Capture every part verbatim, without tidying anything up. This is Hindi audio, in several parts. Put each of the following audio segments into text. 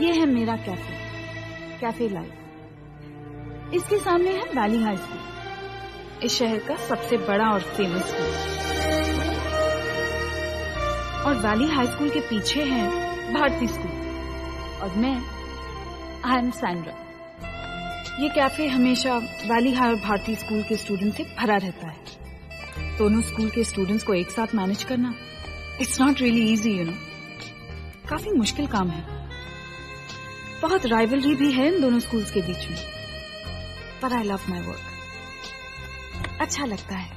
ये है मेरा कैफे, कैफे लाइफ। इसके सामने है वैली हाई स्कूल, इस शहर का सबसे बड़ा और फेमस स्कूल। और वैली हाई स्कूल के पीछे है भारती स्कूल और मैं आई एम सैंड्रा। ये कैफे हमेशा वैली हाई और भारती स्कूल के स्टूडेंट से भरा रहता है। दोनों स्कूल के स्टूडेंट्स को एक साथ मैनेज करना it's not really easy, you know, काफी मुश्किल काम है। बहुत राइवलरी भी है इन दोनों स्कूल्स के बीच में, पर आई लव माई वर्क। अच्छा लगता है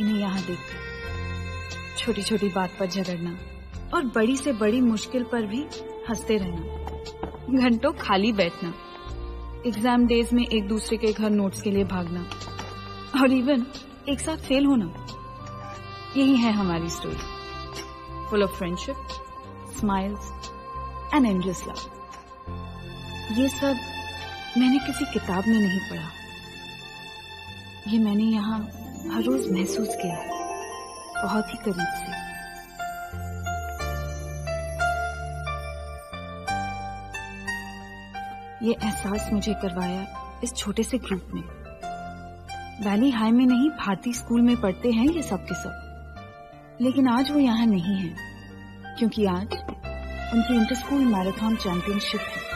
इन्हें यहाँ देखकर, छोटी छोटी बात पर झगड़ना और बड़ी से बड़ी मुश्किल पर भी हंसते रहना, घंटों खाली बैठना, एग्जाम डेज में एक दूसरे के घर नोट्स के लिए भागना और इवन एक साथ फेल होना। यही है हमारी story, full of friendship, smiles and endless love. ये सब मैंने किसी किताब में नहीं पढ़ा, ये मैंने यहाँ हर रोज महसूस किया है, बहुत ही करीब से। ये एहसास मुझे करवाया इस छोटे से ग्रुप ने। वैली हाई में नहीं, भारती स्कूल में पढ़ते हैं ये सब के सब, लेकिन आज वो यहाँ नहीं है क्योंकि आज उनकी इंटर स्कूल मैराथन चैंपियनशिप है।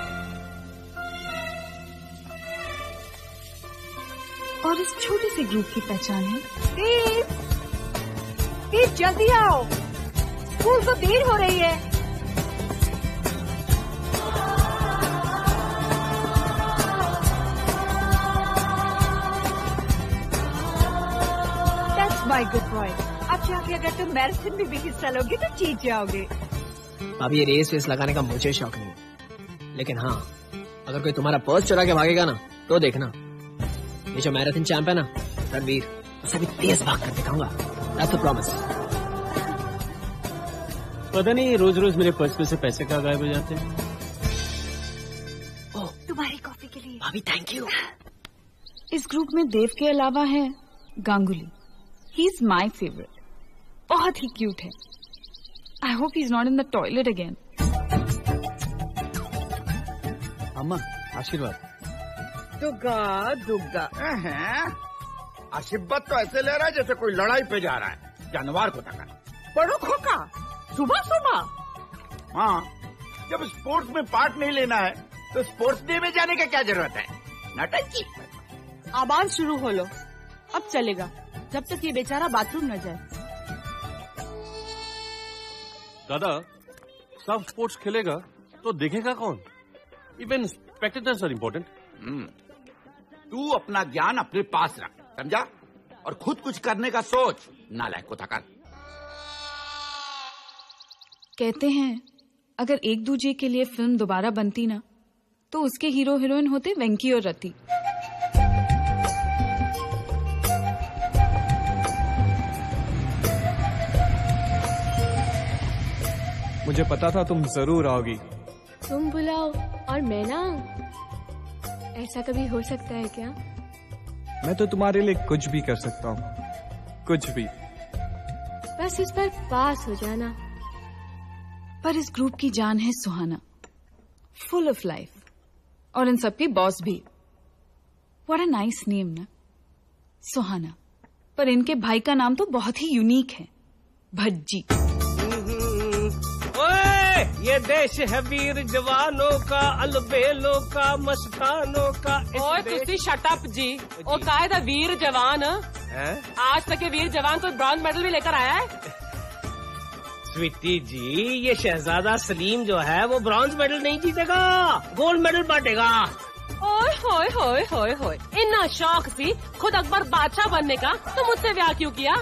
और इस छोटे से ग्रुप की पहचान है देव। देव जल्दी आओ, स्कूल को देर हो रही है। That's my good boy। अच्छा अभी अगर तुम मैराथन में भी हिस्सा लोगे तो जीत जाओगे। अब ये रेस वेस लगाने का मुझे शौक नहीं, लेकिन हाँ अगर कोई तुम्हारा पर्स चुरा के भागेगा ना तो देखना, ये जो मैराथन चैंपियन है ना रणवीर, उसे भी तेज भाग कर दिखाऊंगा। That's a promise। पता नहीं रोज रोज मेरे पर्स में से पैसे कहाँ गायब हो जाते हैं। ओह तुम्हारी कॉफी के लिए भाभी, थैंक यू। इस ग्रुप में देव के अलावा है Ganguly, he is my favourite, बहुत ही क्यूट है। I hope he is not in the toilet again. अम्मा आशीर्वाद। दुग्गा दुग्गा आशीर्वाद तो ऐसे ले रहा है जैसे कोई लड़ाई पे जा रहा है। जानवर को टका बड़ो खोका सुबह सुबह। हाँ जब स्पोर्ट्स में पार्ट नहीं लेना है तो स्पोर्ट्स डे में जाने का क्या जरूरत है नाटक की। आवाज शुरू हो लो, अब चलेगा जब तक ये बेचारा बाथरूम न जाए। दादा सब स्पोर्ट्स खेलेगा तो देखेगा कौन? Even spectators are important. तू अपना ज्ञान अपने पास रख, समझा, और खुद कुछ करने का सोच, नालायक को थकान। कहते हैं अगर एक दूसरे के लिए फिल्म दोबारा बनती ना तो उसके हीरो हीरोइन होते वेंकी और रति। मुझे पता था तुम जरूर आओगी। तुम बुलाओ और मैं ना, ऐसा कभी हो सकता है क्या? मैं तो तुम्हारे लिए कुछ भी कर सकता हूँ, कुछ भी, बस इस पर पास हो जाना। पर इस ग्रुप की जान है सुहाना, फुल ऑफ लाइफ, और इन सबकी बॉस भी। व्हाट अ नाइस नेम ना, सुहाना। पर इनके भाई का नाम तो बहुत ही यूनिक है, भज्जी। ये देश है वीर जवानों का, अलबेलों का, मस्तानों का। और तुसी शटअप जी, और कायदा वीर जवान है? आज तक ये वीर जवान तो ब्रॉन्ज मेडल भी लेकर आया है। स्वीटी जी ये शहजादा सलीम जो है वो ब्रॉन्ज मेडल नहीं जीतेगा, गोल्ड मेडल बांटेगा। ओए होए होए होए होए, इतना शौक सी खुद अकबर बादशाह बनने का, तो मुझसे ब्याह क्यों किया?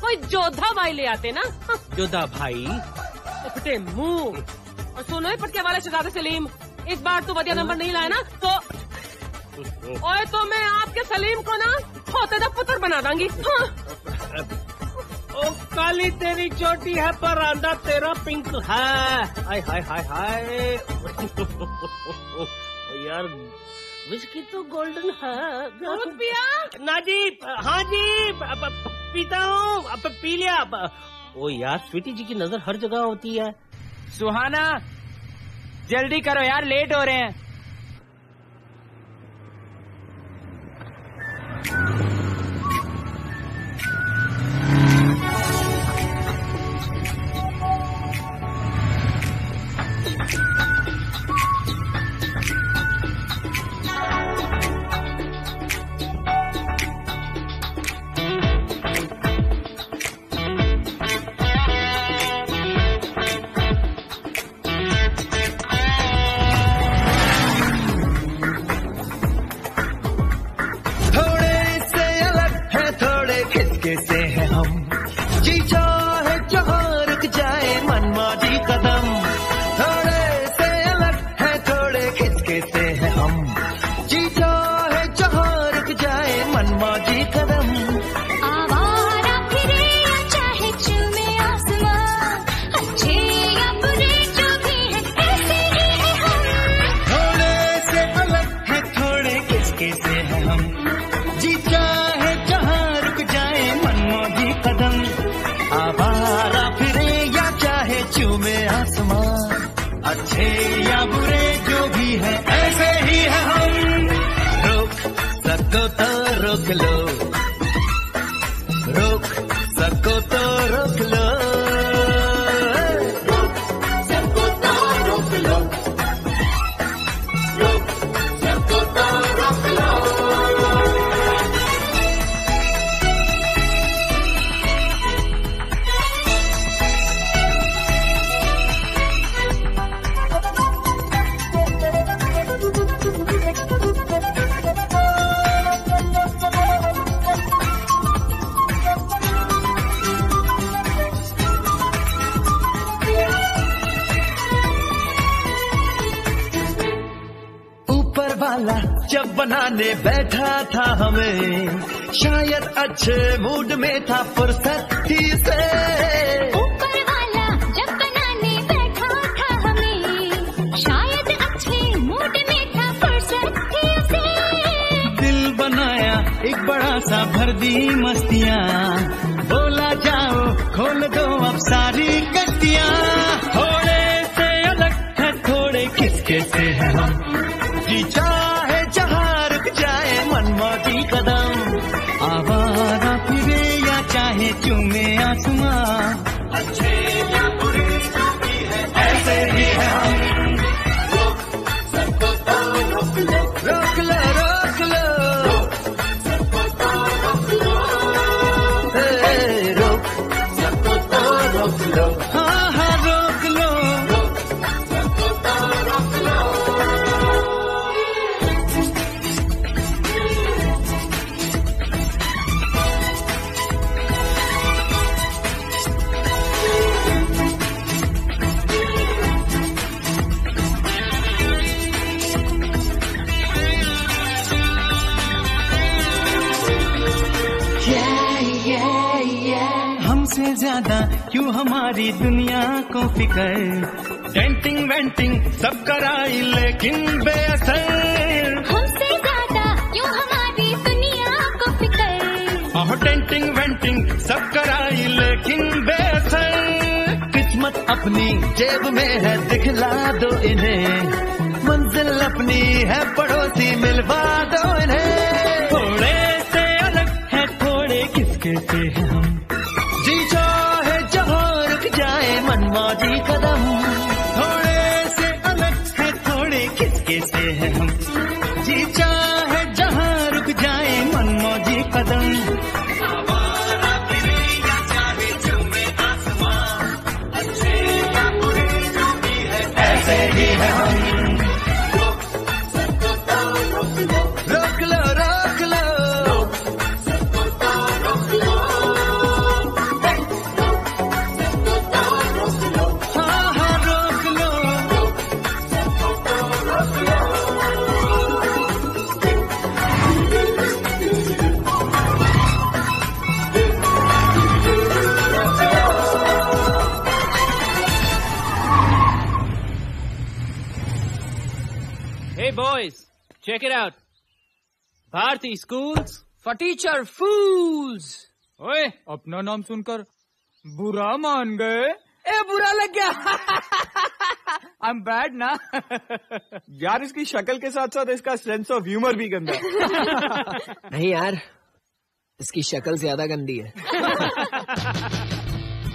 कोई जोधा भाई ले आते ना। जोधा भाई अपने मुँह। और सुनो ही पटके वाले शहजादा सलीम, इस बार तू बढ़िया नंबर नहीं लाया ना तो और तो मैं आपके सलीम को ना खोते का पुत्र बना दूंगी। ओ काली तेरी चोटी है पर आंदा तेरा पिंक है। हाय हाय हाय हाय यार, विस्की तो गोल्डन है। दूध पिया ना जी? हाँ जी पीता हूँ। अब पी लिया। ओ यार स्वीटी जी की नजर हर जगह होती है। सुहाना जल्दी करो यार, लेट हो रहे हैं। Bharati schools for teacher fools. ओए, अपना नाम सुनकर बुरा मान गए। ए बुरा लग गया। आई एम बैड ना। यार इसकी शक्ल के साथ साथ इसका सेंस ऑफ ह्यूमर भी गंदा है। नहीं यार इसकी शक्ल ज्यादा गंदी है।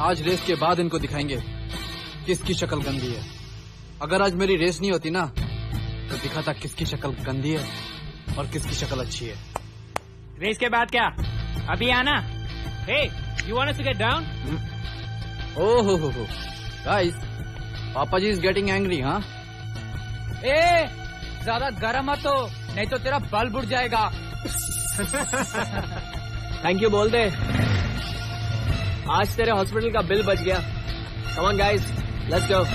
आज रेस के बाद इनको दिखाएंगे किसकी शक्ल गंदी है। अगर आज मेरी रेस नहीं होती ना तो दिखाता किसकी शक्ल गंदी है और किसकी शक्ल अच्छी है। रेस के बाद क्या अभी आना। Hey you want to get down? Oh ho ho ho! Guys, Papa ji is getting angry, huh? Hey, ज़्यादा गरम मत हो, नहीं तो तेरा बल्ब उड़ जाएगा। Thank you बोल दे। आज तेरे हॉस्पिटल का बिल बच गया। Come on guys, let's go.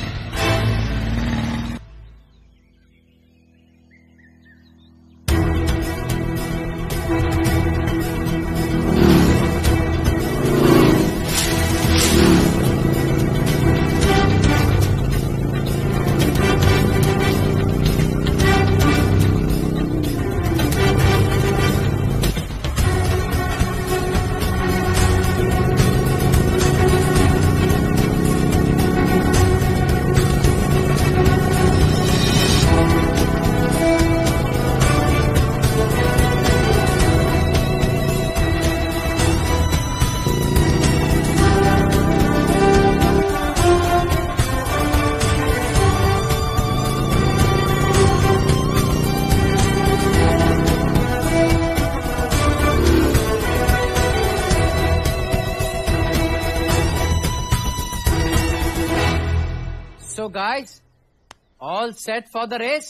Guys, all set for the race?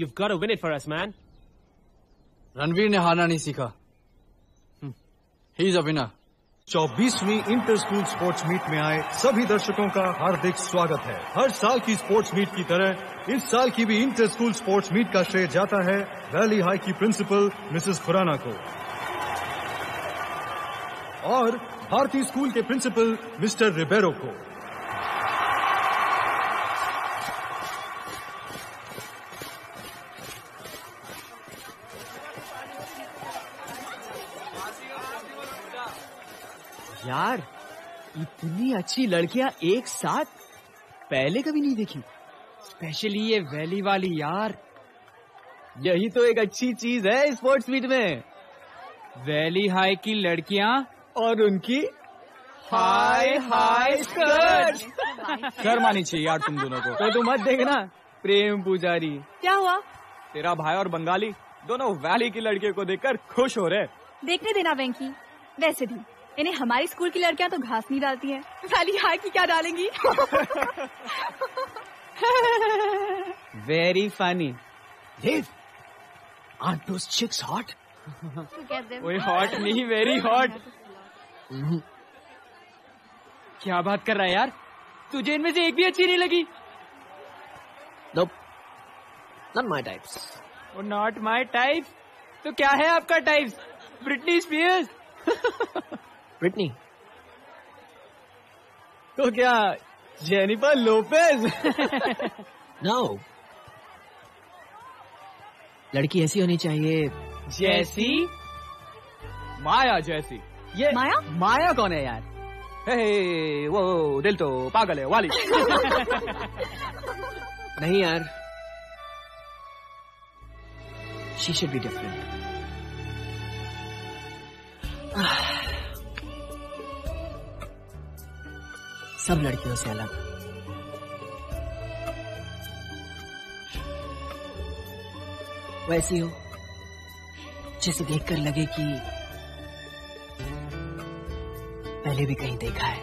You've got to win it for us, man. Ranveer ne haarna nahi sikha. He is a winner. चौबीसवीं इंटर स्कूल स्पोर्ट्स मीट में आए सभी दर्शकों का हार्दिक स्वागत है। हर साल की स्पोर्ट्स मीट की तरह इस साल की भी इंटर स्कूल स्पोर्ट्स मीट का श्रेय जाता है वैली हाई की प्रिंसिपल मिसेस खुराना को और भारती स्कूल के प्रिंसिपल मिस्टर रिबेरो को। यार इतनी अच्छी लड़कियां एक साथ पहले कभी नहीं देखी, स्पेशली ये वैली वाली। यार यही तो एक अच्छी चीज है स्पोर्ट्स मीट में, वैली हाई की लड़कियां और उनकी हाई हाई स्कर्ट। शर्मानी चाहिए यार तुम दोनों को। तो तुम मत देखना प्रेम पुजारी। क्या हुआ? तेरा भाई और बंगाली दोनों वैली की लड़कियों को देखकर खुश हो रहे। देखने देना वेंकी, वैसे भी यानी हमारी स्कूल की लड़कियां तो घास नहीं डालती हैं, वैली हाई की क्या डालेंगी। Very funny. Dev, aren't those chicks hot? वो हॉट नहीं, वेरी हॉट। क्या बात कर रहा है यार, तुझे इनमें से एक भी अच्छी नहीं लगी? Nope, not my types. Oh, not my type? तो क्या है आपका टाइप? Britney Spears? ब्रिटनी तो क्या जेनिफर लोपेज? नो, लड़की ऐसी होनी चाहिए जैसी माया। जैसी ये माया? माया कौन है यार? हे वो दिल तो पागल है वाली। नहीं यार, शी शुड बी डिफरेंट। सब लड़कियों से अलग। वैसी हो जिसे देखकर लगे कि पहले भी कहीं देखा है।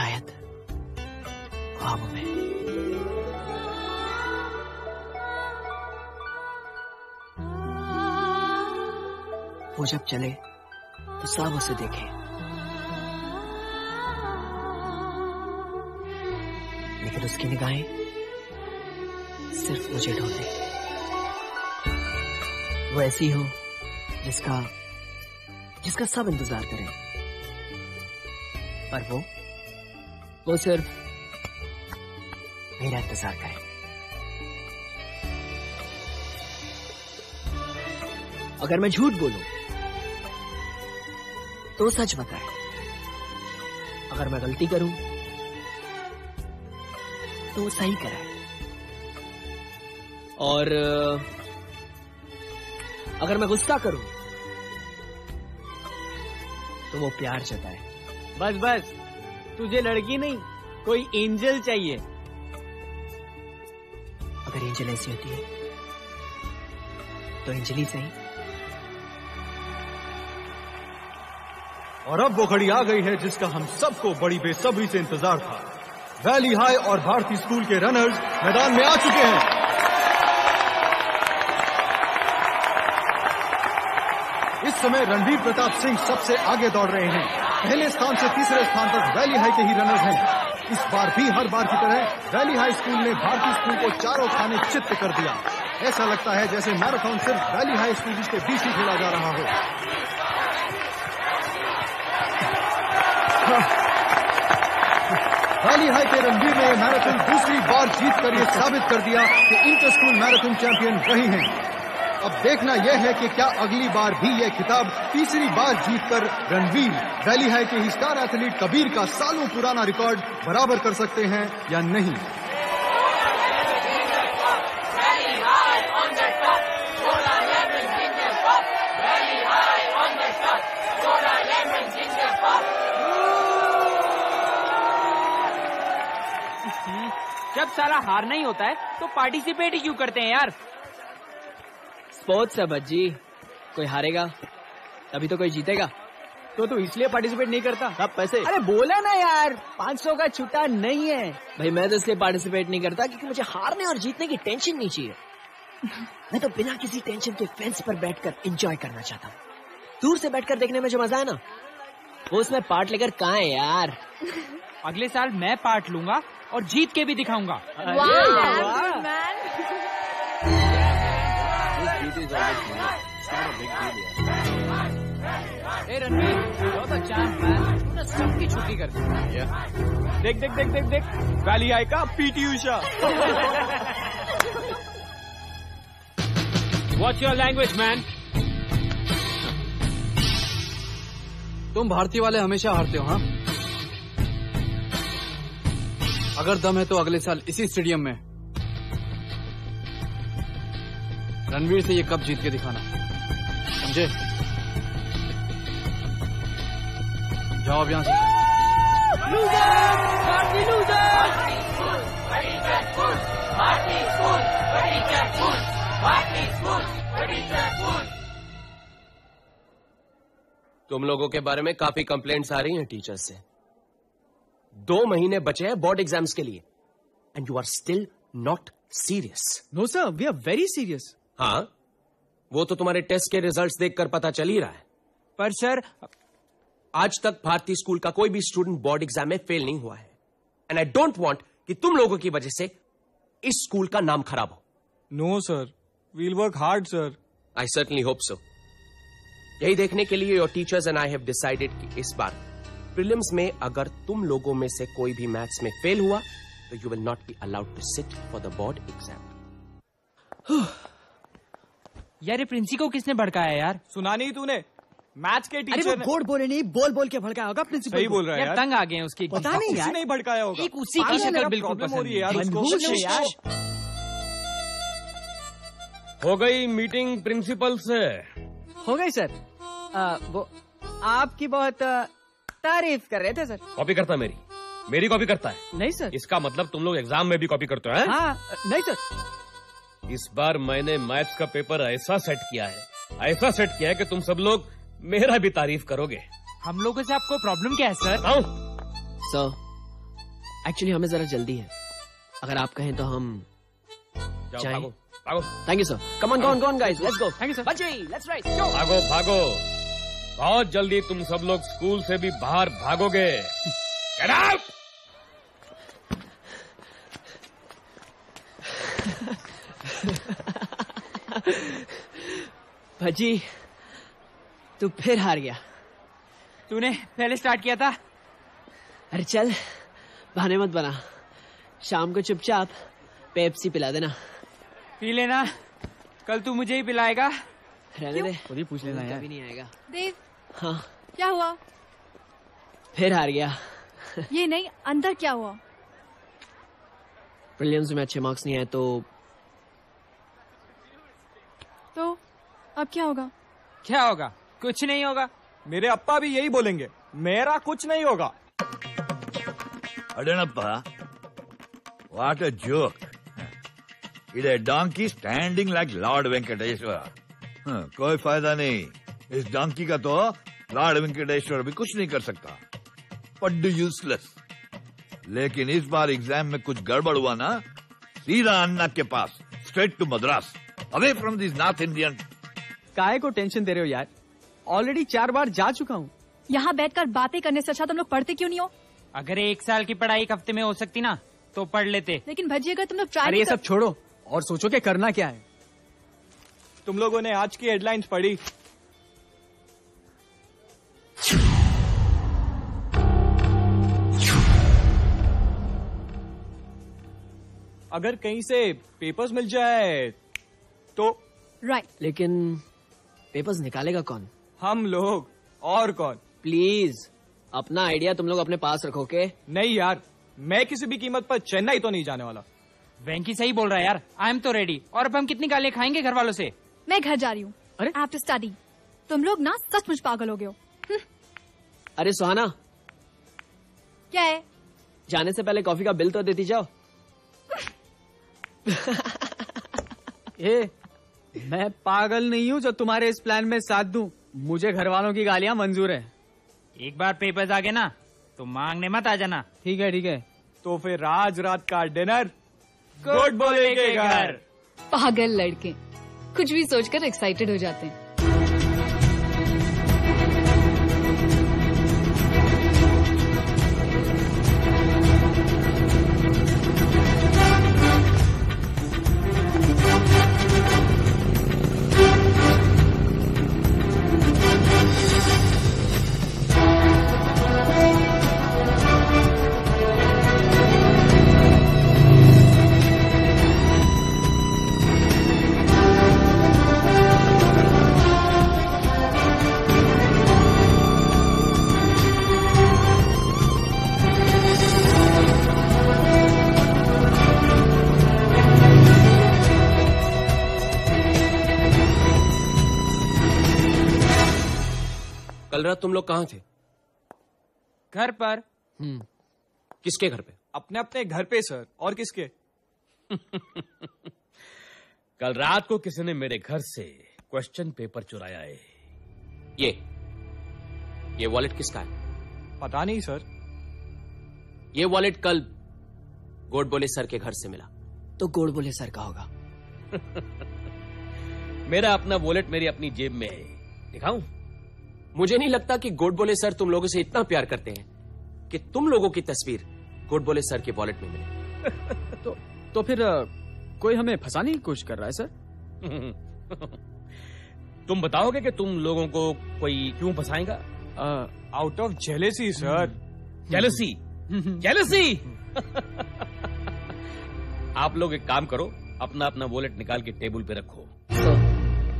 शायद ख्वाबों में। वो जब चले तो सब उसे देखे। लेकिन उसकी निगाहें सिर्फ मुझे ढूंढे। वो ऐसी हो जिसका जिसका सब इंतजार करें, पर वो वो सिर्फ मेरा इंतजार करे। अगर मैं झूठ बोलूं तो सच बताए, अगर मैं गलती करूं तो सही कराए, और अगर मैं गुस्सा करूं तो वो प्यार जताए। बस बस, तुझे लड़की नहीं कोई एंजल चाहिए। अगर एंजल ऐसी होती है तो एंजल ही सही। और अब वो घड़ी आ गई है जिसका हम सबको बड़ी बेसब्री से इंतजार था। वैली हाई और भारती स्कूल के रनर्स मैदान में आ चुके हैं। इस समय रणवीर प्रताप सिंह सबसे आगे दौड़ रहे हैं। पहले स्थान से तीसरे स्थान तक वैली हाई के ही रनर्स हैं। इस बार भी हर बार की तरह वैली हाई स्कूल ने भारती स्कूल को चारों खाने चित्त कर दिया। ऐसा लगता है जैसे मैराथन सिर्फ वैली हाई स्कूल के बीच ही खेला जा रहा हो। वैली हाई के रणवीर ने मैराथन दूसरी बार जीत कर यह साबित कर दिया कि इंटर स्कूल मैराथन चैंपियन वही हैं। अब देखना यह है कि क्या अगली बार भी यह खिताब तीसरी बार जीतकर रणवीर वैली हाई के ही स्टार एथलीट कबीर का सालों पुराना रिकॉर्ड बराबर कर सकते हैं या नहीं। जब साला हार नहीं होता है तो पार्टिसिपेट ही क्यों करते हैं यार। बहुत सब जी, कोई हारेगा तभी तो कोई जीतेगा। तो तू इसलिए पार्टिसिपेट नहीं करता? सब पैसे। अरे बोला ना यार, पाँच सौ का छुट्टा नहीं है भाई। मैं तो इसलिए पार्टिसिपेट नहीं करता क्योंकि मुझे हारने और जीतने की टेंशन नहीं चाहिए। मैं तो बिना किसी टेंशन के फेंस पर बैठकर एंजॉय करना चाहता हूँ। दूर से बैठकर देखने में जो मजा है ना, वो उसमें पार्ट लेकर कहाँ है यार। अगले साल मैं पार्ट लूंगा और जीत के भी दिखाऊंगा। सबकी छुट्टी कर दी। देख देख देख देख देख वैली हाई का PT Usha. Watch your language man. तुम भारतीय वाले हमेशा हारते हो। हाँ, अगर दम है तो अगले साल इसी स्टेडियम में रणवीर से ये कप जीत के दिखाना, समझे? जाओ अब यहाँ से। तुम लोगों के बारे में काफी कंप्लेंट्स आ रही हैं टीचर से। दो महीने बचे हैं बोर्ड एग्जाम्स के लिए and you are still not serious. No sir, we are very serious. हाँ, वो तो तुम्हारे टेस्ट के रिजल्ट्स देखकर पता चल ही रहा है। पर सर, आज तक भारती स्कूल का कोई भी स्टूडेंट बोर्ड एग्जाम में फेल नहीं हुआ है एंड आई डोंट वांट कि तुम लोगों की वजह से इस स्कूल का नाम खराब हो। No sir, we'll work hard sir. I certainly hope so. यही देखने के लिए your teachers and I have decided कि इस बार प्रीलिम्स में अगर तुम लोगों में से कोई भी मैथ्स में फेल हुआ तो you will not be allowed to sit for the board exam. यार, ये प्रिंसी को किसने भड़काया यार? सुना नहीं तूने? मैथ्स के टीचर। अरे वो बोल बोले नहीं, बोल बोल के भड़काया होगा प्रिंसिपल। सही बोल रहा है यार, तंग आ गए उसकी। पता नहीं यार, नहीं भड़काया होगा। एक उसी की शक्ल बिल्कुल पसंद नहीं यार उसको। हो गई मीटिंग प्रिंसिपल से? हो गई सर। वो आपकी बहुत तारीफ कर रहे थे सर। कॉपी करता मेरी मेरी कॉपी करता है? नहीं सर। इसका मतलब तुम लोग एग्जाम में भी कॉपी करते हो? नहीं सर। इस बार मैंने मैथ्स का पेपर ऐसा सेट किया है, ऐसा सेट किया है कि तुम सब लोग मेरा भी तारीफ करोगे। हम लोगों से आपको प्रॉब्लम क्या है सर? आओ सर, एक्चुअली हमें जरा जल्दी है। अगर आप कहें तो हम जाओ। Thank you sir. Come on, go on, go on guys, let's go. Thank you sir. Let's right. भागो भागो, बहुत जल्दी तुम सब लोग स्कूल से भी बाहर भागोगे। भजी, तू फिर हार गया। तूने पहले स्टार्ट किया था। अरे चल, बहाने मत बना। शाम को चुपचाप पेप्सी पिला देना। पी लेना, कल तू मुझे ही पिलाएगा। रहने दे, खुद ही पूछ लेना यार, कभी नहीं आएगा। देव, हाँ क्या हुआ? फिर हार गया। ये नहीं, अंदर क्या हुआ? प्रीलिम्स में अच्छे मार्क्स नहीं आए तो तो अब क्या होगा? क्या होगा? कुछ नहीं होगा। मेरे अप्पा भी यही बोलेंगे, मेरा कुछ नहीं होगा। Adanappa, what a joke. Is a donkey standing like Lord Venkateshwara? हाँ, कोई फायदा नहीं। इस donkey का तो Lord Venkateshwara भी कुछ नहीं कर सकता। But useless. लेकिन इस बार एग्जाम में कुछ गड़बड़ हुआ ना, सीधा अन्ना के पास, straight to Madras, away from these North Indian. काहे को टेंशन दे रहे हो यार? ऑलरेडी चार बार जा चुका हूँ। यहाँ बैठकर बातें करने से अच्छा तुम लोग पढ़ते क्यों नहीं हो? अगर एक साल की पढ़ाई एक हफ्ते में हो सकती ना तो पढ़ लेते। लेकिन भजी अगर तुम लोग ट्राई अरे ये कर... सब छोड़ो और सोचो कि करना क्या है। तुम लोगों ने आज की हेडलाइंस पढ़ी? अगर कहीं से पेपर्स मिल जाए तो राइट right. लेकिन पेपर्स निकालेगा कौन? हम लोग और कौन। प्लीज अपना आइडिया तुम लोग अपने पास रखो के। नहीं यार, मैं किसी भी कीमत पर चेन्नई तो नहीं जाने वाला। वेंकी सही बोल रहा है यार, आई एम तो रेडी। और अब हम कितनी गालियां खाएंगे घर वालों से। मैं घर जा रही हूँ। अरे आई हैव टू स्टडी। तुम लोग ना सचमुच पागल हो गए हो। अरे सुहाना, क्या है? जाने से पहले कॉफी का बिल तो देती जाओ। ए, मैं पागल नहीं हूँ जो तुम्हारे इस प्लान में साथ दूं। मुझे घर वालों की गालियां मंजूर है। एक बार पेपर्स आ गए ना तो मांगने मत आ जाना। ठीक है ठीक है। तो फिर आज रात का डिनर गुड बोलेंगे घर। पागल लड़के कुछ भी सोचकर एक्साइटेड हो जाते हैं। तुम लोग कहाँ थे? घर पर। हम्म, किसके घर पे? अपने अपने घर पे सर, और किसके? कल रात को किसी ने मेरे घर से क्वेश्चन पेपर चुराया है। ये ये वॉलेट किसका है? पता नहीं सर। ये वॉलेट कल गोडबोले सर के घर से मिला तो गोडबोले सर का होगा। मेरा अपना वॉलेट मेरी अपनी जेब में है, दिखाऊं? मुझे नहीं लगता कि गोडबोले सर तुम लोगों से इतना प्यार करते हैं कि तुम लोगों की तस्वीर गोडबोले सर के वॉलेट में मिले। तो तो फिर कोई हमें फंसाने की कोशिश कर रहा है सर। तुम बताओगे कि तुम लोगों को कोई क्यों फंसाएगा? Out of jealousy sir. Jealousy? Jealousy? आप लोग एक काम करो, अपना अपना वॉलेट निकाल के टेबल पे रखो।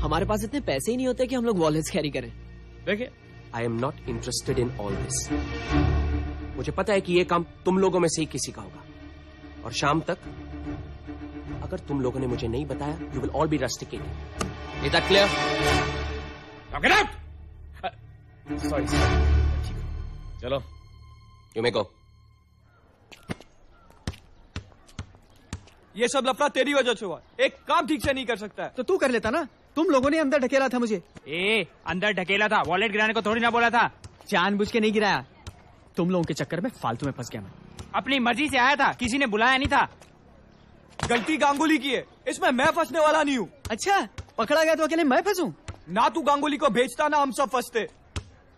हमारे पास इतने पैसे ही नहीं होते कि हम लोग वॉलेट कैरी करें। देखिए, I am not interested in all this. मुझे पता है कि ये काम तुम लोगों में से ही किसी का होगा और शाम तक अगर तुम लोगों ने मुझे नहीं बताया you will all be rusticated. Is that clear? Sorry sorry. चलो यू मे गो। ये सब लफड़ा तेरी वजह से हुआ, एक काम ठीक से नहीं कर सकता है। तो तू कर लेता ना, तुम लोगों ने अंदर ढकेला था मुझे। ए, अंदर ढकेला था, वॉलेट गिराने को थोड़ी ना बोला था। जानबूझ के नहीं गिराया, तुम लोगों के चक्कर में फालतू में फंस गया मैं। अपनी मर्जी से आया था, किसी ने बुलाया नहीं था। गलती गांगुली की है, इसमें मैं फंसने वाला नहीं हूँ। अच्छा, पकड़ा गया तो अकेले मैं फंसूं? ना तू गांगुली को भेजता ना हम सब फंसते।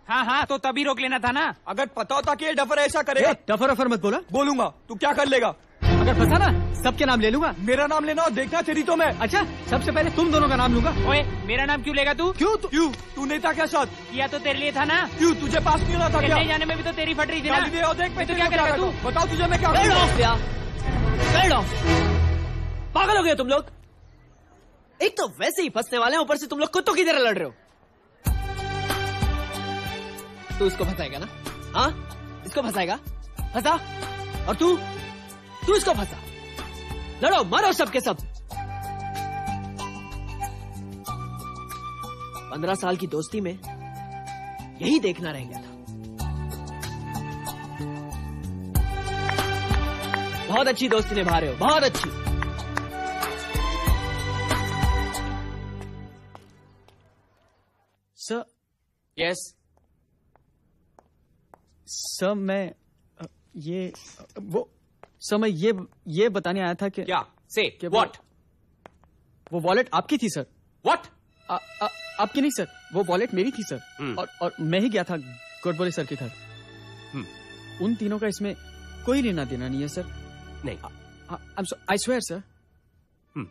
हाँ हाँ, तो तभी रोक लेना था ना। अगर पता होता कि ये डफर ऐसा करेगा। डफर अफर मत बोला। बोलूंगा, तू क्या कर लेगा? अगर फंसा ना सबके नाम ले लूंगा। मेरा नाम लेना और देखना तेरी तो मैं। अच्छा, सबसे पहले तुम दोनों का नाम लूंगा। ओए, मेरा नाम क्यों लेगा तू? क्यों तू? क्यों तूने था क्या साथ? किया तो तेरे लिए था ना। क्यों तुझे पास क्यों ना था क्या? जाने में भी तो तेरी फट रही थी ना। तो क्या करेगा तू? बताओ तुझे मैं क्या करूँगा? पागल हो गए तुम लोग। एक तो वैसे ही फंसने वाले हैं, ऊपर से तुम लोग कुत्तों की तरह लड़ रहे हो। तो इसको फंसाएगा ना? हाँ, इसको फंसाएगा, फंसा। और तू तू इसको फंसा। लड़ो, मारो सबके सब। पंद्रह साल की दोस्ती में यही देखना रह गया था। बहुत अच्छी दोस्ती निभा रहे हो, बहुत अच्छी। सर। यस। सर मैं ये वो सर मैं ये ये बताने आया था कि क्या से व्हाट वो वॉलेट आपकी थी सर। व्हाट आपकी नहीं सर, वो वॉलेट मेरी थी सर। hmm. और और मैं ही गया था गोडबोले सर के घर। hmm. उन तीनों का इसमें कोई लेना देना नहीं है सर। नहीं आई स्वेयर सर। hmm.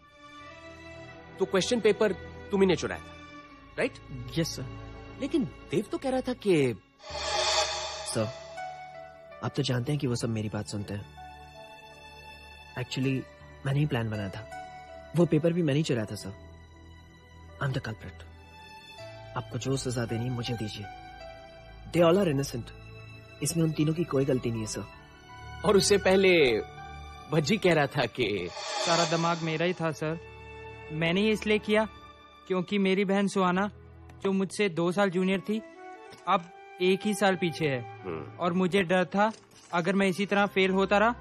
तो क्वेश्चन पेपर तुम ही ने चुराया था, राइट? Yes sir. लेकिन देव तो कह रहा था कि सर आप तो जानते हैं कि वो सब मेरी बात सुनते हैं। एक्चुअली मैंने ही प्लान बनाया था, वो पेपर भी मैंने ही चुराया था sir. I am the culprit. आपको जो सजा देनी है मुझे दीजिए। दे ऑल आर इनोसेंट, इसमें उन तीनों की कोई गलती नहीं है सर। और उससे पहले भज्जी कह रहा था कि सारा दिमाग मेरा ही था सर। मैंने ये इसलिए किया क्योंकि मेरी बहन सुहाना जो मुझसे दो साल जूनियर थी अब एक ही साल पीछे है, और मुझे डर था अगर मैं इसी तरह फेल होता रहा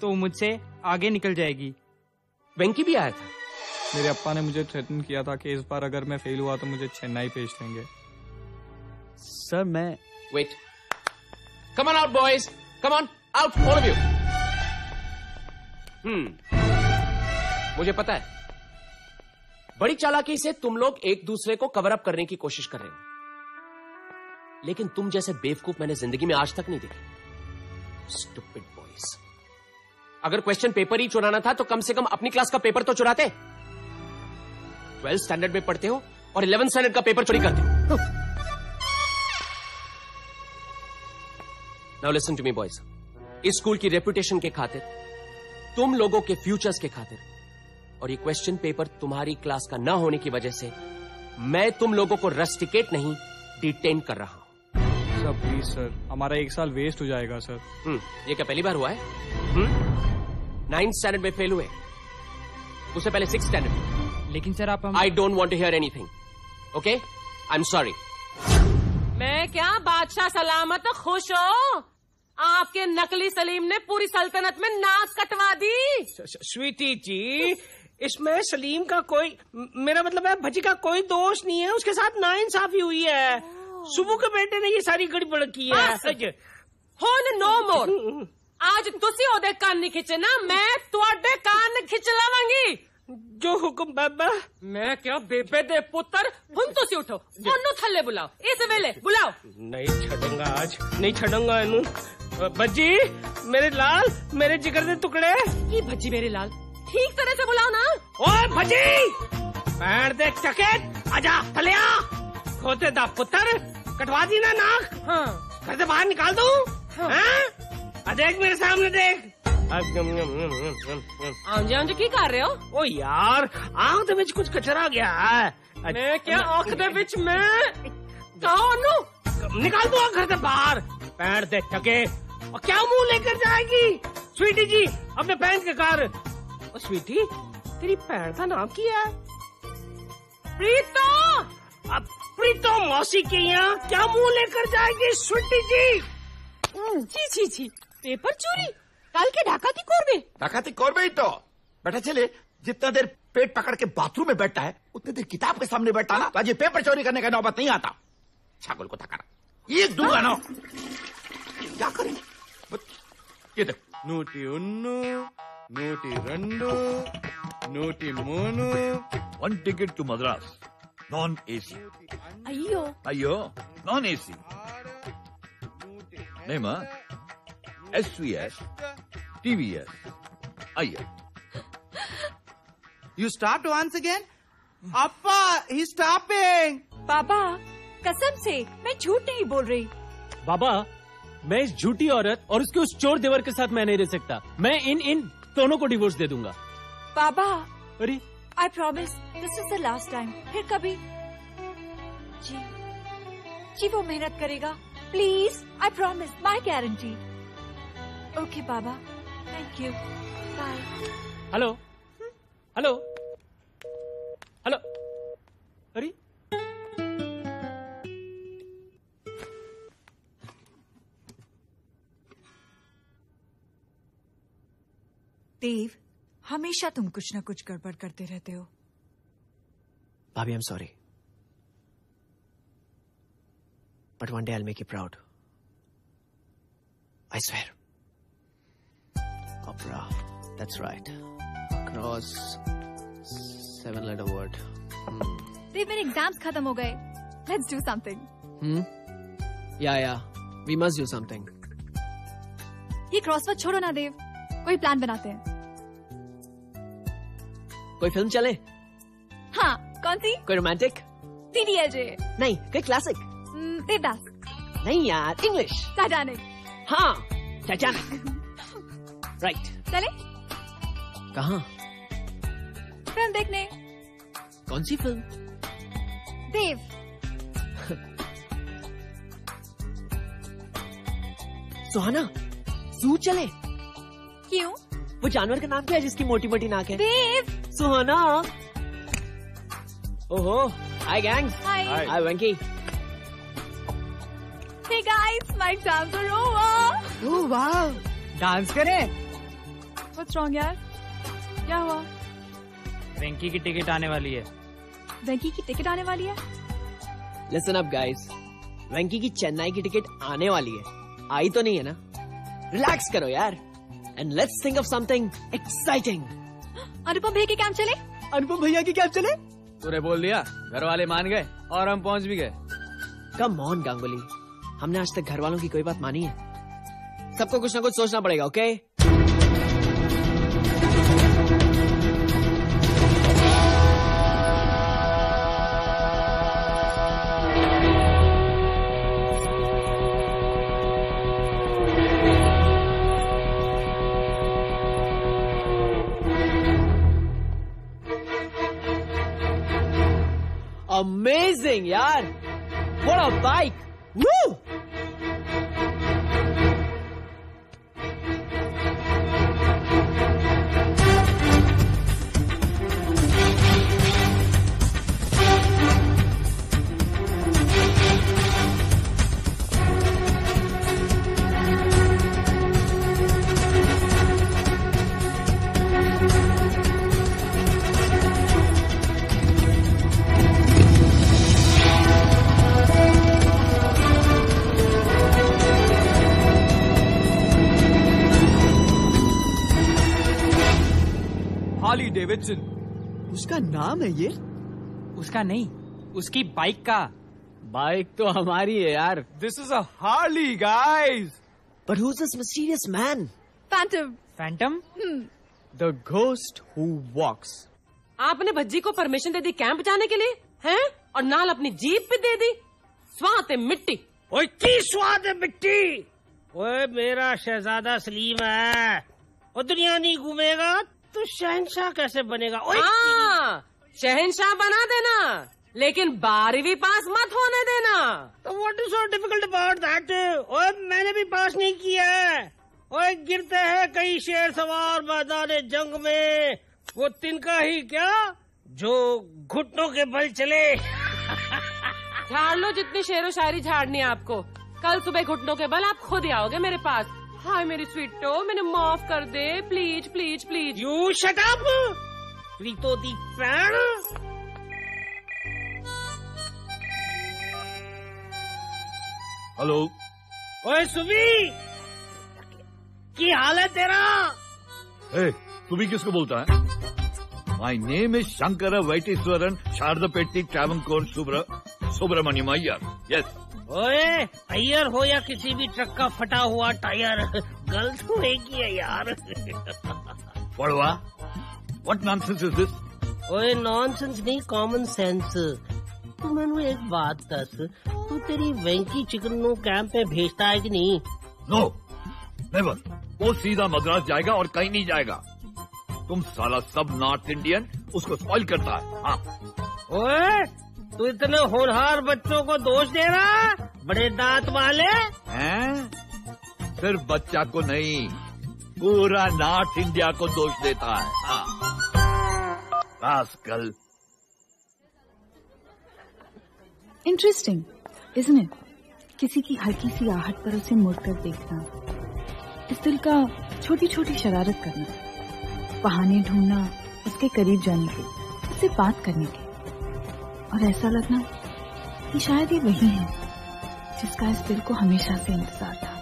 तो मुझसे आगे निकल जाएगी। वेंकी भी आया था। मेरे अप्पा ने मुझे थ्रेटन किया था कि इस बार अगर मैं फेल हुआ तो मुझे चेन्नई भेज देंगे सर। मैं wait, come on out boys, come on out all of you. हम्म, मुझे पता है बड़ी चालाकी से तुम लोग एक दूसरे को कवर अप करने की कोशिश कर रहे हो, लेकिन तुम जैसे बेवकूफ मैंने जिंदगी में आज तक नहीं देखे। स्टूपिड बॉयज, अगर क्वेश्चन पेपर ही चुराना था तो कम से कम अपनी क्लास का पेपर तो चुराते। ट्वेल्थ स्टैंडर्ड में पढ़ते हो और इलेवेंथ स्टैंडर्ड का पेपर चोरी करते हो। Now listen to me boys, इस स्कूल की रेपुटेशन के खातिर, तुम लोगों के फ्यूचर्स के खातिर, और ये क्वेश्चन पेपर तुम्हारी क्लास का ना होने की वजह से मैं तुम लोगों को रस्टिकेट नहीं, डिटेन कर रहा हूं। सर प्लीज सर, हमारा एक साल वेस्ट हो जाएगा सर। ये क्या पहली बार हुआ है? नाइन्थ स्टैंडर्ड में फेल हुए, उससे पहले सिक्स स्टैंडर्ड में। लेकिन सर आप, I don't want to hear anything, okay? I am sorry. मैं क्या बादशाह सलामत खुश हो? आपके नकली सलीम ने पूरी सल्तनत में नाक कटवा दी। स्वीटी जी, इसमें सलीम का कोई, मेरा मतलब है भज्जी का कोई दोष नहीं है, उसके साथ नाइंसाफी हुई है। सुबह के बेटे ने ये सारी गड़बड़ की है। होन नो मोर, आज तुसी ओदे कान नहीं खिंचे ना, मैं तुहाडे कान खिंच लावांगी। जो हुक्म बाबा। मैं क्या बेबे दे पुत्र, हुन तुसी उठो, ओनू थल्ले बुलाओ, इस वेले बुलाओ। नहीं छड़ूंगा, आज नहीं छड़ूंगा इनू। भज्जी मेरे लाल, मेरे जिगर दे टुकड़े। ये भज्जी मेरे लाल, ठीक तरह से बुलाओ ना। ओए भज्जी, पैर दे चकेट, आजा थले आ। खोते दा पुत्र, कटवा दी ना नाक। हाँ, घर से बाहर निकाल दूं। हाँ, हाँ? देख मेरे सामने देख। आंजे आंजे की कर रहे हो? ओ यार, आंख दे विच कुछ कचरा गया है। मैं क्या आंख दे विच मैं कहो नू? निकाल दूं घर से बाहर। पैर दे टके, और क्या मुंह लेकर जाएगी? स्वीटी जी अपने पैंट के कार। स्वीटी, तेरी भैन का नाम क्या है? प्रीतो। अब प्रीतो मौसी के यहाँ क्या मुंह लेकर जाएगी स्वीटी जी? जी जी जी, पेपर चोरी काल के डाकाती कोरबे। डाकाती कोरबे तो बेटा चले, जितना देर पेट पकड़ के बाथरूम में बैठता है उतनी देर किताब के सामने बैठता ना, आज पेपर चोरी करने का नौबत नहीं आता। छागल को थका ये दूंगा ना, क्या करें? ये देख, नोटी उन्नो, नोटी रंडो, नोटी मोनो। One ticket to Madras, non AC. अयो अयो, नॉन एसी नहीं माँ, S V S, T V S, आइए। You stopped once again? अप्पा, he's stopping. पापा, कसम से मैं झूठ नहीं बोल रही। बाबा, मैं इस झूठी औरत और उसके उस चोर देवर के साथ मैं नहीं रह सकता। मैं इन इन दोनों को डिवोर्स दे दूंगा। बाबा, अरे I promise this is the last time. फिर कभी जी जी वो मेहनत करेगा Please, I promise, my guarantee. Okay, Baba. Thank you. Bye. Hello. Hmm? Hello. Hello. Sorry. देव, हमेशा तुम कुछ ना कुछ गड़बड़ करते रहते हो। भाभी, I am sorry, but one day I will make you proud, I swear. Opera, that's right. Cross, seven letter word. Hmm. Dev, मेरे exams खत्म हो गए. Let's do something. Hmm? Yeah, yeah. We must do something. ये crossword छोड़ो ना देव, कोई प्लान बनाते हैं। कोई फिल्म चले? हाँ, कौन सी? कोई रोमांटिक? सीडी अजय। नहीं, कोई क्लासिक? देवदास। नहीं यार, इंग्लिश। टाइटैनिक। हाँ, टाइटैनिक। राइट। चले? कहाँ? फिल्म देखने। कौन सी फिल्म? देव। सुहाना, जू चले? क्यों? वो जानवर का नाम क्या है जिसकी मोटी मोटी नाक है? देव। सुहाना। ओहो, hi gang. Hi. Hi Venky. Hey guys, my exams are over. Oh wow, dance करें? What's wrong यार? क्या हुआ? वेंकी की टिकट आने वाली है। वेंकी की टिकट आने वाली है? Listen up guys, वेंकी की चेन्नई की टिकट आने वाली है। आई तो नहीं है ना? Relax करो यार। And let's think of something exciting. अनुपम भैया के कैंप चले? अनुपम भैया के कैंप चले? तूने बोल दिया, घर वाले मान गए और हम पहुंच भी गए। Come on गांगुली, हमने आज तक घर वालों की कोई बात मानी है? सबको कुछ ना कुछ सोचना पड़ेगा, okay? Amazing, yaar! What a bike! Woo! Harley Davidson, उसका नाम है ये? उसका नहीं, उसकी बाइक का। बाइक तो हमारी है यार। This is a Harley guys. But who is this mysterious man? Phantom. Phantom? The ghost who walks. आपने भज्जी को परमिशन दे दी कैंप जाने के लिए हैं? और नाल अपनी जीप भी दे दी। स्वाद है मिट्टी। ओए की स्वाद है मिट्टी। ओए मेरा शहजादा सलीम है, वो दुनिया नहीं घूमेगा तो शहनशाह कैसे बनेगा? हाँ, शहनशाह बना देना, लेकिन बारहवीं पास मत होने देना। तो what is so difficult about that? ओए मैंने भी पास नहीं किया है। ओए गिरते हैं कई शेर सवार मैदान जंग में, वो तिनका ही क्या जो घुटनों के बल चले। झाड़ लो जितनी शेरो शायरी झाड़नी है आपको, कल सुबह घुटनों के बल आप खुद ही आओगे मेरे पास। हाय मेरी स्वीटो, मैंने माफ कर दे, please please please. You shut up Preeto दी फैन। हेलो। ओए सुबी, की हाल है तेरा? ए, सुबी किसको बोलता है? My name is Shankar Vaitheeswaran Sharada Petti Travancore Subra Subramaniam Iyer. Yes. ओए टायर हो या किसी भी ट्रक का फटा हुआ टायर, गलत होएगी है यार। पढ़वा, व्हाट नॉनसेंस इज दिस? ओए नॉनसेंस नहीं, कॉमन सेंस। तू मैनू एक बात दस, तू तेरी वेंकी चिकन को कैंप में भेजता है कि नहीं? No never. वो सीधा मद्रास जाएगा और कहीं नहीं जाएगा। तुम साला सब नॉर्थ इंडियन उसको स्पॉइल करता है। हाँ। ओए तू इतने होनहार बच्चों को दोष दे रहा? बड़े दांत वाले हैं? सिर्फ बच्चा को नहीं, पूरा नॉर्थ इंडिया को दोष देता है आजकल। Interesting isn't it? किसी की हल्की सी आहट पर उसे मुड़कर देखना, इस दिल का छोटी छोटी शरारत करना, बहाने ढूंढना उसके करीब जाने के, उससे बात करने के, और ऐसा लगना कि शायद ये वही है जिसका इस दिल को हमेशा से इंतजार था।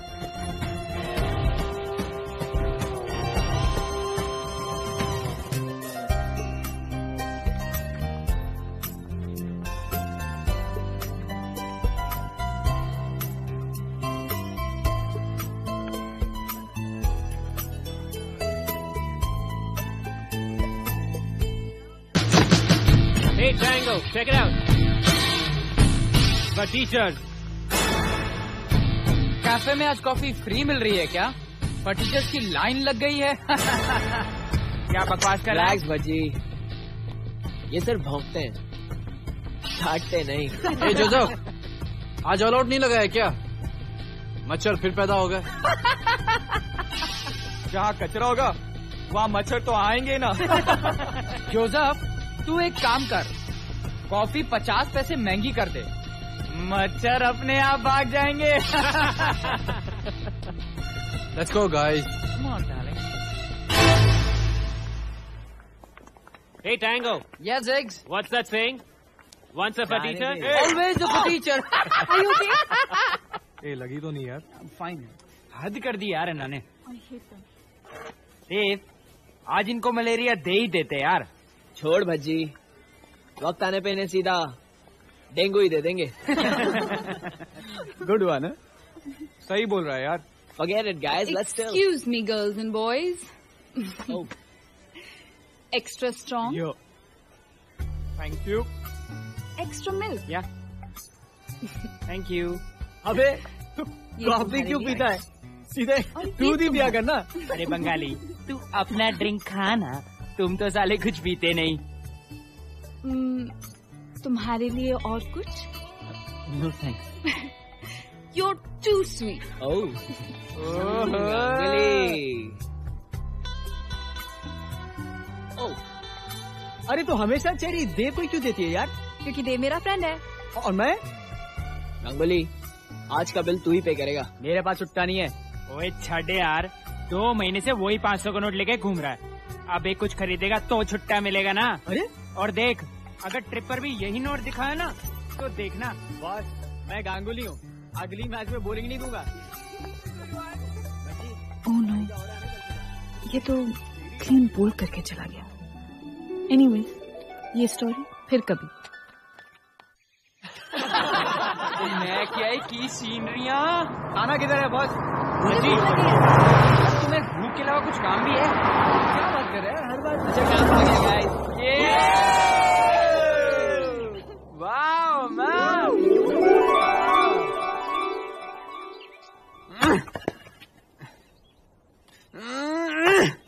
Check it out. The teachers. Cafe में आज कॉफी फ्री मिल रही है क्या? पर टीचर्स की लाइन लग गई है। क्या बकवास कर रहा है? रिलैक्स भज्जी, ये सिर्फ भौंकते हैं, छाटते नहीं। ए जोजो, आज ऑल आउट नहीं लगा है क्या? मच्छर फिर पैदा हो गए। जहाँ कचरा होगा वहाँ मच्छर तो आएंगे ना। जोजफ, तू एक काम कर, कॉफी पचास पैसे महंगी कर दे, मच्छर अपने आप भाग जाएंगे। Let's go guys. Hey Tango. Yes, Ziggs. What's that saying? Once a teacher, always a teacher. Are you okay? ए लगी तो नहीं यार? फाइन। हद कर दी यार इन्होंने। देव, आज इनको मलेरिया दे ही देते यार। छोड़ भज्जी, वक्त आने पे इन्हें सीधा डेंगू ही दे देंगे। Good one. सही बोल रहा है यार। Forget it guys, let's chill. Excuse me girls and boys. Oh. Extra strong. Yo. Thank you. Extra milk. Yeah. Thank you. अबे तू कॉफी क्यों पीता है? सीधे दूध ही पिया करना। अरे बंगाली, तू अपना ड्रिंक खाना, तुम तो साले कुछ पीते नहीं। तुम्हारे लिए और कुछ? No thanks. You're too sweet. Oh. Oh. अरे तो हमेशा चेरी देव को क्यों देती है यार? क्योंकि देव मेरा फ्रेंड है। और मैं? गंगुली, आज का बिल तू ही पे करेगा, मेरे पास छुट्टा नहीं है। ओए छड़े यार, दो महीने से वही पाँच सौ का नोट लेके घूम रहा है। अब एक कुछ खरीदेगा तो छुट्टा मिलेगा ना। अरे और देख, अगर ट्रिप पर भी यही नोट दिखाया ना तो देखना। बॉस, मैं गांगुली हूँ, अगली मैच में बोलिंग नहीं दूंगा। ओह नो, ये तो क्लीन बोल करके चला गया। एनीवेज, ये स्टोरी फिर कभी। मैं क्या है की सीनरियाँ। खाना किधर है बॉस? तुम्हें भूख के अलावा कुछ काम भी है? क्या बात कर रहे हैं, हर बार मुझे काम आ गया गाइस। वाओ मैम,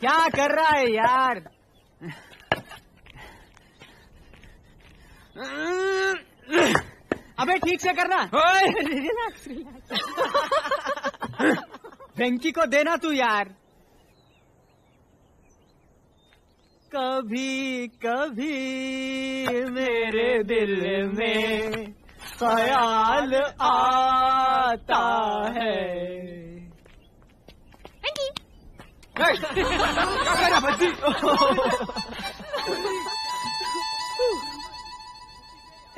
क्या कर रहा है यार? अबे ठीक से करना। Relax relax. वेंकी को देना तू यार। कभी कभी मेरे दिल में ख्याल आता है। वेंकी, क्या कर रहा बच्ची?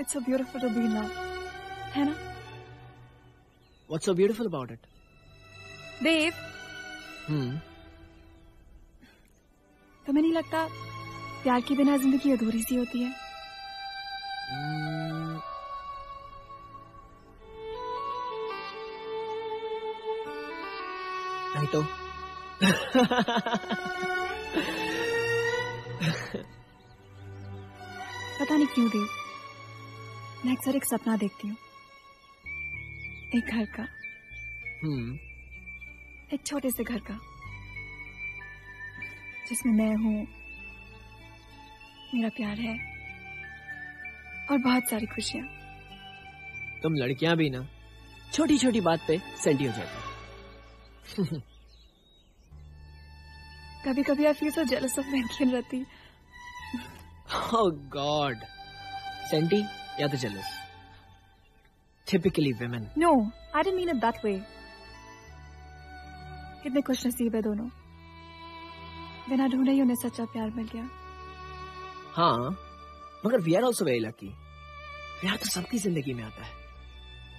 It's so beautiful to be in love, है ना? What's so beautiful about it? देव। हम्म। तुम्हें नहीं लगता प्यार के बिना जिंदगी अधूरी सी होती है? hmm. नहीं तो। पता नहीं क्यों देव, मैं अक्सर एक सपना देखती हूँ, एक घर का। हम्म hmm. एक छोटे से घर का, जिसमें मैं हूँ, मेरा प्यार है और बहुत सारी खुशियाँ। तुम लड़कियाँ भी ना छोटी छोटी बात पे सेंटी हो जाती। कभी कभी I feel so jealous of Venky and Rati. Oh God, senti या तो jealous. Typically women. No, I didn't mean it that way. कितने खुश नसीब है दोनों। बिना ढूंढे ही उन्हें सच्चा प्यार मिल गया। हाँ, मगर we are also very lucky. प्यार तो सबकी जिंदगी में आता है,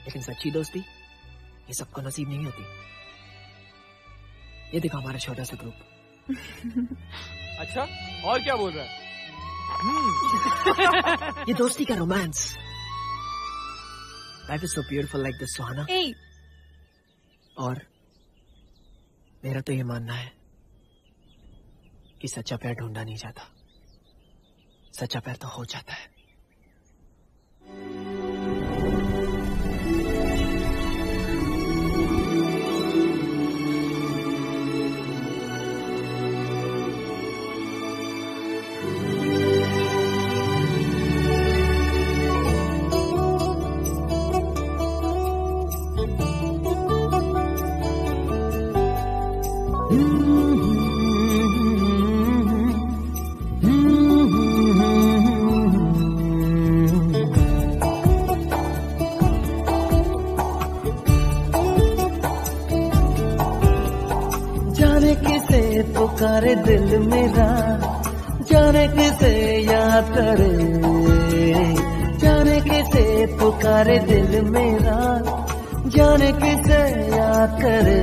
लेकिन सच्ची दोस्ती ये सबको नसीब नहीं आती। ये देखो हमारा छोटा सा ग्रुप। अच्छा, और क्या बोल रहा है? ये दोस्ती का romance. Life is so beautiful like this, Suhana. Hey. और मेरा तो ये मानना है कि सच्चा प्यार ढूंढा नहीं जाता, सच्चा प्यार तो हो जाता है। पुकारे दिल मेरा, जाने किसे याद करे, जाने किसे पुकारे दिल मेरा, जाने किसे याद करे।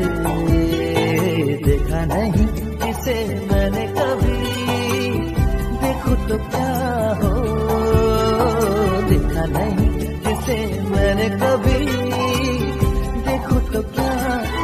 देखा नहीं किसे मैंने कभी, देखो तो क्या हो। देखा नहीं किसे मैंने कभी, देखो तो क्या हो।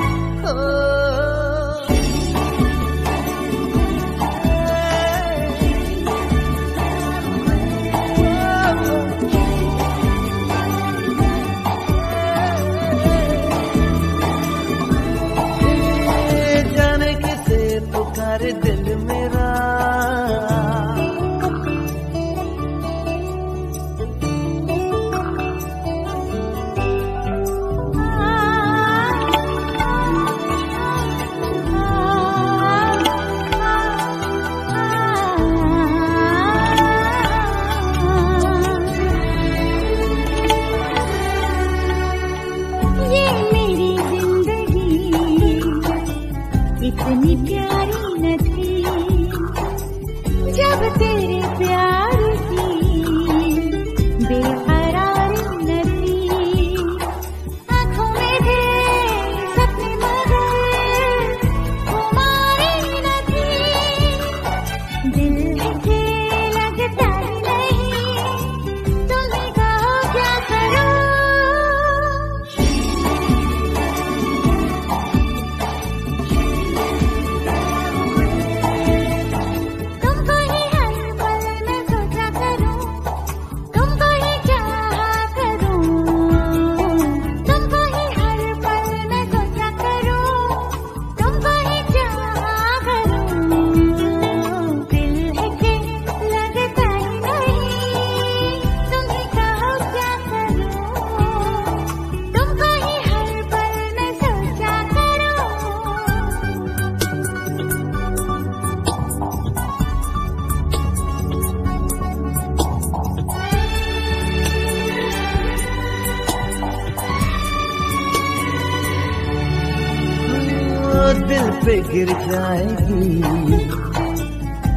गिर जाएगी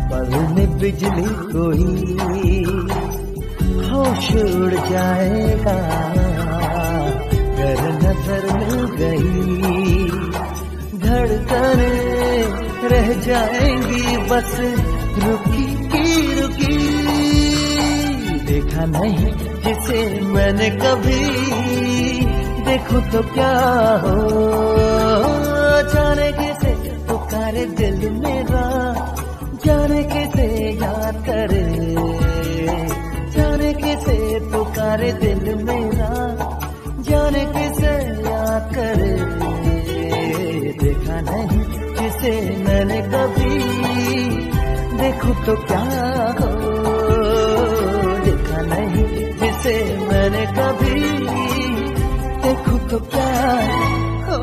पल में बिजली कोई, होश उड़ जाएगा घर नजर मिल गई। धड़कने रह जाएंगी बस रुकी की रुकी। देखा नहीं जिसे मैंने कभी, देखो तो क्या हो। जाने किसे पुकारे दिल मेरा, जाने किसे याद करे, जाने किसे पुकारे दिल मेरा, जाने किसे याद करे। देखा नहीं किसे मैंने कभी, देखो तो क्या हो। देखा नहीं किसे मैंने कभी, आंखों को प्यार हो।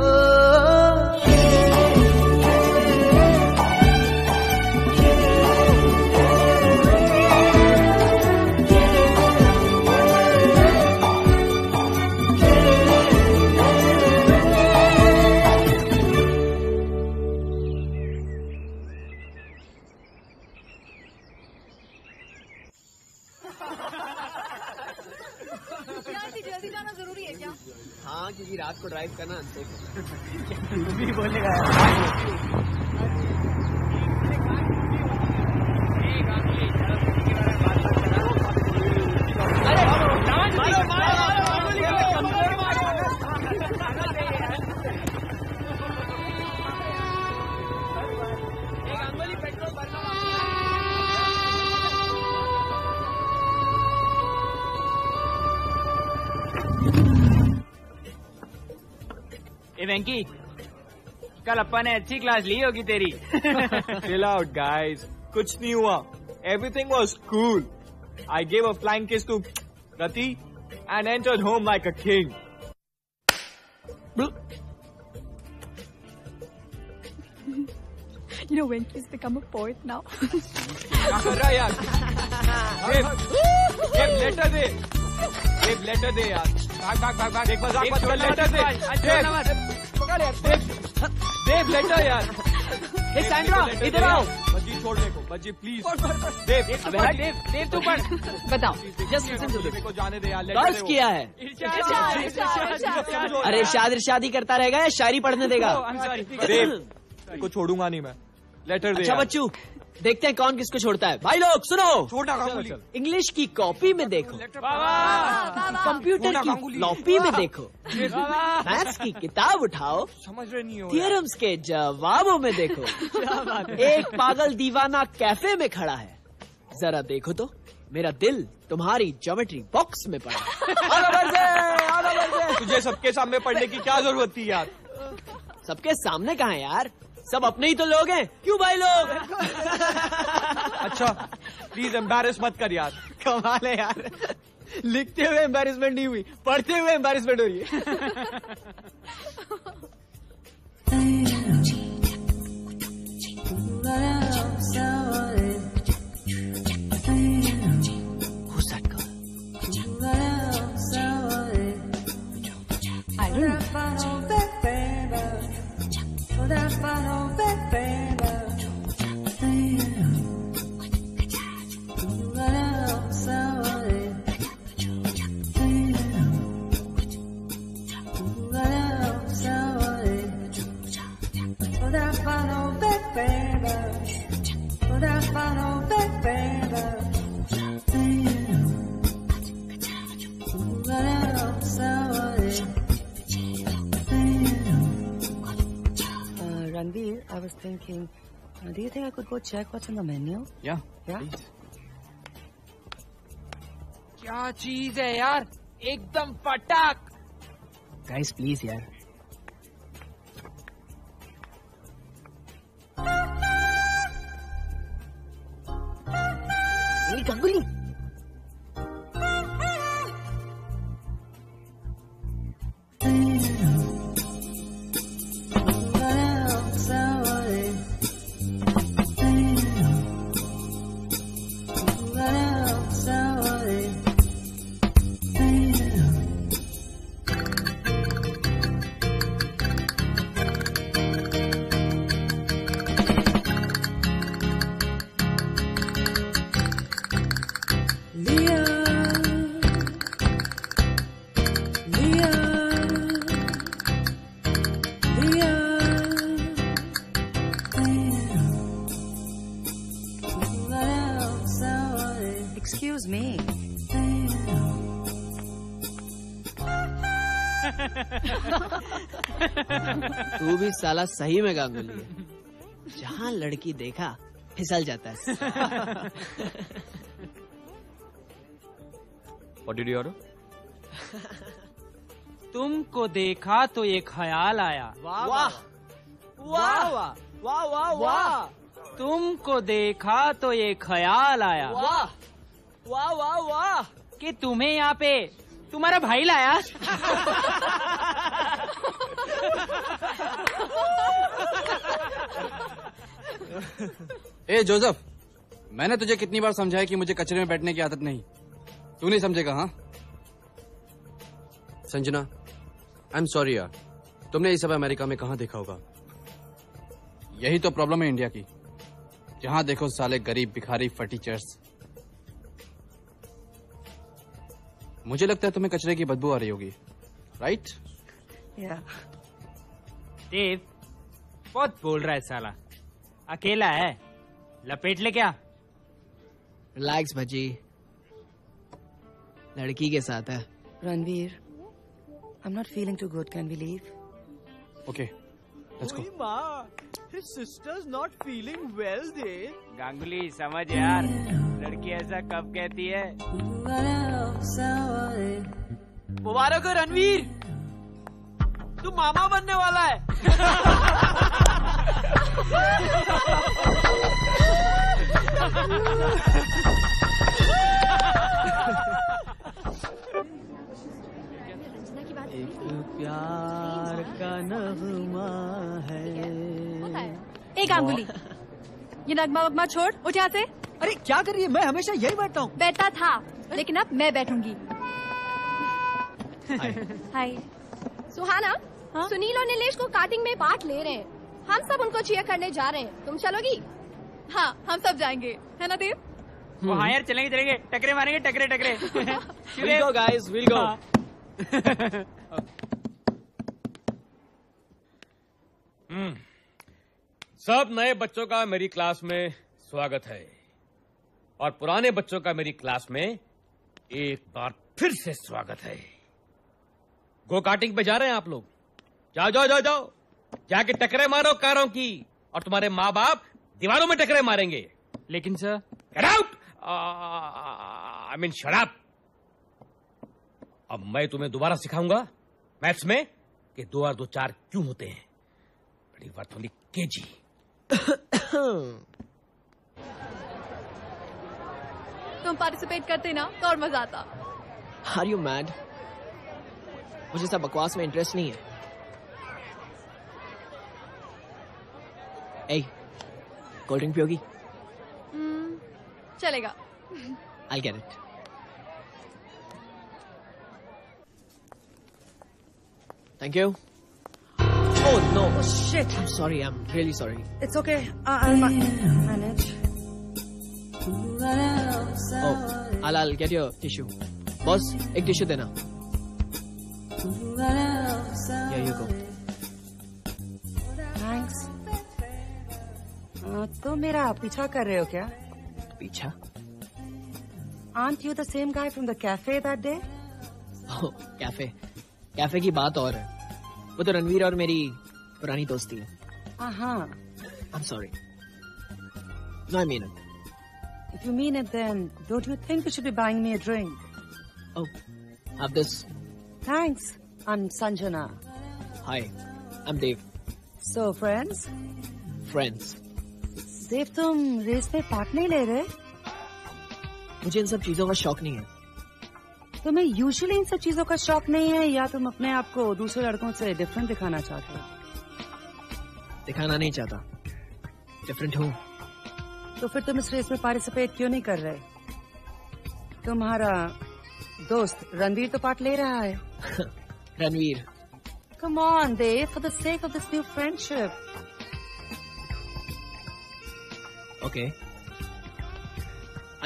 को ड्राइव करना भी बोलेगा। वेंकी, कल अपा ने अच्छी क्लास ली होगी तेरी। Chill out guys, कुछ नहीं हुआ। Everything was cool. I gave a flying kiss to Ratti and entered home like a king. You know Venky's become a poet now. यार यार, लेटर दे, लेटर दे यार। भाग भाग भाग भाग, एक बार भाग, लेटर दे। देव लेटर यार। हे सैंड्रा इधर आओ। बच्ची छोड़ मेरे को, बच्ची प्लीज। देव देव देव तू पढ़। बताओ जस्ट लिसन टू दिस। मेरे को जाने दे यार। बस किया है। अरे इरशाद इरशाद ही करता रहेगा या शायरी पढ़ने देगा? देव को छोड़ूंगा नहीं मैं। लेटर दे। अच्छा बच्चू, देखते हैं कौन किसको छोड़ता है। भाई लोग सुनो, छोटा गांगुली इंग्लिश की कॉपी में देखो, कंप्यूटर की फ्लॉपी में देखो, मैथ्स की किताब उठाओ, समझ रहे नहीं हो, थियरम्स के जवाबों में देखो। एक पागल दीवाना कैफे में खड़ा है, जरा देखो तो मेरा दिल तुम्हारी ज्योमेट्री बॉक्स में पड़ा। तुझे सबके सामने पढ़ने की क्या जरूरत थी यार? सबके सामने कहाँ है यार, सब अपने ही तो लोग हैं। क्यों भाई लोग? अच्छा प्लीज एम्बैरेस मत कर यार। कमाल है यार, लिखते हुए एम्बैरेसमेंट नहीं हुई, पढ़ते हुए एम्बैरेसमेंट हो रही है। Ranveer, I was thinking, uh, do you think I could go check what's on the menu? Yeah. Yeah. Please. क्या चीज है यार, एकदम फटाक। Guys, please यार। Hey Ganguly. तू भी साला सही में गांगुली है, जहाँ लड़की देखा फिसल जाता है। What did you order? तुमको देखा तो ये ख्याल आया, वाह वाह वाह वाह वाह वाह। तुमको देखा तो ये ख्याल आया, वाह वाह वाह वाह, कि तुम्हें यहाँ पे तुम्हारा भाई लाया। ए जोसेफ, मैंने तुझे कितनी बार समझाया कि मुझे कचरे में बैठने की आदत नहीं, तू नहीं समझेगा। हाँ संजना, आई एम सॉरी यार, तुमने ये सब अमेरिका में कहाँ देखा होगा। यही तो प्रॉब्लम है इंडिया की, जहां देखो साले गरीब भिखारी फटीचर्स। मुझे लगता है तुम्हें कचरे की बदबू आ रही होगी, राइट? या। देव बहुत बोल रहा है साला, अकेला है, लपेट ले क्या? रिलैक्स भाजी, लड़की के साथ है। Ranveer, I am not feeling too good, can we leave? Okay, let's go. माँ, his sister's not feeling well Dev. Ganguly समझ यार, लड़की ऐसा कब कहती है? मुबारक हो रणवीर, तू मामा बनने वाला है। एक प्यार का नगमा है। एक गांगुली, ये नगमा वगमा छोड़, उठ यहाँ से। अरे क्या कर रही है, मैं हमेशा यही बैठता हूँ। बैठा था, लेकिन अब मैं बैठूंगी। हाय सुहाना, हा? सुनील और नीलेश को काटिंग में पार्ट ले रहे हैं, हम सब उनको चीयर करने जा रहे हैं, तुम चलोगी? हाँ हम सब जाएंगे, है ना देव? वो हाँ यार चलेंगे चलेंगे, टकरे मारेंगे, टकरे टकरे। we'll go guys, we'll go. hmm. सब नए बच्चों का मेरी क्लास में स्वागत है, और पुराने बच्चों का मेरी क्लास में एक बार फिर से स्वागत है। गो कार्टिंग पे जा रहे हैं आप लोग, जाओ जाओ जाओ जाओ, जाके टकरे मारो कारों की, और तुम्हारे माँ बाप दीवारों में टकरे मारेंगे। लेकिन sir, get out, I mean shut up. अब मैं तुम्हें दोबारा सिखाऊंगा मैथ्स में कि दो और दो चार क्यों होते हैं। बड़ी बात होनी के जी। तुम पार्टिसिपेट करते ना तो और मजा आता। Are you mad? मुझे सब बकवास में इंटरेस्ट नहीं है। ए, कोल्ड ड्रिंक पियोगी? mm, चलेगा। I get it. Thank you. Oh no, shit, I am sorry, I am really sorry. It's okay, I will manage. Oh, I'll I'll get your tissue. Boss एक टिश्यू देना। Here you go. Thanks. Uh, तो मेरा पीछा कर रहे हो क्या? पीछा? Aren't you the same guy from the cafe that day? Oh, cafe. Cafe की बात और है, वो तो रणवीर और मेरी पुरानी दोस्ती है। हाँ। I'm sorry. No, I mean it. If you mean it, then don't you think you should be buying me a drink? Oh, have this. Thanks. I'm Sanjana. Hi, I'm Dev. So friends? Friends. Dev, तुम रेस में पार्ट नहीं ले रहे? मुझे इन सब चीजों का शौक नहीं है। तुम्हें यूजुअली इन सब चीजों का शौक नहीं है, या तुम अपने आप को दूसरे लड़कों से डिफरेंट दिखाना चाहते हो? दिखाना नहीं चाहता, डिफरेंट हूँ। तो फिर तुम इस रेस में पार्टिसिपेट क्यों नहीं कर रहे? तुम्हारा दोस्त रणवीर तो पार्ट ले रहा है। Ranveer. Come on, Dev, for the sake of this new friendship. Okay.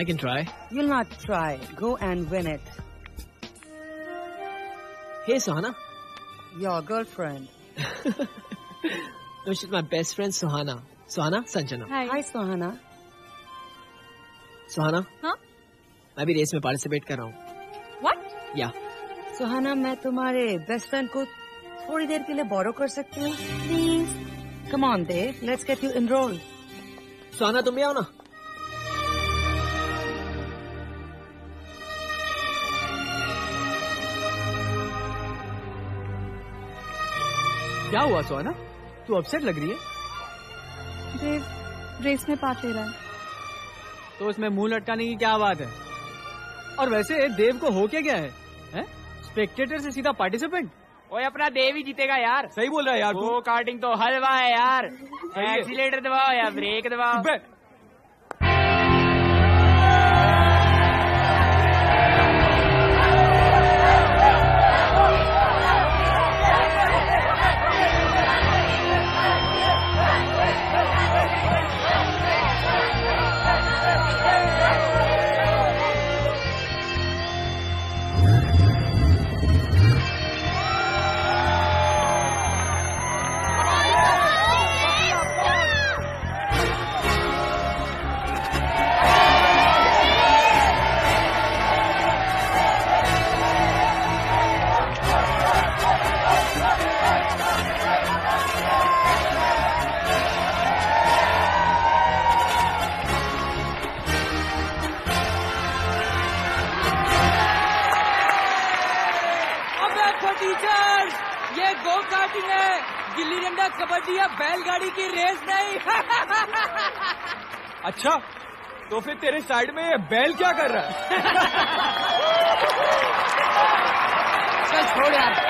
I can try. You'll not try. Go and win it. Hey, Suhana. Your girlfriend. No, she's my best friend, Suhana. Suhana, Sanjana. Hi. Hi, Suhana. Suhana? Huh? मैं भी रेस में पार्टिसिपेट कर रहा हूँ। What? Yeah. सुहाना, मैं तुम्हारे बेस्ट फ्रेंड को थोड़ी देर के लिए बोरो कर सकती हूँ? Please, come on Dev, let's get you enrolled. Suhana तुम भी आओ ना। क्या हुआ सुहाना, तू अपसेट लग रही है? देव रेस में पार्ट ले रहा है, तो इसमें मुंह लटकाने की क्या बात है? और वैसे देव को हो क्या क्या है? स्पेक्टेटर से सीधा पार्टिसिपेंट। ओए अपना देव ही जीतेगा यार। सही बोल रहा है यार। वो कार्टिंग तो हलवा है यार। एक्सीलेटर दबाओ या ब्रेक दबाओ। बैलगाड़ी की रेस नहीं। अच्छा तो फिर तेरे साइड में ये बैल क्या कर रहा है? चल छोड़ यार।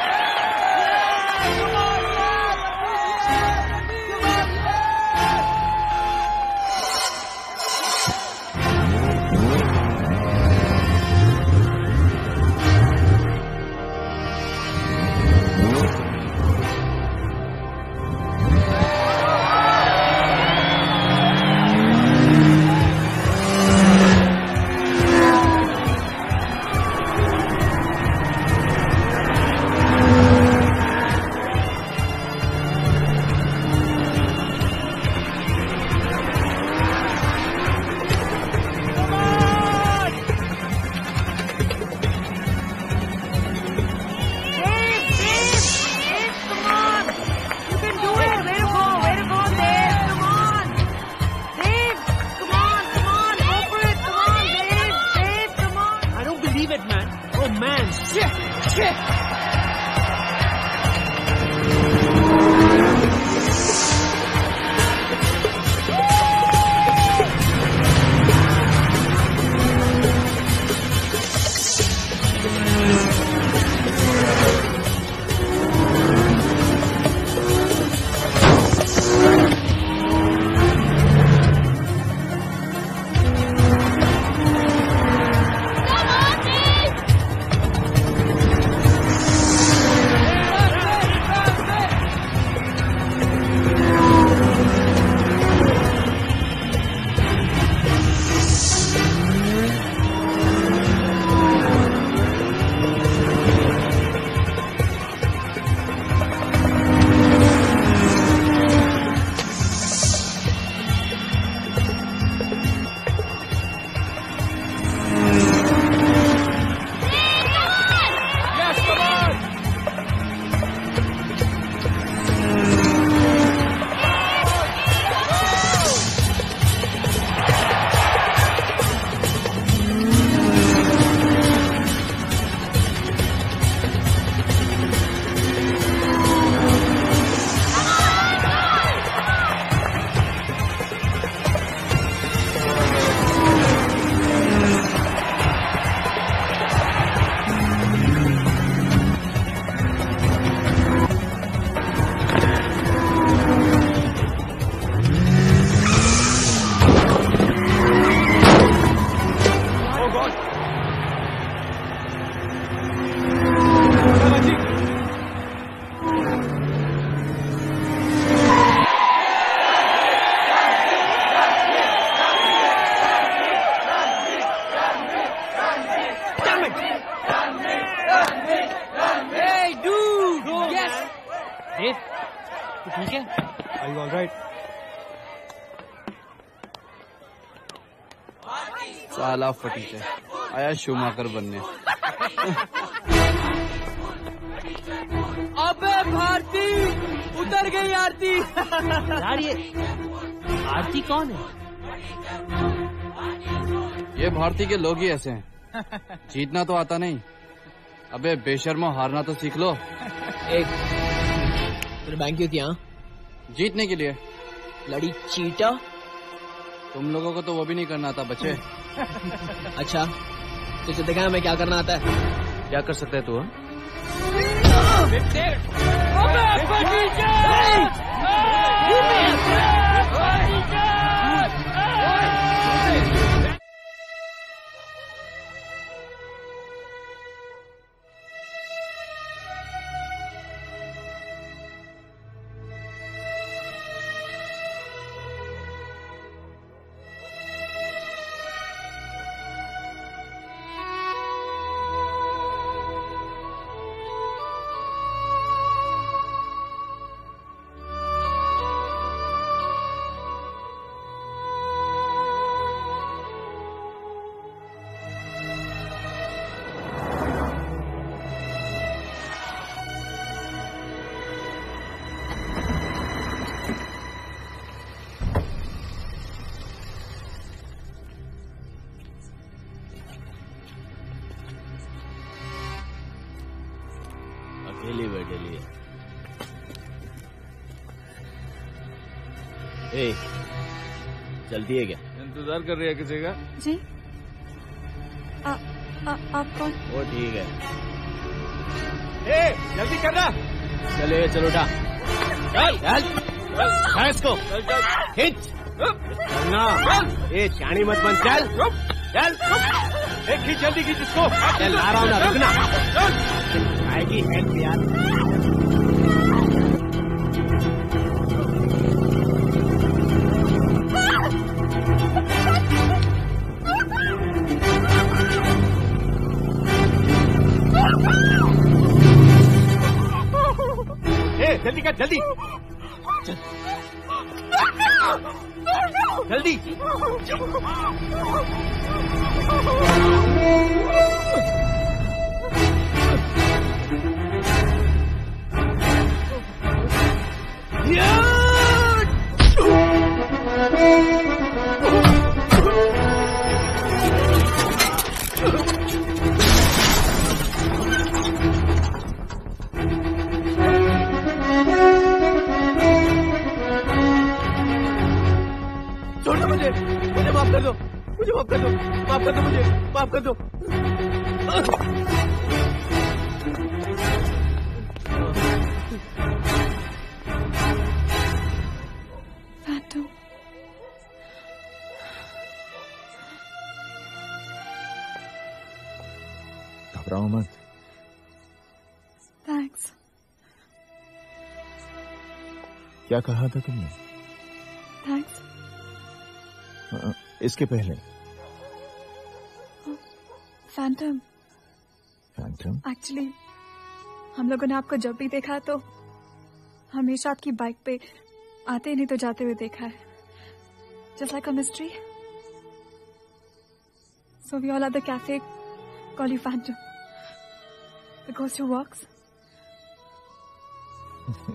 फटीचे आया शूमाकर बनने। अबे भारती उतर गई आरती। यार ये आरती कौन है? ये भारती के लोग ही ऐसे हैं। जीतना तो आता नहीं, अबे बेशर्मो हारना तो सीख लो। एक तेरे बैंक क्यों किया? जीतने के लिए। लड़ी चीटा। तुम लोगों को तो वो भी नहीं करना आता बच्चे। अच्छा तुझे दिखाया मैं क्या करना आता है। क्या कर सकते है तू? चलती है क्या? इंतजार कर रही है किसी का? जी। आ, आ, आप कौन? वो ठीक है। ए, जल्दी करना। चले चलो उठा। चल चल चल इसको खींच। चलना। ए शानी मत बन चल। चल। ए खींच जल्दी खींच इसको। चल आ रहा हूँ ना रुकना। आएगी हेल्प यार। जल्दी कर जल्दी जल्दी कर दो मुझे माफ कर दो माफ कर दो मुझे माफ कर दो फैंटम घबराओ मत थैंक्स क्या कहा था तुमने थैंक्स आ, इसके पहले फैंटम फैंटम एक्चुअली हम लोगों ने आपको जब भी देखा तो हमेशा आपकी बाइक पे आते ही नहीं तो जाते हुए देखा है just like a mystery so we all at the cafe call you Phantom the ghost who walks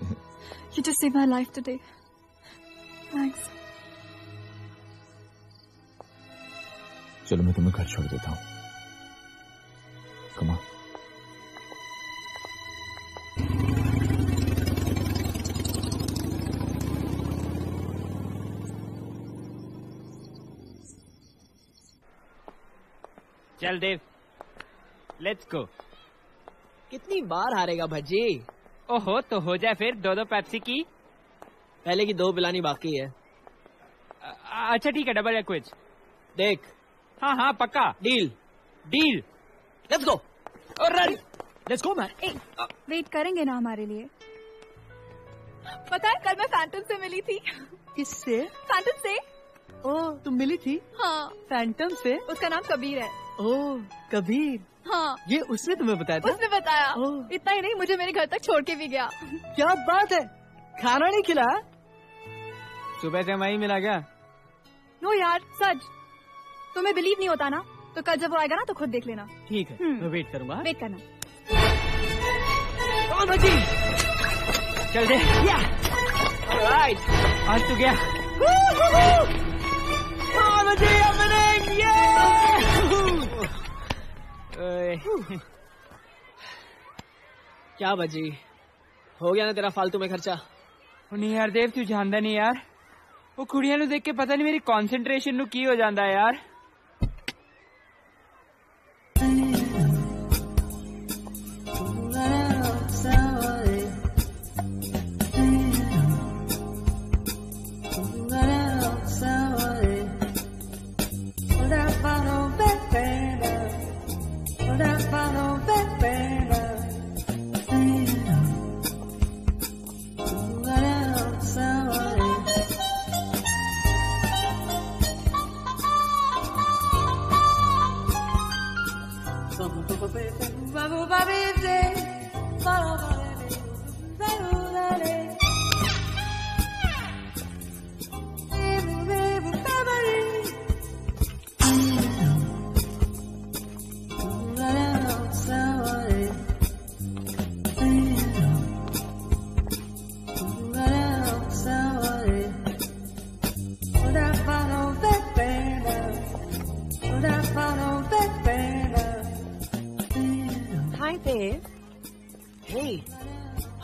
you just saved my life today thanks चलो मैं तुम्हें घर छोड़ देता हूँ कमा चल देव लेट्स गो कितनी बार हारेगा भज्जी ओहो तो हो जाए फिर दो दो पेप्सी की पहले की दो पिलानी बाकी है अच्छा ठीक है डबल एक्विज देख हाँ हाँ पक्का डील डील लेट्स गो और लेट्स गो मैन वेट करेंगे ना हमारे लिए पता है कल मैं फैंटम से मिली थी किससे फैंटम से ओह तुम मिली थी हाँ फैंटम से उसका नाम कबीर है ओह कबीर हाँ ये उसने तुम्हें बताया था उसने बताया oh. इतना ही नहीं मुझे मेरे घर तक छोड़ के भी गया क्या बात है खाना नहीं खिलाया सुबह से वही मिला क्या नो यार सच तुम्हें बिलीव नहीं होता ना तो कल जब वो आएगा ना तो खुद देख लेना ठीक है मैं वेट करूंगा वेट करना चल दे ऑलराइट आज तो गया क्या बजी हो गया ना तेरा फालतू में खर्चा नहीं यार देव तू जानता नहीं यार वो कुड़िया नु देख के पता नहीं मेरी कॉन्सेंट्रेशन नु की हो जाता है यार Bye.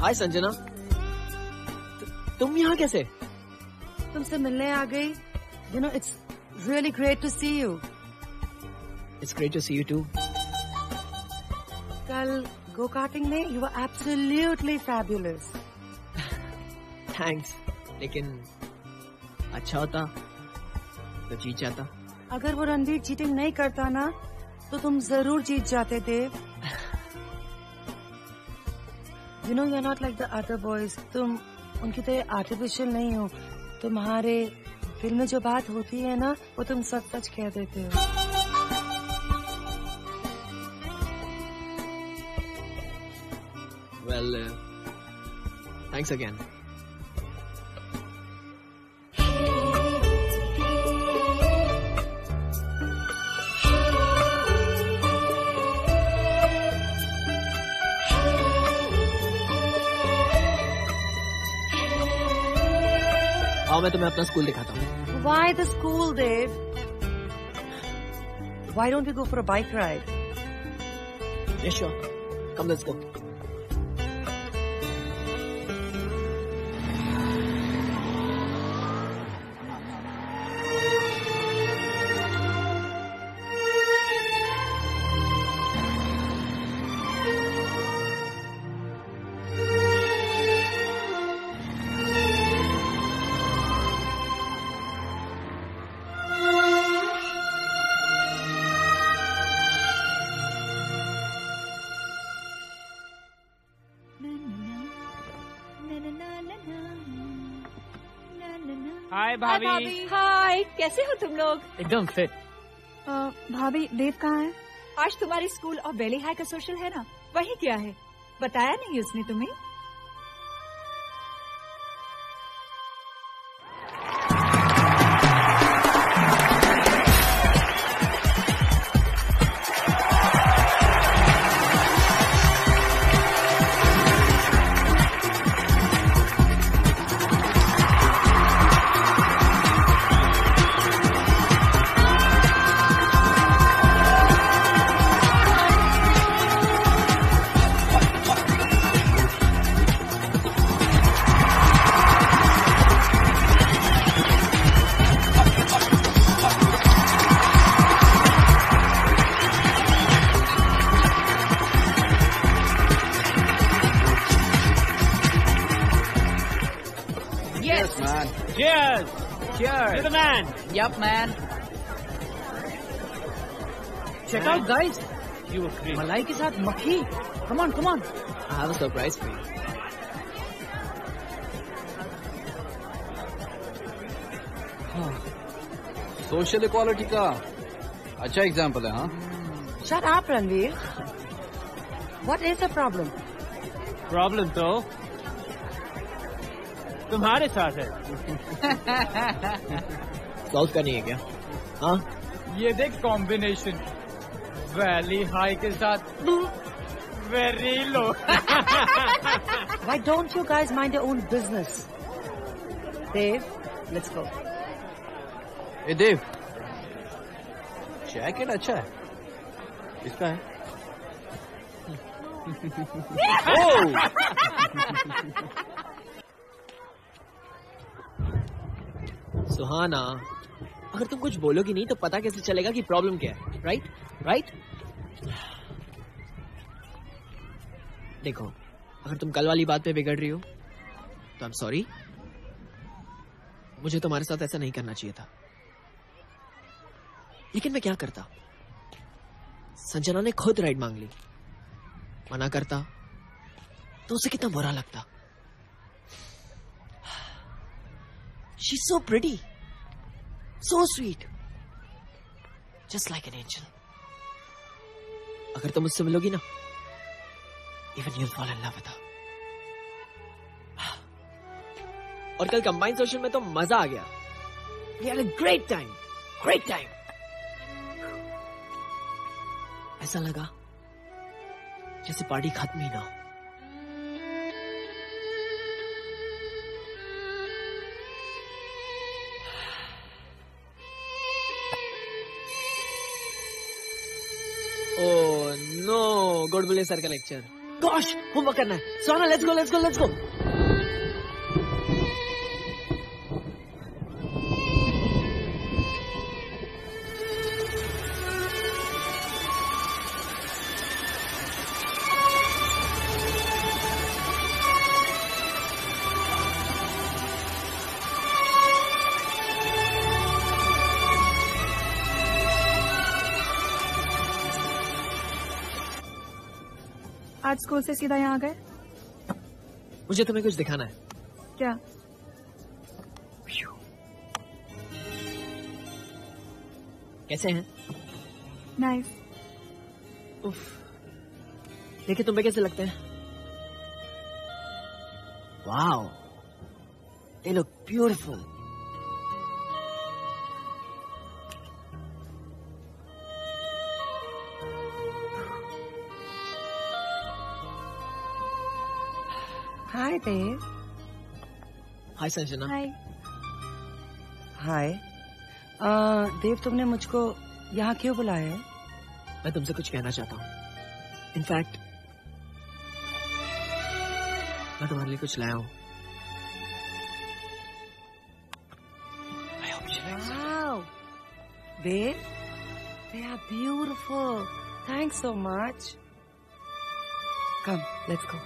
हाय संजना, तुम यहाँ कैसे? तुमसे मिलने आ गई। You know, it's really great to see you. It's great to see you too. कल go karting में you were absolutely fabulous. Thanks, लेकिन अच्छा होता तो जीत जाता। अगर वो रणवीर चीटिंग नहीं करता ना तो तुम जरूर जीत जाते देव। You know you're not like the other boys. तुम उनकी तरह आर्टिफिशियल नहीं हो। तुम्हारे फिल्म में जो बात होती है ना वो तुम सब सच कह देते हो। Well, uh, thanks again. मैं तुम्हें अपना स्कूल दिखाता हूँ। Why the school, Dev? Why don't we go for a bike ride? Yeah, sure. Come, let's go. भाभी हाय, कैसे हो तुम लोग? एकदम फिट। भाभी देव कहाँ है? आज तुम्हारे स्कूल और वैली हाई का सोशल है ना, वही क्या है? बताया नहीं उसने तुम्हें? Yup, man. Check out, guys. You were crazy. Malai ke saath makhi. Come on, come on. I have a surprise for you. Huh. Social equality का अच्छा example है, हाँ? Shut up, Ranveer. What is the problem? Problem तो तुम्हारे साथ है. साउथ का नहीं है क्या? हाँ, ये देख कॉम्बिनेशन, वैली हाई के साथ very low. Why don't you guys mind your own business? Dev, let's go. Hey Dev, jacket अच्छा है, इसका है। सुहाना, अगर तुम कुछ बोलोगी नहीं तो पता कैसे चलेगा कि प्रॉब्लम क्या है, राइट? राइट? देखो, अगर तुम कल वाली बात पे बिगड़ रही हो तो आई एम सॉरी, मुझे तुम्हारे साथ ऐसा नहीं करना चाहिए था, लेकिन मैं क्या करता? संजना ने खुद राइड मांग ली, मना करता तो उसे कितना बुरा लगता। She's so pretty, so sweet, just like an angel. अगर तुम उससे मिलोगी ना, even you'll fall in love with her. और कल कंबाइन सोशल में तो मजा आ गया. We had a great time, great time. ऐसा लगा जैसे पार्टी खत्म ही ना हो. गुड बुले सर का लेक्चर gosh, homework करना है. Suhana, let's go, let's go, let's go. आज स्कूल से सीधा यहाँ आ गए. मुझे तुम्हें कुछ दिखाना है. क्या? कैसे हैं? नाइस. उफ, देखिए तुम्हें कैसे लगते हैं. Wow, they look beautiful. Hi, Dev. Hi, Sanjana. Hi. Hi. Uh, Dev, तुमने मुझको यहाँ क्यों बुलाया है? मैं तुमसे कुछ कहना चाहता हूँ. इनफैक्ट मैं तुम्हारे लिए कुछ लाया हूँ. Wow, Dev, they are beautiful. Thanks so much. Come, let's go.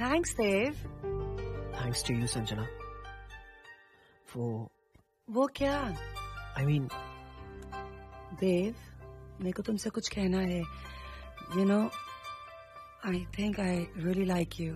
Thanks, Dev. Thanks to you, Sanjana. For... वो क्या? I mean... Dev, मेरे को तुमसे कुछ कहना है. You know, I think I really like you.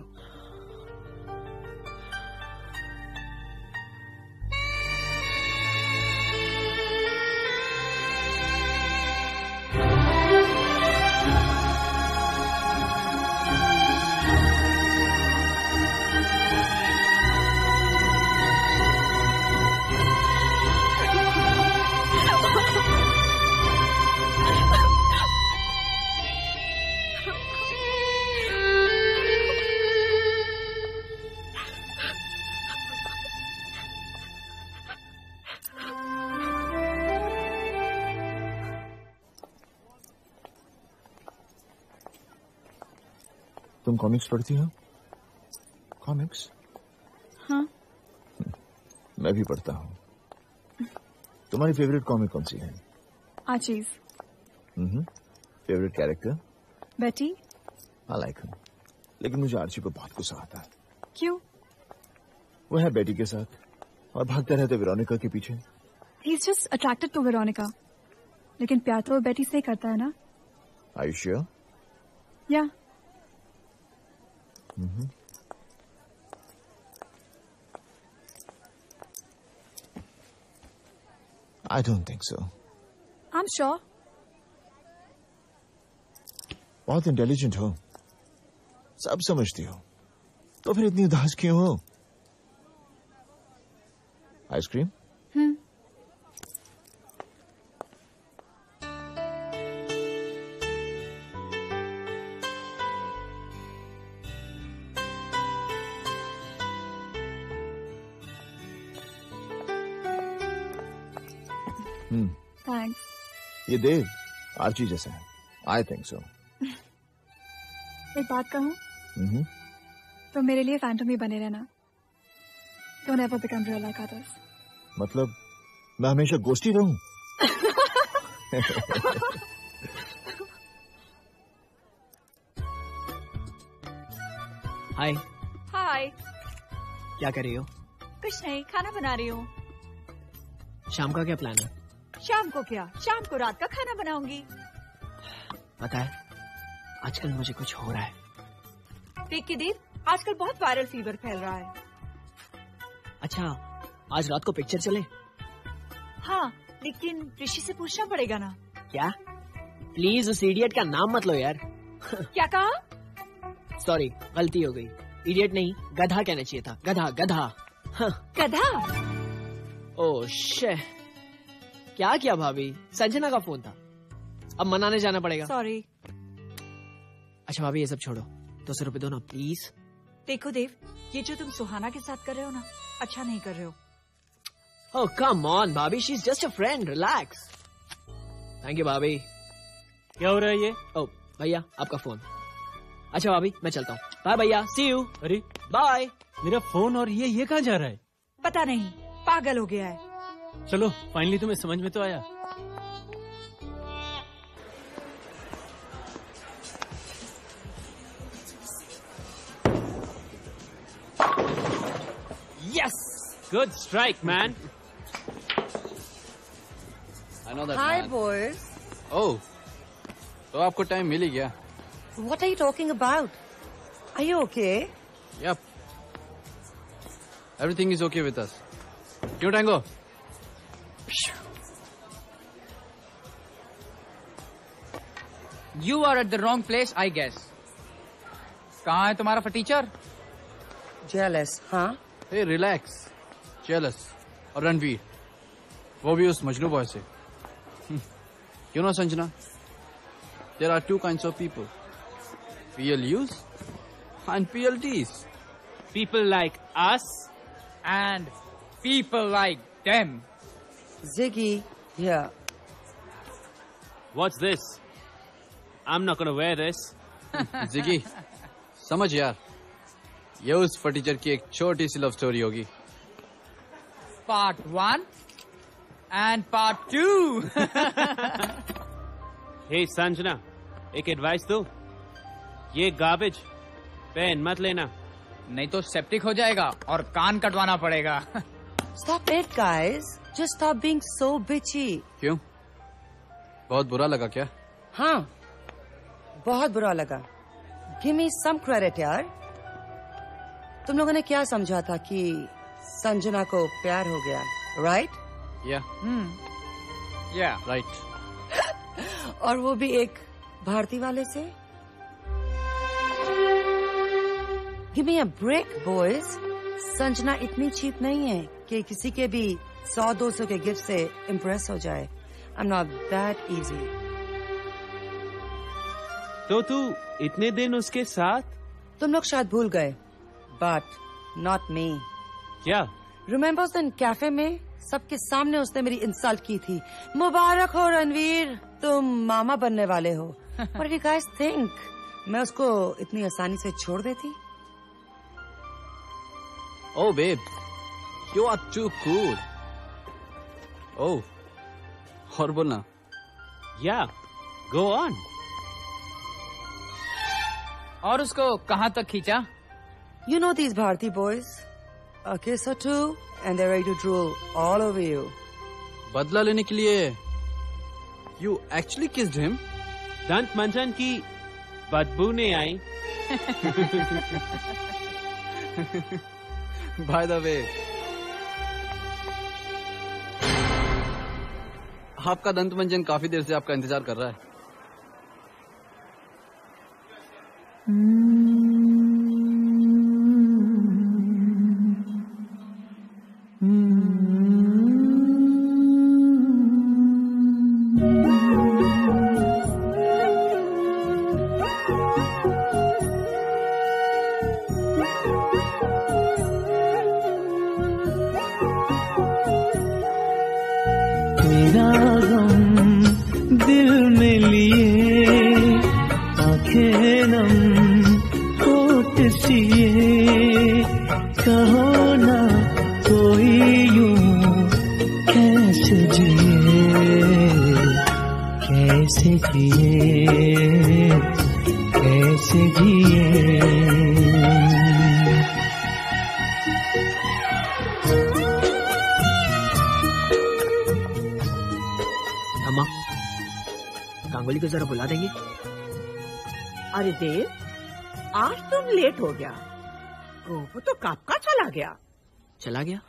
तुम कॉमिक्स पढ़ती हो? कॉमिक्स? हाँ. मैं भी पढ़ता हूँ. तुम्हारी फेवरेट कॉमिक कौन सी है? Archie. Hmm. Favourite character? Betty. I like her. लेकिन मुझे आर्ची को बहुत गुस्सा आता है. क्यों? वो है बेटी के साथ और भागता रहता है वेरोनिका के पीछे. He is just attracted to Veronica. लेकिन प्यार तो वो बेटी से करता है ना. Are you sure? Yeah. Mm-hmm. I don't think so. I'm sure. बहुत इंटेलिजेंट हो, सब समझती हो, तो फिर इतनी उदास क्यों हो? आइसक्रीम? हम्म. ये देव आर्ची जैसा है. I think so. एक बात कहूँ? mm-hmm. तो मेरे लिए फैंटम ही बने रहना. Don't ever become real like others. मतलब मैं हमेशा गोस्टी रहूं? हाय. हाय. क्या कर रही हो? कुछ नहीं, खाना बना रही हूँ. शाम का क्या प्लान है? शाम को क्या? शाम को रात का खाना बनाऊंगी. पता है आजकल मुझे कुछ हो रहा है. देख के देव, आजकल बहुत वायरल फीवर फैल रहा है. अच्छा, आज रात को पिक्चर चले? हाँ, लेकिन ऋषि से पूछना पड़ेगा ना. क्या? प्लीज उस इडियट का नाम मत लो यार. क्या कहा? सॉरी, गलती हो गई। इडियट नहीं, गधा कहना चाहिए था। गधा गधा गधा। ओह शिट, क्या किया भाभी? संजना का फोन था, अब मनाने जाना पड़ेगा। सॉरी। अच्छा भाभी ये सब छोड़ो, दो सौ रुपए दो ना प्लीज। देखो देव, ये जो तुम सुहाना के साथ कर रहे हो ना, अच्छा नहीं कर रहे हो। Oh come on भाभी, she's just a friend, relax. Thank you भाभी। क्या हो रहा है ये? Oh भैया आपका फोन। अच्छा भाभी मैं चलता हूँ, बाय भैया, see you। अरे बाय, मेरा फोन और ये ये कहाँ जा रहा है? पता नहीं, पागल हो गया है। चलो फाइनली तुम्हें समझ में तो आया। Good strike, man. I know that. Hi, man. boys. Oh, so आपको time मिली क्या? What are you talking about? Are you okay? Yep. Everything is okay with us. क्यों tango? You are at the wrong place, I guess. कहाँ है तुम्हारा फटीचर? Jealous, huh? Hey, relax. Jealous और रणवीर, वो भी उस मजनू बॉय से। You know Sanjana, there are two kinds of people, PLUs and PLTs. People like us and people like them. Jiggy, yeah what's this? I am not gonna wear this. Jiggy समझ यार, ये उस फटीचर की एक छोटी सी लव स्टोरी होगी। Part one and part two. Hey Sanjana, एक advice दो, ये garbage पेन मत लेना, नहीं तो सेप्टिक हो जाएगा और कान कटवाना पड़ेगा। Stop it guys, just stop being so bitchy. क्यों? बहुत बुरा लगा क्या? हाँ, बहुत बुरा लगा। Give me some credit यार, तुम लोगों ने क्या समझा था कि संजना को प्यार हो गया, राइट? या या राइट। और वो भी एक भारती वाले से। Give me a break boys, Sanjana इतनी चीप नहीं है कि किसी के भी सौ दो सौ के गिफ्ट से इम्प्रेस हो जाए। I am not that easy. तो तू इतने दिन उसके साथ? तुम लोग शायद भूल गए, बट नॉट मी। क्या? रिमेम्बर उस दिन कैफे में सबके सामने उसने मेरी इंसल्ट की थी। मुबारक हो रणवीर, तुम मामा बनने वाले हो। What do you guys think? मैं उसको इतनी आसानी से छोड़ देती? Oh babe, you are too cool. Oh, और बोलना? Yeah, go on. और उसको कहाँ तक खींचा? You know these Bharti boys. A kiss or two, and they're ready to drool all over you. बदला लेने के लिए, you actually kissed him? दंत मंजन की बदबू ने आई। By the way, आपका दंत मंजन काफी देर से आपका इंतजार कर रहा है। Hmm. चला गया?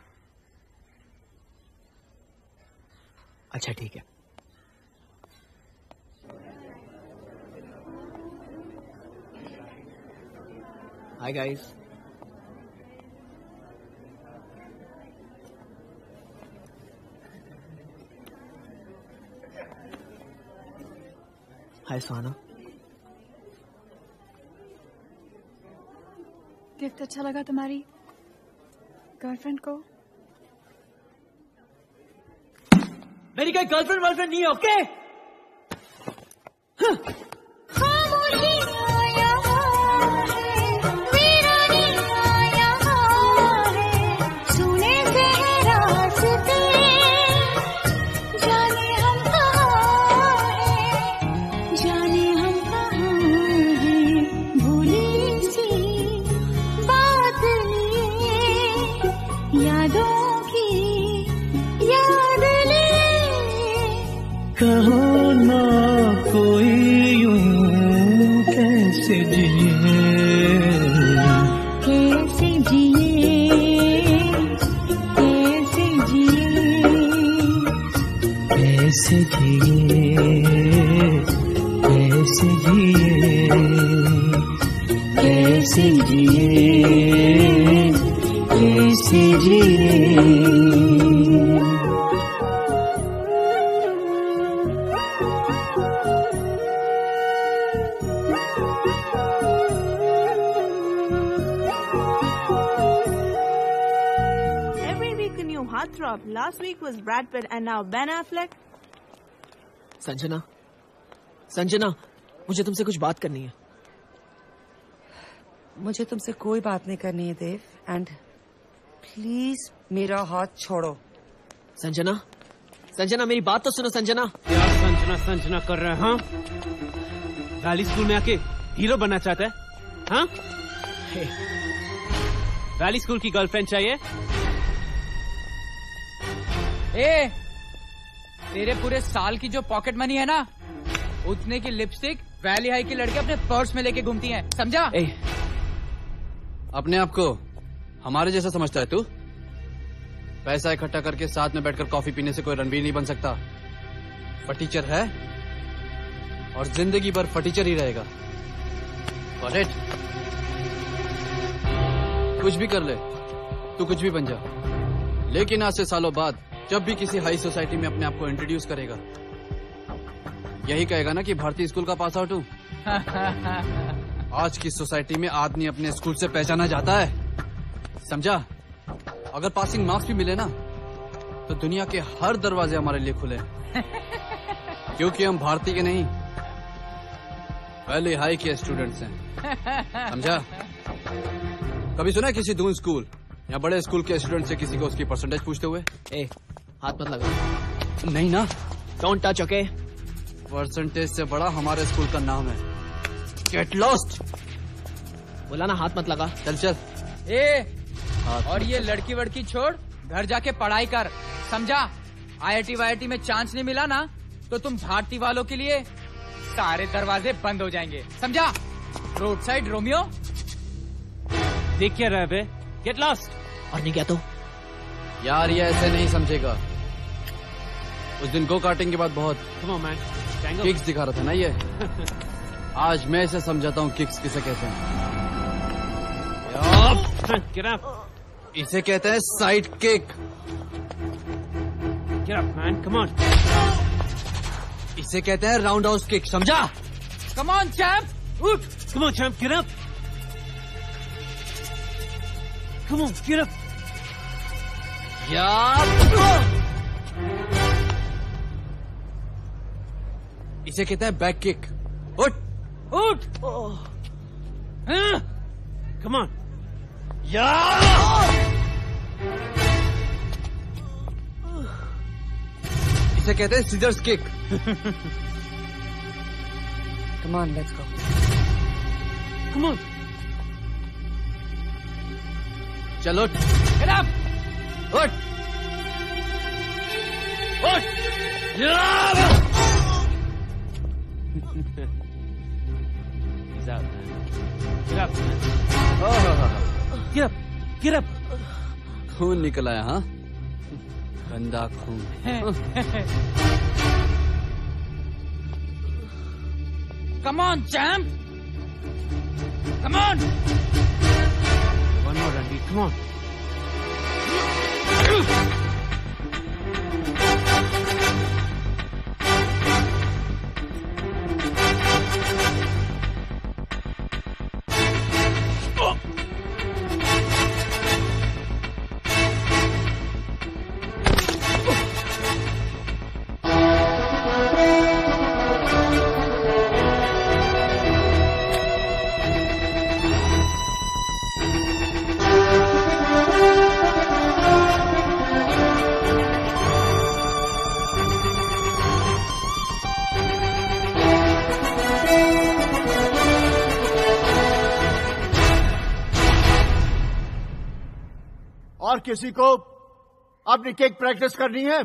अच्छा ठीक है। Hi guys. Hi Suhana. Gift अच्छा लगा तुम्हारी गर्लफ्रेंड को? मेरी कोई गर्लफ्रेंड वर्लफ्रेंड नहीं है, ओके? हाँ। And now Ben Affleck. Sanjana, Sanjana, मुझे तुमसे कुछ बात करनी है। मुझे तुमसे कोई बात नहीं करनी है देव, एंड प्लीज मेरा हाथ छोड़ो। संजना, संजना मेरी बात तो सुनो संजना। क्या संजना संजना कर रहे हैं? हाँ? वैली स्कूल में आके हीरो बनना चाहता है? हाँ? वैली स्कूल की गर्लफ्रेंड चाहिए? ए, तेरे पूरे साल की जो पॉकेट मनी है ना, उतने की लिपस्टिक वैली हाई की लड़के अपने पर्स में लेके घूमती हैं, समझा? ए, अपने आप को हमारे जैसा समझता है तू? पैसा इकट्ठा करके साथ में बैठकर कॉफी पीने से कोई रणवीर नहीं बन सकता। फटीचर है और जिंदगी भर फटीचर ही रहेगा। Got it? कुछ भी कर ले तू, कुछ भी बन जा, लेकिन आज से सालों बाद जब भी किसी हाई सोसाइटी में अपने आप को इंट्रोड्यूस करेगा, यही कहेगा ना कि भारती स्कूल का पास आउट हूँ। आज की सोसाइटी में आदमी अपने स्कूल से पहचाना जाता है, समझा? अगर पासिंग मार्क्स भी मिले ना तो दुनिया के हर दरवाजे हमारे लिए खुले हैं, क्योंकि हम भारती के नहीं वैली हाई के स्टूडेंट्स हैं, समझा? कभी सुना किसी दून स्कूल या बड़े स्कूल के स्टूडेंट से किसी को उसकी परसेंटेज पूछते हुए? ए, हाथ मत लगाओ। नहीं ना, डोंट टच, ओके? परसेंटेज से बड़ा हमारे स्कूल का नाम है। Get lost. बोला ना हाथ मत लगा। चल चल। ए, और ये लड़की वड़की छोड़, घर जाके पढ़ाई कर, समझा? आईआईटी वाईआईटी में चांस नहीं मिला ना तो तुम भारती वालों के लिए सारे दरवाजे बंद हो जाएंगे, समझा? Road side Romeo. देख क्या रहा है? Get lost. और नहीं क्या तो? यार ये ऐसे नहीं समझेगा। उस दिन गो कार्टिंग के बाद बहुत किक्स दिखा रहा था ना ये। आज मैं इसे समझाता हूँ किक्स किसे कहते हैं। इसे कहते हैं साइड किक। Come on. इसे कहते हैं राउंड हाउस किक, समझा? कम ऑन चैंप, उठ। Come on champ, get up. Come on, get up. Yeah. इसे कहते हैं बैक किक। उठ, उठ। Come on. Yeah. इसे कहते हैं scissors kick. Come on, let's go. Come on. चलो उठ, उठ, उठ। खून निकला है, हाँ? गंदा खून। Come on champ, come on. One more, Ranveer. Come on. किसी को आपने केक प्रैक्टिस करनी है?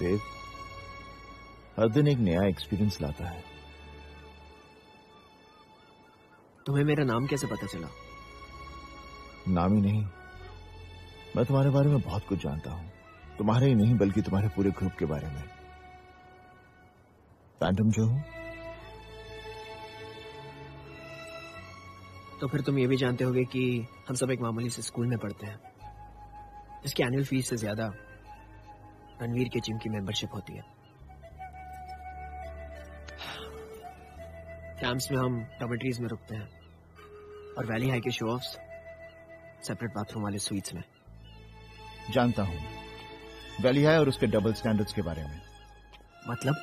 देव हर दिन एक नया एक्सपीरियंस लाता है। तुम्हें मेरा नाम कैसे पता चला? नाम ही नहीं, मैं तुम्हारे बारे में बहुत कुछ जानता हूँ। तुम्हारे ही नहीं बल्कि तुम्हारे पूरे ग्रुप के बारे में। फैंटम जो हूँ। तो फिर तुम ये भी जानते होगे कि हम सब एक मामूली से स्कूल में पढ़ते हैं। इसकी एनुअल फीस से ज्यादा रणवीर के जिम की मेंबरशिप होती है। कैंप्स में हम डॉर्मिटरीज में रुकते हैं और वैली हाई के शो ऑफ्स सेपरेट बाथरूम वाले स्वीट्स में। जानता हूँ वैली हाई और उसके डबल स्टैंडर्ड्स के बारे में। मतलब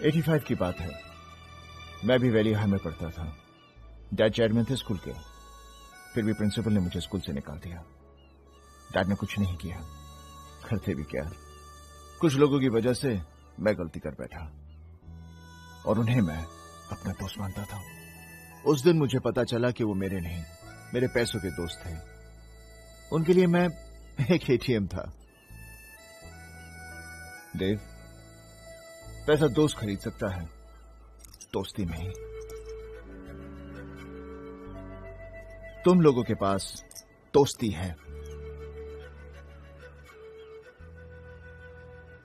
पचासी की बात है, मैं भी वैली हाई में पढ़ता था। डैड चेयरमैन थे स्कूल के, फिर भी प्रिंसिपल ने मुझे स्कूल से निकाल दिया। डैड ने कुछ नहीं किया, करते भी क्या, कुछ लोगों की वजह से मैं गलती कर बैठा और उन्हें मैं अपना दोस्त मानता था। उस दिन मुझे पता चला कि वो मेरे नहीं, मेरे पैसों के दोस्त थे। उनके लिए मैं एक एटीएम था। देव, पैसा दोस्त खरीद सकता है, दोस्ती नहीं। तुम लोगों के पास दोस्ती है।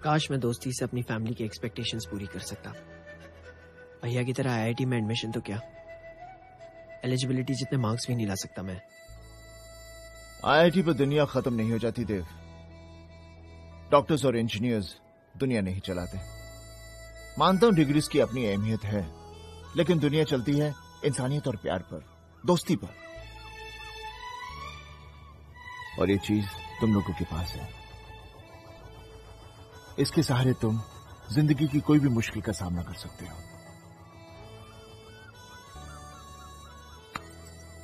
काश मैं दोस्ती से अपनी फैमिली की एक्सपेक्टेशंस पूरी कर सकता। भैया की तरह आईआईटी में एडमिशन तो क्या, एलिजिबिलिटी जितने मार्क्स भी नहीं ला सकता मैं। आईआईटी पर दुनिया खत्म नहीं हो जाती देव। डॉक्टर्स और इंजीनियर्स दुनिया नहीं चलाते। मानता हूं डिग्रीज की अपनी अहमियत है, लेकिन दुनिया चलती है इंसानियत और प्यार पर, दोस्ती पर। और ये चीज तुम लोगों के पास है। इसके सहारे तुम जिंदगी की कोई भी मुश्किल का सामना कर सकते हो।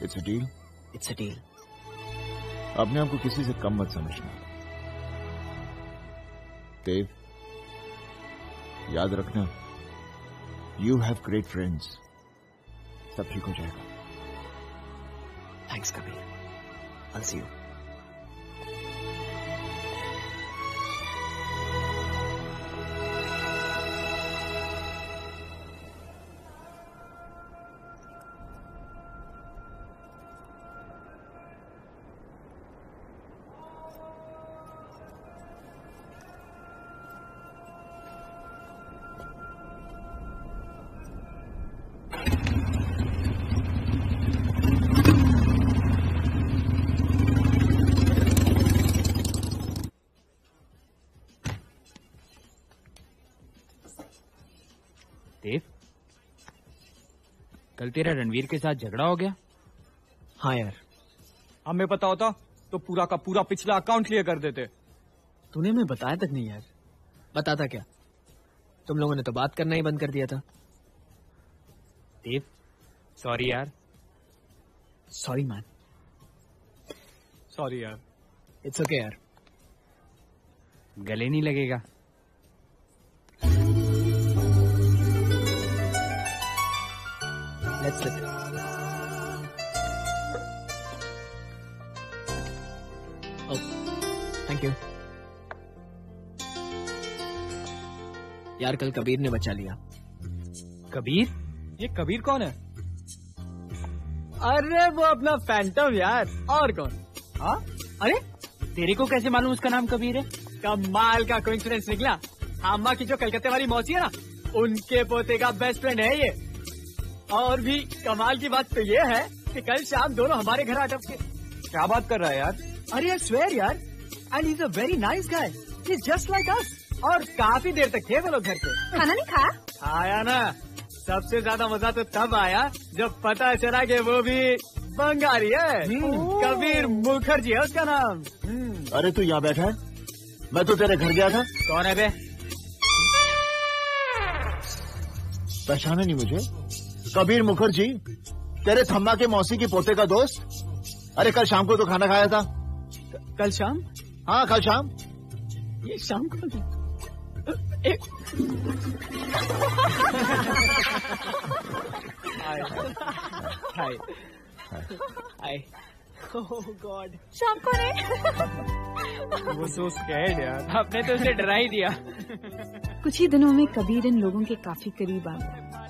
It's a deal. It's a deal. अपने आप को किसी से कम मत समझना देव। याद रखना, यू हैव ग्रेट फ्रेंड्स। सब ठीक हो जाएगा। Thanks Kabir. I see you. कल तेरा रणवीर के साथ झगड़ा हो गया। हाँ यार, हमें पता होता तो पूरा का पूरा पिछला अकाउंट क्लियर कर देते। तूने हमें बताया तक नहीं यार। बताता क्या, तुम लोगों ने तो बात करना ही बंद कर दिया था। देव सॉरी यार। Sorry man. सॉरी यार। इट्स ओके यार। गले नहीं लगेगा। Let's leave. Oh thank you यार। कल कबीर ने बचा लिया। कबीर? ये कबीर कौन है? अरे वो अपना फैंटम यार, और कौन। हाँ अरे तेरे को कैसे मालूम उसका नाम कबीर है? कमाल का कोइंसिडेंस निकला। अम्मा की जो कलकत्ते वाली मौसी है ना, उनके पोते का बेस्ट फ्रेंड है ये। और भी कमाल की बात तो ये है कि कल शाम दोनों हमारे घर अटपके। क्या बात कर रहा है यार। अरे आई स्वेयर यार, and he is a very nice guy, he is just like us. और काफी देर तक थे वो लोग घर पे। खाना नहीं खाया? खाया ना। सबसे ज्यादा मजा तो तब आया जब पता चला कि वो भी बंगाली है। कबीर मुखर्जी है उसका नाम। अरे तू यहाँ बैठा है, मैं तो तेरे घर गया था। कौन है बे? पहचाना नहीं मुझे? कबीर मुखर्जी, तेरे थम्मा के मौसी के पोते का दोस्त। अरे कल शाम को तो खाना खाया था। कल शाम? हाँ कल शाम। ये शाम कौन है? एक... हाय हाय हाय। Oh God. शाम को नहीं। वो so scared यार, आपने तो उसे डरा ही दिया। कुछ ही दिनों में कबीर इन लोगों के काफी करीब आ गया।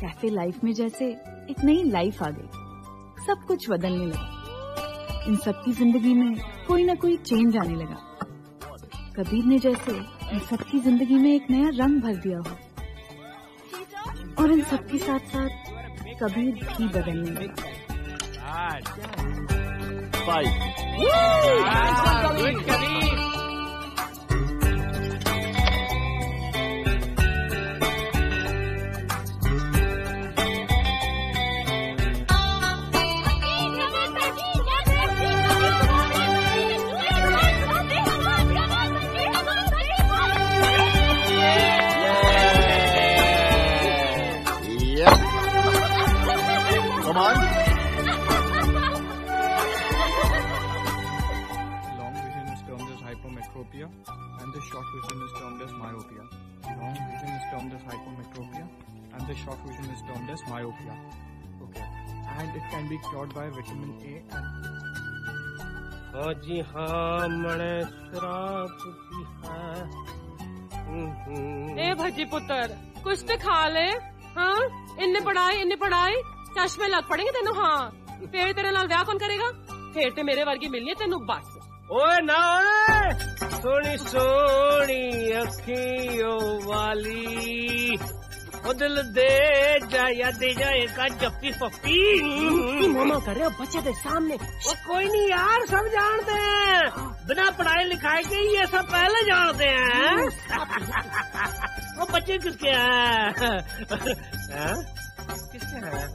कैफे लाइफ में जैसे एक नई लाइफ आ गई। सब कुछ बदलने लगा। इन सबकी जिंदगी में कोई ना कोई चेंज आने लगा। कबीर ने जैसे इन सबकी जिंदगी में एक नया रंग भर दिया हो। और इन सबके साथ साथ कबीर भी बदलने लगा। Come on. And the short vision is termed as myopia. Long vision is termed as hypermetropia, and the short vision is termed as myopia. Okay. And it can be cured by vitamin A. Haji ha mane shrap piha. Eh bhaji putar, kuch to kha le, ha? Inne padhai, inne padhai, chashme lag padenge tenu ha. Phir tere naal vyaah kon karega? Phir te mere vargi milni hai tenu bas. ओए ना ओए, सोनी सोनी अखियों वाली ओ दिल दे जाया दे जाए का जप्पी पप्पी। मामा कर रहे हो बच्चे के सामने। ओ कोई नहीं यार, सब जानते हैं, बिना पढ़ाई लिखाई के ये सब पहले जानते हैं। वो बच्चे किसके हैं? किसके हैं?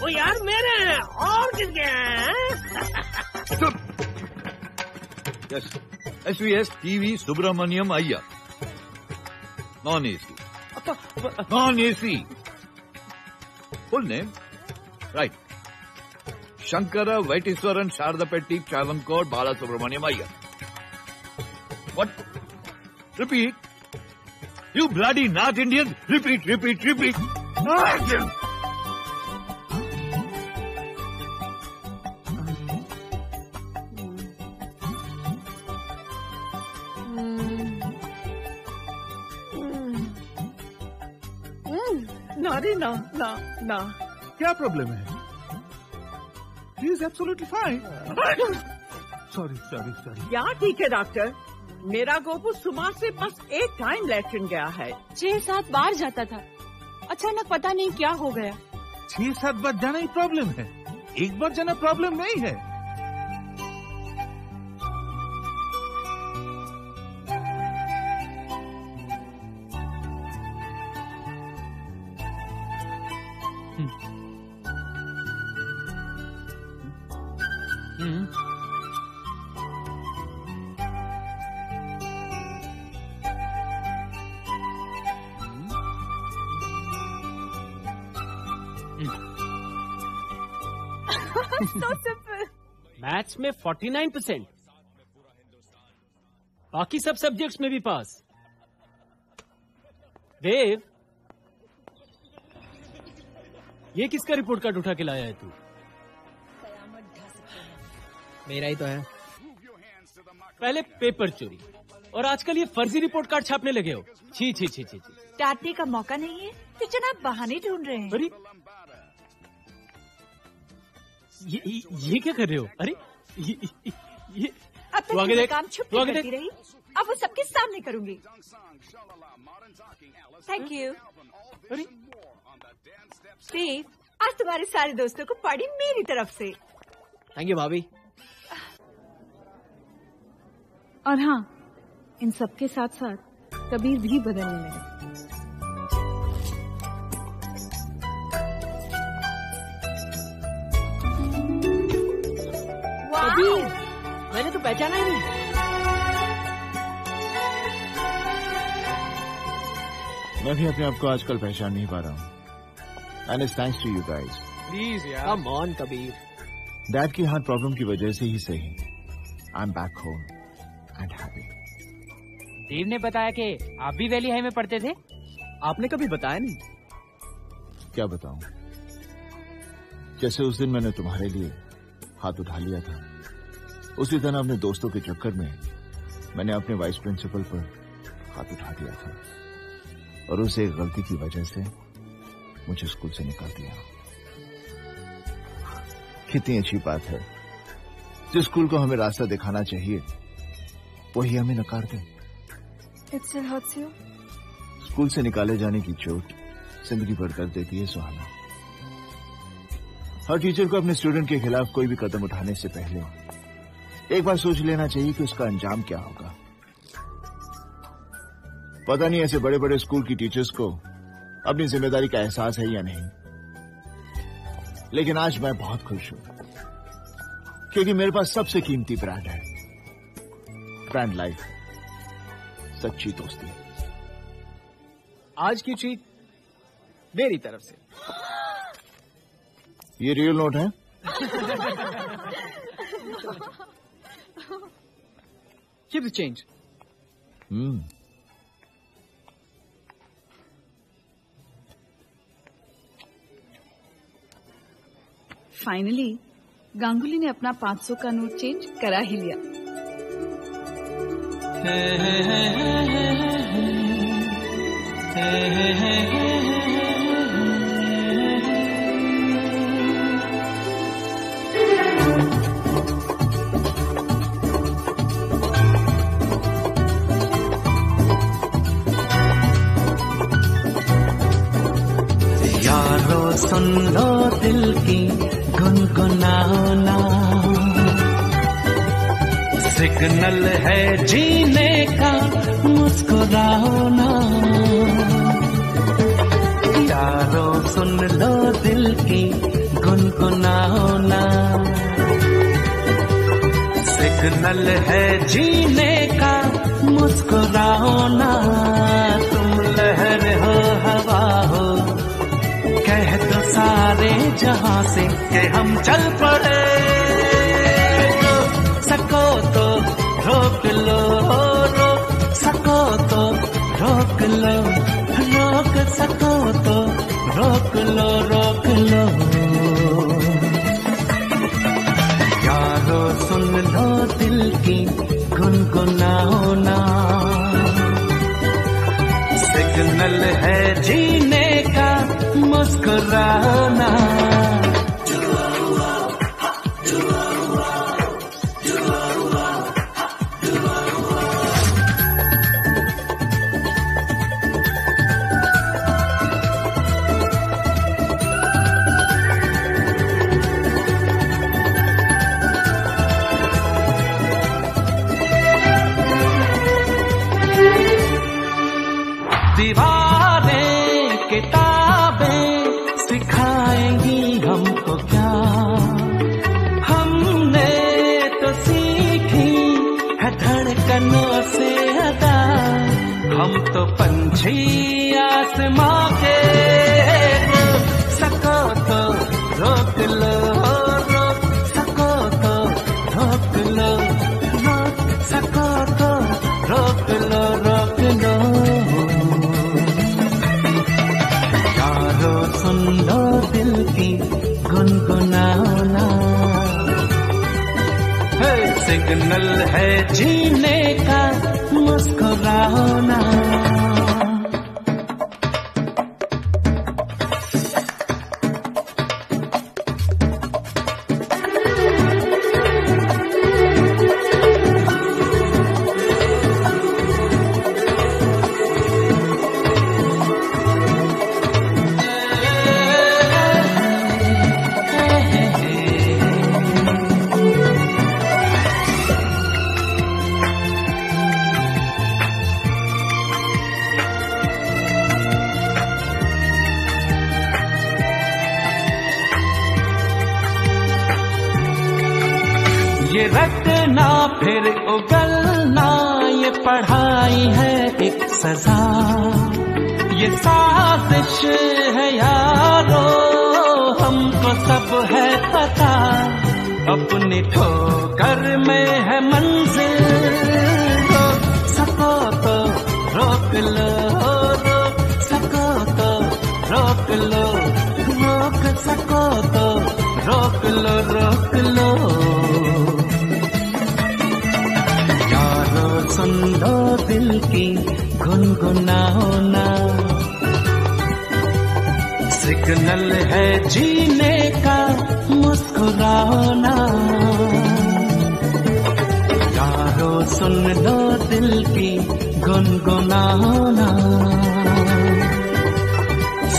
वो यार मेरे हैं। और किसके हैं? S V S TV Subramaniam Iyer, non AC, non AC, full name right Shankara Vaitheeswaran Sharadapetti Travancore Bala Subramaniam Iyer. What? Repeat you bloody north Indian. Repeat repeat repeat. ना ना ना क्या प्रॉब्लम है? He is absolutely fine. Sorry sorry sorry यार। ठीक है डॉक्टर, मेरा गोपू सुबह से बस एक टाइम लैट्रिन गया है। छह सात बार जाता था, अचानक पता नहीं क्या हो गया। छह सात बार जाना ही प्रॉब्लम है, एक बार जाना प्रॉब्लम नहीं है। So simple. मैथ्स में उनचास परसेंट, बाकी सब सब्जेक्ट्स में भी पास। देव, ये किसका रिपोर्ट कार्ड उठा के लाया है तू? मेरा ही तो है। पहले पेपर चोरी और आजकल ये फर्जी रिपोर्ट कार्ड छापने लगे हो। छी छी छी छी। डांटने का मौका नहीं है तो जनाब बहाने ढूंढ रहे हैं। अरे ये, ये, ये क्या कर रहे हो? अरे ये, ये, ये। अब तक मेरा काम छुप के करती रही, अब वो सबके सामने करूंगी। Thank you. अरे देव, आज तुम्हारे सारे दोस्तों को पार्टी मेरी तरफ से। थैंक यू भाभी। और हाँ, इन सब के साथ साथ कबीर भी बदलने लगा। कबीर, मैंने तो पहचाना ही नहीं। मैं भी अपने आप को आजकल पहचान नहीं पा रहा हूँ। And it's thanks to you guys. Please यार, कम ऑन कबीर। डैड की हार्ट प्रॉब्लम की वजह से ही सही, I am back home and happy. Dev ने बताया कि आप भी वैली हाई में पढ़ते थे। आपने कभी बताया नहीं। क्या बताऊं, जैसे उस दिन मैंने तुम्हारे लिए हाथ उठा लिया था, उसी तरह अपने दोस्तों के चक्कर में मैंने अपने वाइस प्रिंसिपल पर हाथ उठा दिया था और उस एक गलती की वजह से मुझे स्कूल से निकाल दिया। कितनी अच्छी बात है, जिस स्कूल को हमें रास्ता दिखाना चाहिए वही हमें नकार दे। स्कूल से निकाले जाने की चोट जिंदगी भर दर्द देती है सुहाना। हर टीचर को अपने स्टूडेंट के खिलाफ कोई भी कदम उठाने से पहले एक बार सोच लेना चाहिए कि उसका अंजाम क्या होगा। पता नहीं ऐसे बड़े बड़े स्कूल की टीचर्स को अपनी जिम्मेदारी का एहसास है या नहीं, लेकिन आज मैं बहुत खुश हूं क्योंकि मेरे पास सबसे कीमती ब्रांड है, ब्रांड लाइफ, सच्ची दोस्ती। आज की चीज मेरी तरफ से। ये रियल नोट है। Keep the change. Hmm, finally Ganguly ने अपना पाँच सौ का नोट चेंज करा ही लिया। है है है है है है है है है सुन लो दिल की गुनगुनाओ ना, सिग्नल है जीने का मुस्कुराओ ना। यारो सुन लो दिल की गुनगुनाओ ना, सिग्नल है जीने का मुस्कुराओ ना। तुम लहर हो, हवा हो, कह दो सारे जहां से के हम चल पड़े। तो सको तो रोक लो, रोक सको तो रोक लो, रोक सको तो रोक लो, रोक लो। यारो सुन लो दिल की गुनगुनाओ ना, सिग्नल है जीने का मुस्कुराना। पंछी आसमां के, सको तो लो दिल की गुनगुनाना, है सिग्नल है जीने का मुस्कुराना। सजा ये साजिश है यारो, हमको सब है पता, अपने ठोकर में है मंजिल। रो सको तो रोक लो, रो सको तो रोक लो, रोक सको तो रोक लो, रोक लो। यारो सुन लो दिल की गुनगुनाओ ना, सिग्नल है जीने का मुस्कुराओ ना। यारो सुन लो दिल की गुनगुनाओ ना,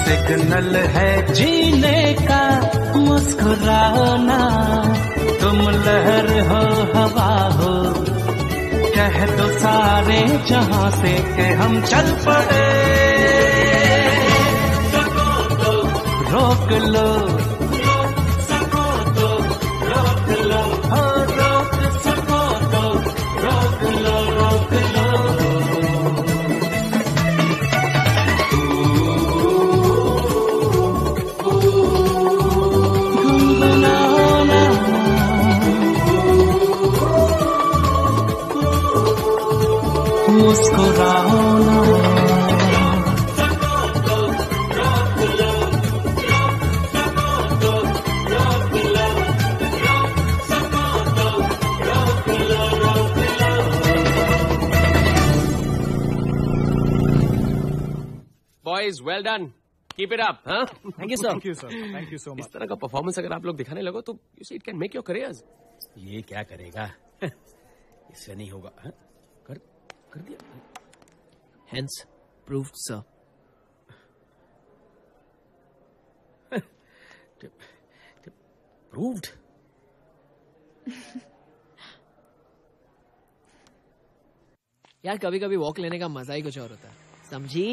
सिग्नल है जीने का मुस्कुराओ ना। तुम लहर हो हवा हो, कह दो सारे जहां से के हम चल पड़े। सको तो रोक लो, रोक सको तो रोक लो, रोक सको तो रोक लो, रोक लो। मुस्कुराओ ना, boys well done, keep it up. हाँ, thank you sir, thank you sir, thank you so much. इस तरह का परफॉर्मेंस अगर आप लोग दिखाने लगो तो you see it can make your careers. ये क्या करेगा, इससे नहीं होगा। हा? कर दिया। Hence proved sir। Proved? यार कभी कभी वॉक लेने का मजा ही कुछ और होता है, समझी?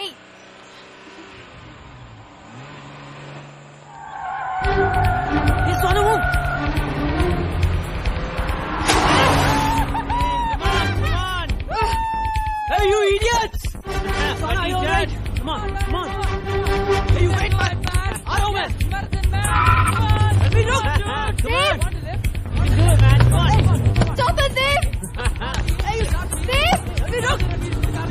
hey. Come on, come on. Hey, you wait my back. Come on. Let me look. Come on. What is it, man? Come on. Stop it, Dev. Hey, you stop it. Let me look.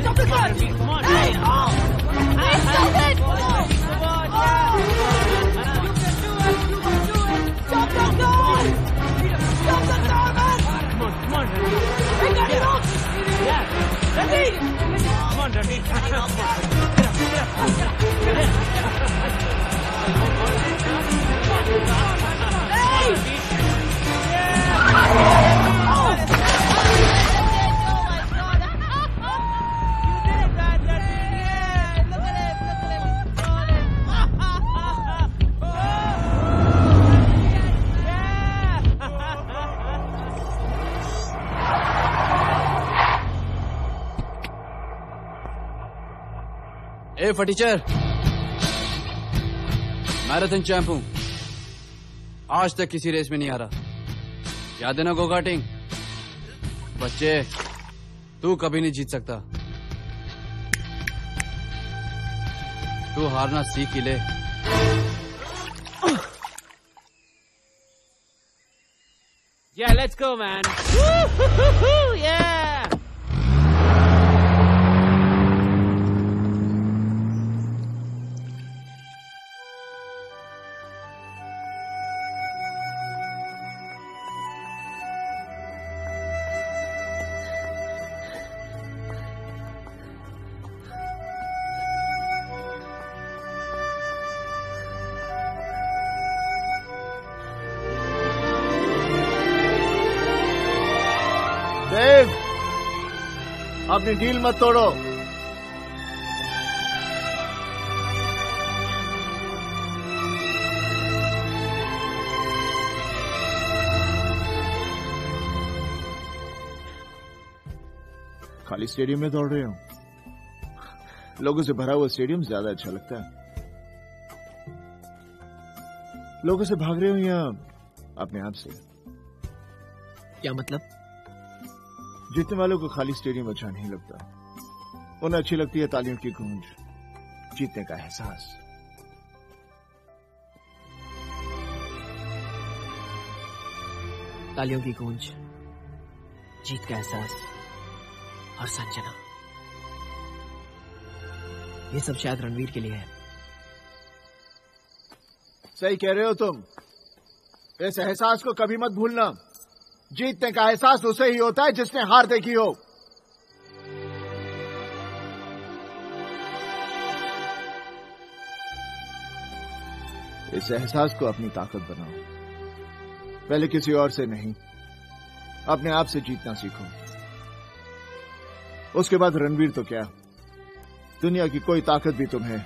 Stop it, man. Come on. Hey, stop it. Come on. You can do it. You can do it. Stop the dog. Stop the dog, man. Come on, come on. Hey, get it off. Yeah. Let me. Come on, Ranveer. Hey, फटीचर, मैराथन चैंप हूं, आज तक किसी रेस में नहीं आ रहा। याद है ना गो कार्टिंग? बच्चे, तू कभी नहीं जीत सकता। तू हारना सीख ही ले। Yeah, let's go, man. Woo-hoo-hoo-hoo, yeah. अपनी डील मत तोड़ो। खाली स्टेडियम में दौड़ रहे हो, लोगों से भरा हुआ स्टेडियम ज्यादा अच्छा लगता है। लोगों से भाग रहे हो या अपने आप से? क्या मतलब? जीतने वालों को खाली स्टेडियम अच्छा नहीं लगता, उन्हें अच्छी लगती है तालियों की गूंज, जीतने का एहसास। तालियों की गूंज, जीत का एहसास और संजना, ये सब शायद रणवीर के लिए है। सही कह रहे हो तुम, इस एहसास को कभी मत भूलना। जीतने का एहसास उसे ही होता है जिसने हार देखी हो। इस एहसास को अपनी ताकत बनाओ, पहले किसी और से नहीं, अपने आप से जीतना सीखो। उसके बाद रणवीर तो क्या, दुनिया की कोई ताकत भी तुम्हें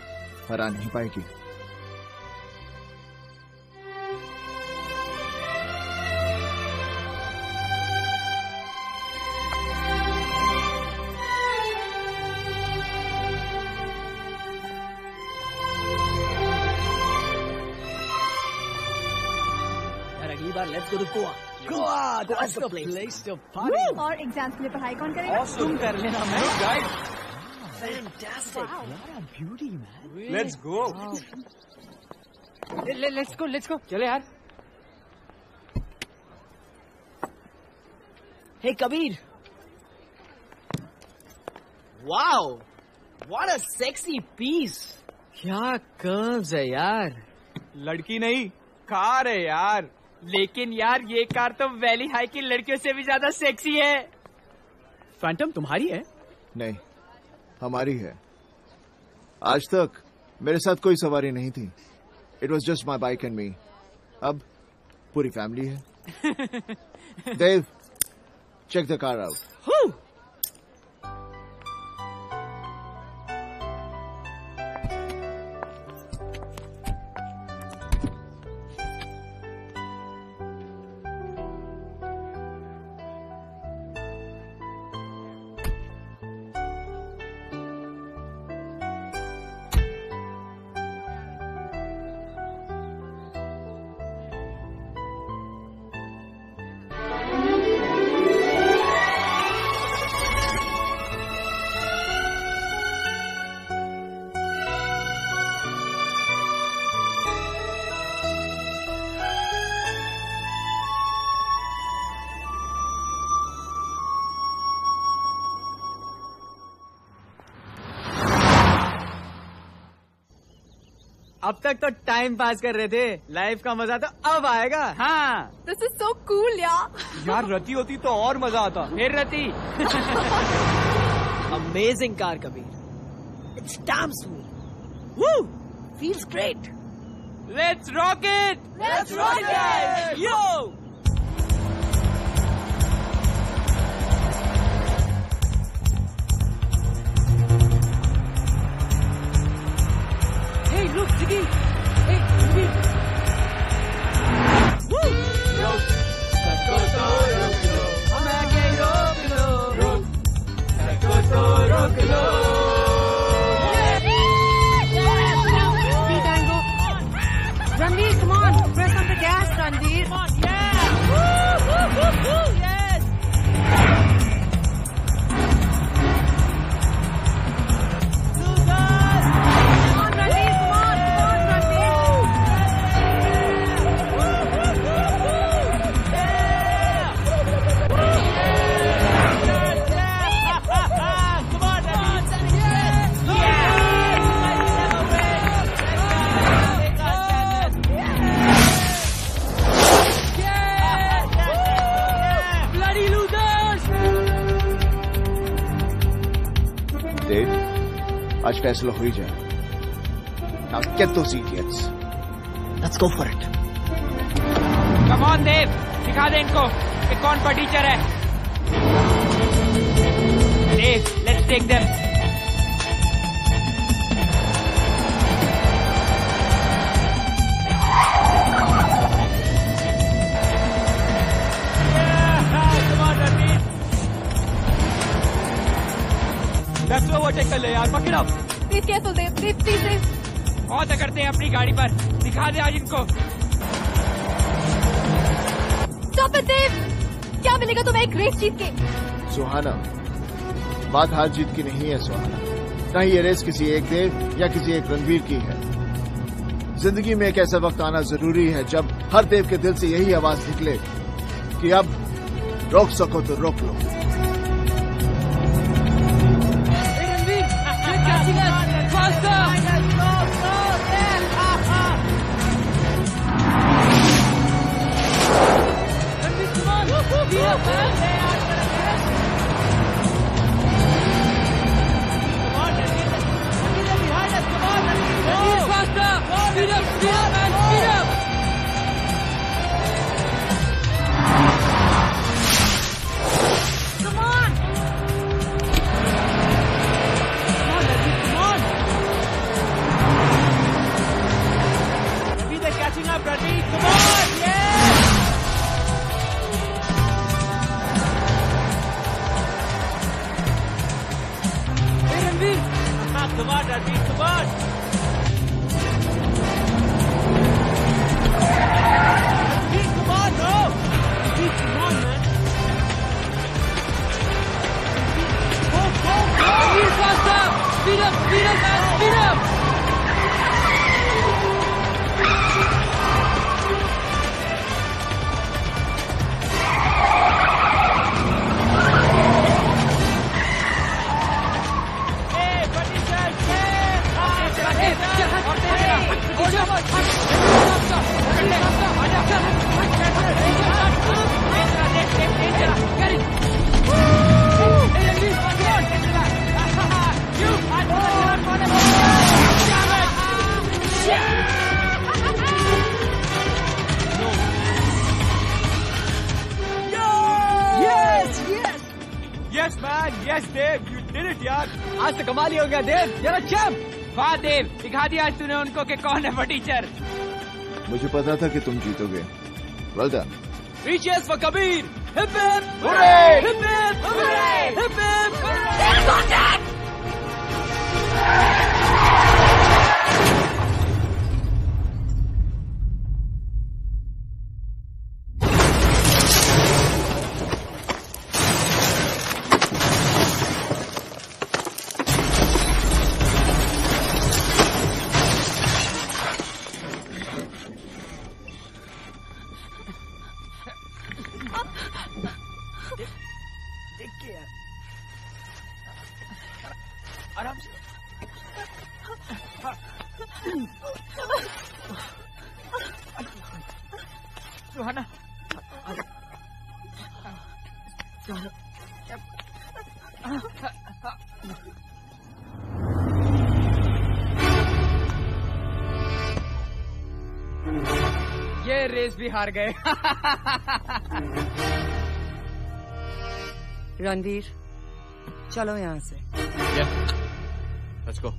हरा नहीं पाएगी। That's the place. place to party. और एग्जाम्स के लिए पढ़ाई कौन करेगा? awesome. तुम कर लेना। मैं guide. Fantastic. What a beauty, man. Let's go. Let's go. Let's go. चले यार। Hey Kabir. Wow. What a sexy piece. क्या कर्व्स है यार। लड़की नहीं, कार है यार। लेकिन यार ये कार तो वैली हाई की लड़कियों से भी ज्यादा सेक्सी है। फैंटम तुम्हारी है? नहीं, हमारी है। आज तक मेरे साथ कोई सवारी नहीं थी, it was just my bike and me. अब पूरी फैमिली है। Dev, check the car out. अब तक तो टाइम पास कर रहे थे, लाइफ का मजा तो अब आएगा। हाँ, दिस इज सो कूल यार। यार रति होती तो और मजा आता। फिर Rati. Amazing car Kabir. It's damn cool. Woo, feels great. Let's rock it. Let's rock it. Yo. Look, Ziggy! Hey, Ziggy! Woo! Rock! Sakko to rock lo! Hum aake rock lo! Rock! Sakko to rock lo! Speed and go! Ranveer, come on! Press on the gas, Ranveer! Come on, yeah! Woo! Woo! Woo! Woo! Yes! Sugar! आज फैसला हो ही जाए। Now get those idiots. Let's go for it. Come on देव, दिखा दे इनको कि कौन पर टीचर है। देव take them. Yeah, come on, Ratti. Left overtake कर ले यार, पकड़ अब. Please careful, Dev. Please, please, Dev. और तकड़ते हैं अपनी गाड़ी पर. दिखा दे आज इनको. Stop it, Dev. क्या मिलेगा तुम्हें एक रेस जीत के? सुहाना, बात हार जीत की नहीं है सुहाना, ना ही ये रेस किसी एक देव या किसी एक रणवीर की है। जिंदगी में एक ऐसा वक्त आना जरूरी है जब हर देव के दिल से यही आवाज निकले कि अब रोक सको तो रोक लो। दिखा दिया आज तूने उनको कि कौन है टीचर। मुझे पता था कि तुम जीतोगे। Well done. Teachers for Kabir. Hip hip hooray. Hip hip hooray. Hip hip हार गए। रणवीर चलो यहाँ से। yeah. Let's go.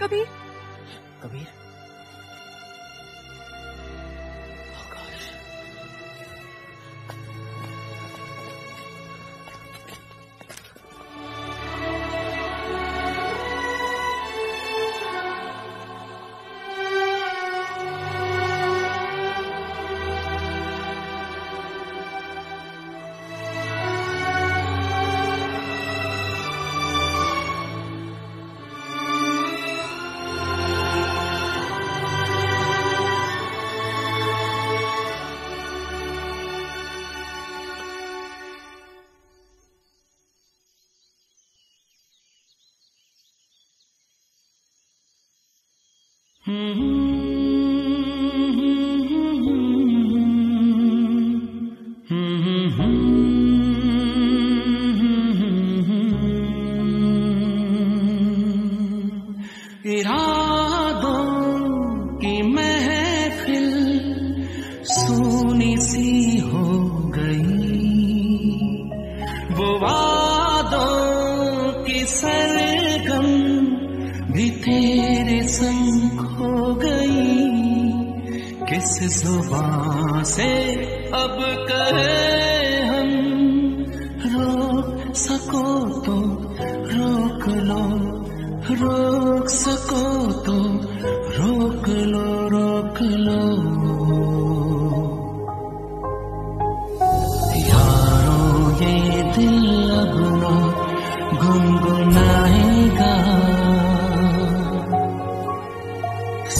Kabir Kabir It all जुबां से अब कहे हम, रोक सको तो रोक लो, रोक सको तो रोक लो, रोक लो। यारों ये दिल अब ना गुनगुनाएगा,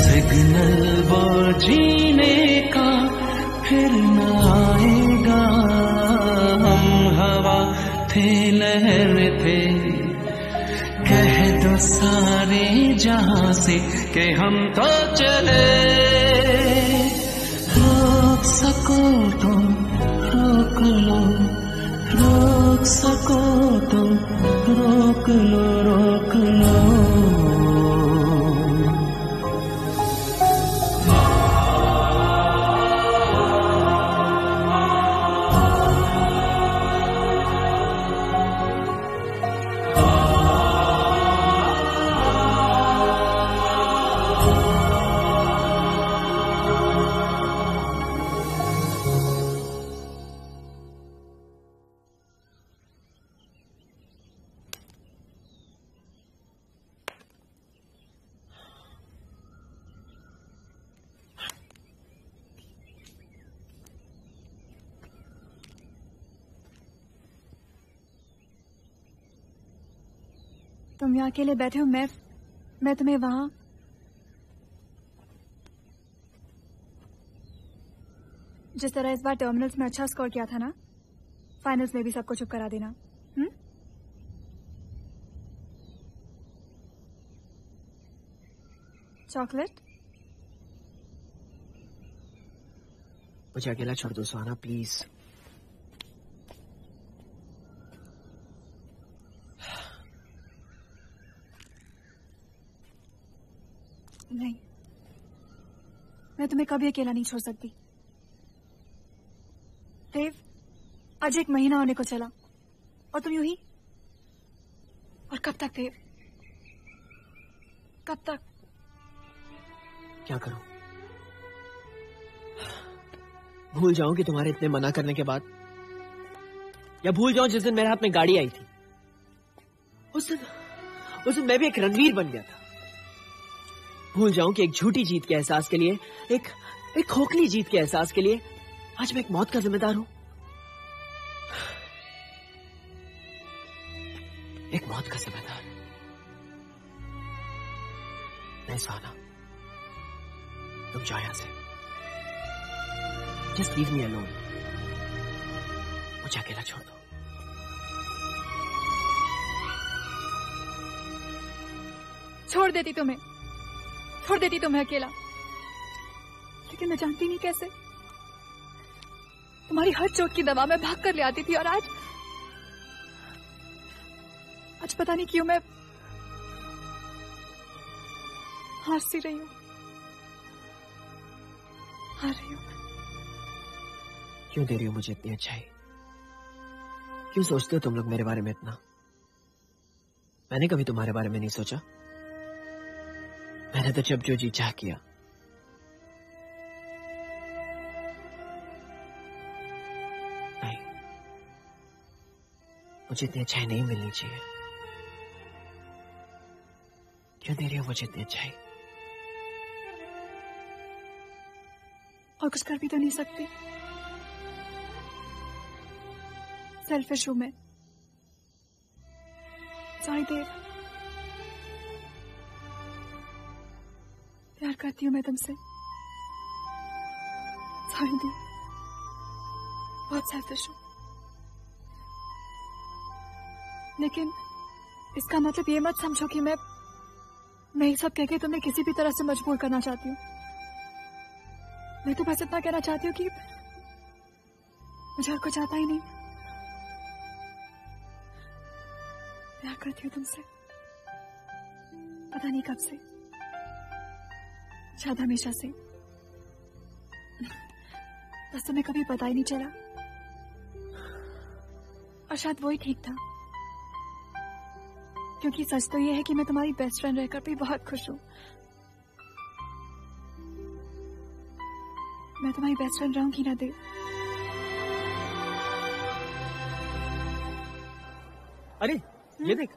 सिग्नल वो जीने का फिर न आएगा। हम हवा थे, लहर थे, कह दो सारे जहां से कि हम तो चले। रोक सको तो रोक लो, रोक सको तो रोक लो, रोक लो। तुम यहाँ अकेले बैठे हो, मैं मैं तुम्हें वहां। जिस तरह इस बार टर्मिनल्स में अच्छा स्कोर किया था ना, फाइनल्स में भी सबको चुप करा देना। Hmm, chocolate. मुझे अकेला छोड़ दो सुहाना, प्लीज। नहीं, मैं तुम्हें कभी अकेला नहीं छोड़ सकती। देव, आज एक महीना होने को चला और तुम यूं ही। और कब तक देव, कब तक? क्या करूं? भूल जाऊं कि तुम्हारे इतने मना करने के बाद, या भूल जाऊं जिस दिन मेरे हाथ में गाड़ी आई थी, उस दिन उस दिन मैं भी एक रणवीर बन गया था। भूल जाऊं कि एक झूठी जीत के एहसास के लिए, एक एक खोखली जीत के एहसास के लिए आज मैं एक मौत का जिम्मेदार हूं, एक मौत का जिम्मेदार। नहीं सुहाना, तुम जाओ यहां से। जस्ट लीव मी अलोन, मुझे अकेला छोड़ दो। छोड़ देती तुम्हें, छोड़ देती तुम्हें अकेला, लेकिन मैं जानती नहीं कैसे। तुम्हारी हर चोट की दवा मैं भाग कर ले आती थी, और आज आज पता नहीं क्यों मैं हार सी रही हूं, हार रही हूं। क्यों दे रही हो मुझे इतनी अच्छाई? क्यों सोचते हो तुम लोग मेरे बारे में इतना? मैंने कभी तुम्हारे बारे में नहीं सोचा। मैंने तो जब जो जी चाह किया। नहीं, मुझे इतनी अच्छाई नहीं मिलनी चाहिए। क्यों दे रही हो मुझे इतनी अच्छाई? और कुछ कर भी तो नहीं सकती। सेल्फिश हूं मैं। सॉरी देव, प्यार करती हूँ मैं तुमसे। सॉरी दी, बहुत सेल्फिश हूँ, लेकिन इसका मतलब ये मत समझो कि मैं मैं ये सब कह के तुम्हें किसी भी तरह से मजबूर करना चाहती हूँ। मैं तो बस इतना कहना चाहती हूँ कि मुझे और कुछ आता ही नहीं। प्यार करती हूँ तुमसे, पता नहीं कब से, शायद हमेशा से, बस तुम्हें कभी पता ही नहीं चला। और शायद वो ही ठीक था, क्योंकि सच तो ये है कि मैं तुम्हारी बेस्ट फ्रेंड रहकर भी बहुत खुश हूं। मैं तुम्हारी बेस्ट फ्रेंड रहूंगी ना देव। अरे हुँ? ये देख,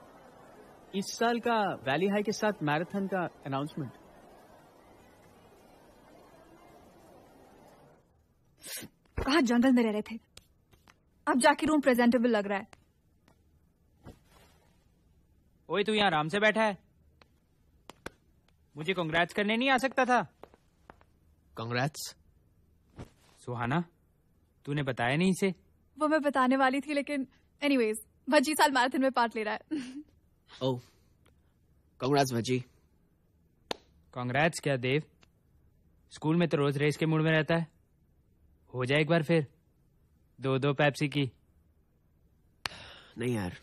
इस साल का वैली हाई के साथ मैराथन का अनाउंसमेंट। कहाँ जंगल में रह रहे थे, अब जाके रूम प्रेजेंटेबल लग रहा है। ओए तू यहाँ आराम से बैठा है, मुझे कांग्रेट्स करने नहीं आ सकता था? कांग्रेट्स? सुहाना, तूने बताया नहीं इसे। वो मैं बताने वाली थी, लेकिन एनीवेज भज्जी साल मैराथन में पार्ट ले रहा है। ओह, कांग्रेट्स भज्जी। कांग्रेट्स क्या देव, स्कूल में तो रोज रेस के मूड में रहता है, हो जाए एक बार फिर दो दो पेप्सी की। नहीं यार,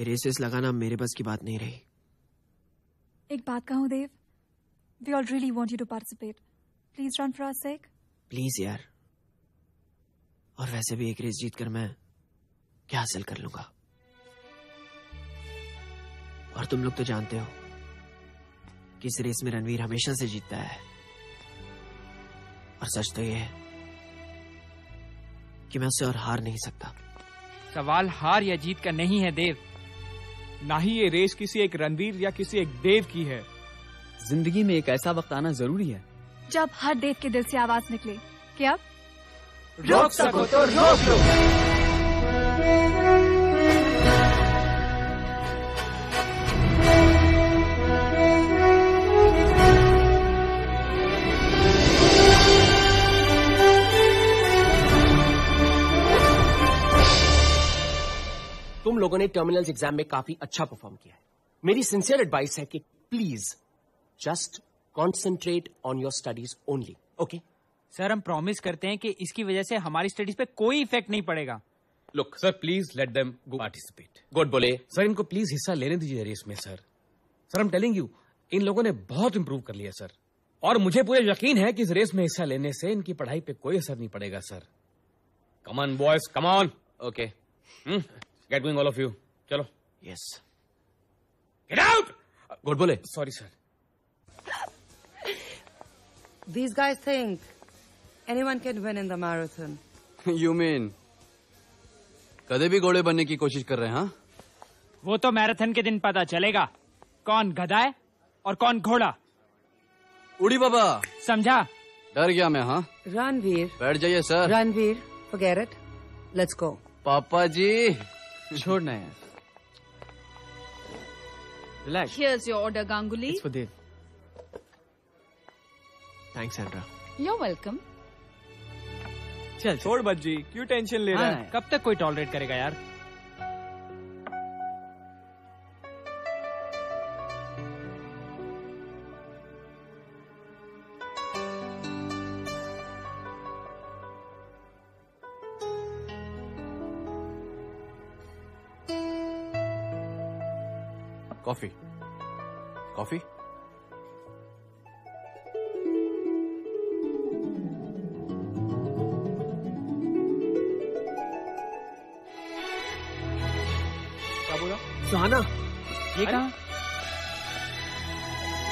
ये रेसेस लगाना मेरे पास की बात नहीं रही। एक बात कहूं Dev, we all really want you to participate, please run for our sake. Please यार, और वैसे भी एक रेस जीत कर मैं क्या हासिल कर लूंगा, और तुम लोग तो जानते हो कि इस रेस में रणवीर हमेशा से जीतता है। और सच तो ये है कि मैं उससे और हार नहीं सकता। सवाल हार या जीत का नहीं है देव, ना ही ये रेस किसी एक रणवीर या किसी एक देव की है। जिंदगी में एक ऐसा वक्त आना जरूरी है जब हर देव के दिल से आवाज निकले कि अब रोक सको तो रोक लो। तुम लोगों ने टर्मिनल्स एग्जाम में काफी अच्छा परफॉर्म किया है। मेरी सिंसियर एडवाइस है कि please just concentrate on your studies only, okay? Sir हम प्रॉमिस करते हैं कि इसकी वजह से हमारी स्टडीज पे कोई इफेक्ट नहीं पड़ेगा। Look sir, please let them go participate. Good बोले सर, इनको प्लीज हिस्सा लेने दीजिए रेस में। सर सर हम टेलिंग यू, इन लोगों ने बहुत इंप्रूव कर लिया सर, और मुझे पूरा यकीन है कि इस रेस में हिस्सा लेने से इनकी पढ़ाई पे कोई असर नहीं पड़ेगा sir. Come on boys come on, okay Get going all of you. चलो. Yes. Get out. Good बोले. Sorry sir. These guys think anyone can win in the marathon. You mean? कदे भी घोड़े बनने की कोशिश कर रहे हैं? हाँ? वो तो मैराथन के दिन पता चलेगा कौन गधा है और कौन घोड़ा। उड़ी बाबा। समझा? डर गया मैं। हाँ? रणवीर। बैठ जाइए sir. Ranveer, forget it. Let's go. पापा जी छोड़ना है। Relax. Here's your order, Ganguly. It's for Dev. Thanks, Sandra. You're welcome. चल छोड़ बच्ची, क्यों टेंशन ले रहा है? कब तक कोई टॉलरेट करेगा यार? कॉफी कॉफी क्या बोला? सुहाना, ये कहाँ?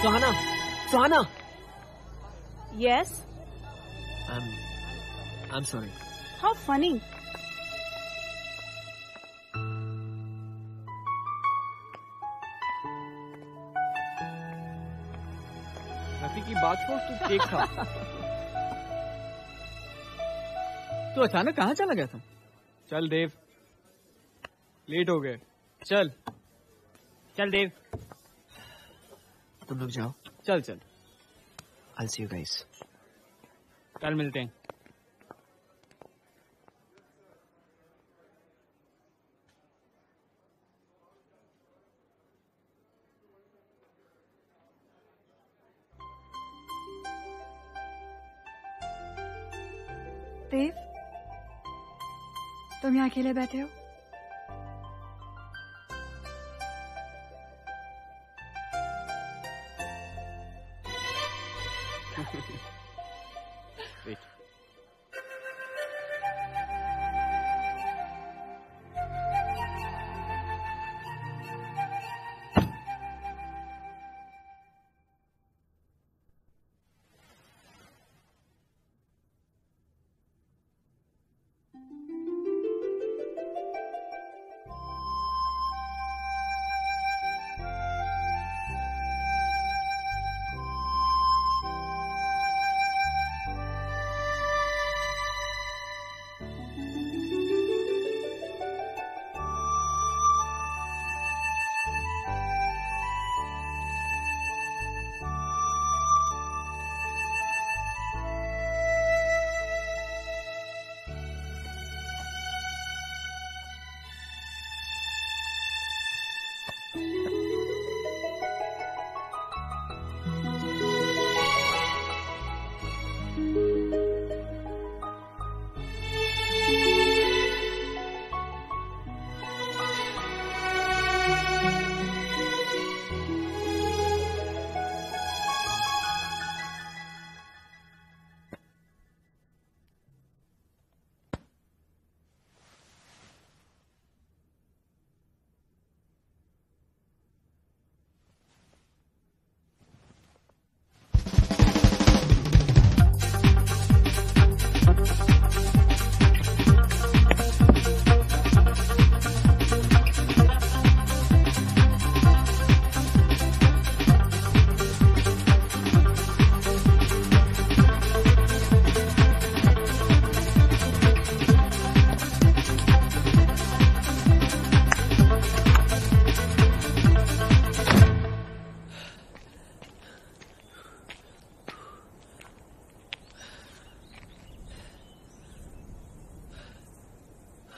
सुहाना, सुहाना। Yes. I'm I'm sorry. How funny. तू तो अचानक कहाँ चला गया था? चल देव, लेट हो गए। चल चल देव, तुम लोग जाओ। चल चल, I'll see you guys. कल मिलते हैं। देव, तुम यहाँ अकेले बैठे हो?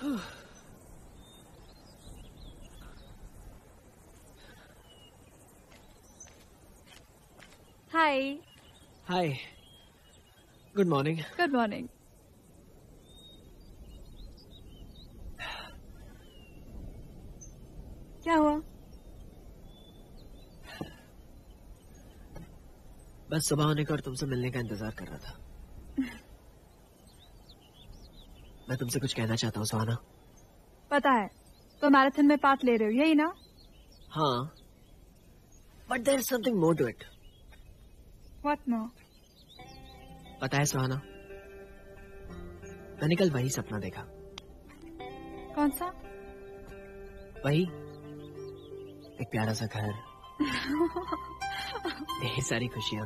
Hi. Hi. Good morning. Good morning. क्या हुआ? बस सुबह होने का और तुमसे मिलने का इंतजार कर रहा था। मैं तुमसे कुछ कहना चाहता हूँ सुहाना। पता है, तुम मैराथन में पार्ट ले रहे हो, यही ना? हाँ, but there is something more to it. What more? पता है सुहाना, मैंने कल वही सपना देखा। कौन सा? वही, एक प्यारा सा घर, ढेर सारी खुशियाँ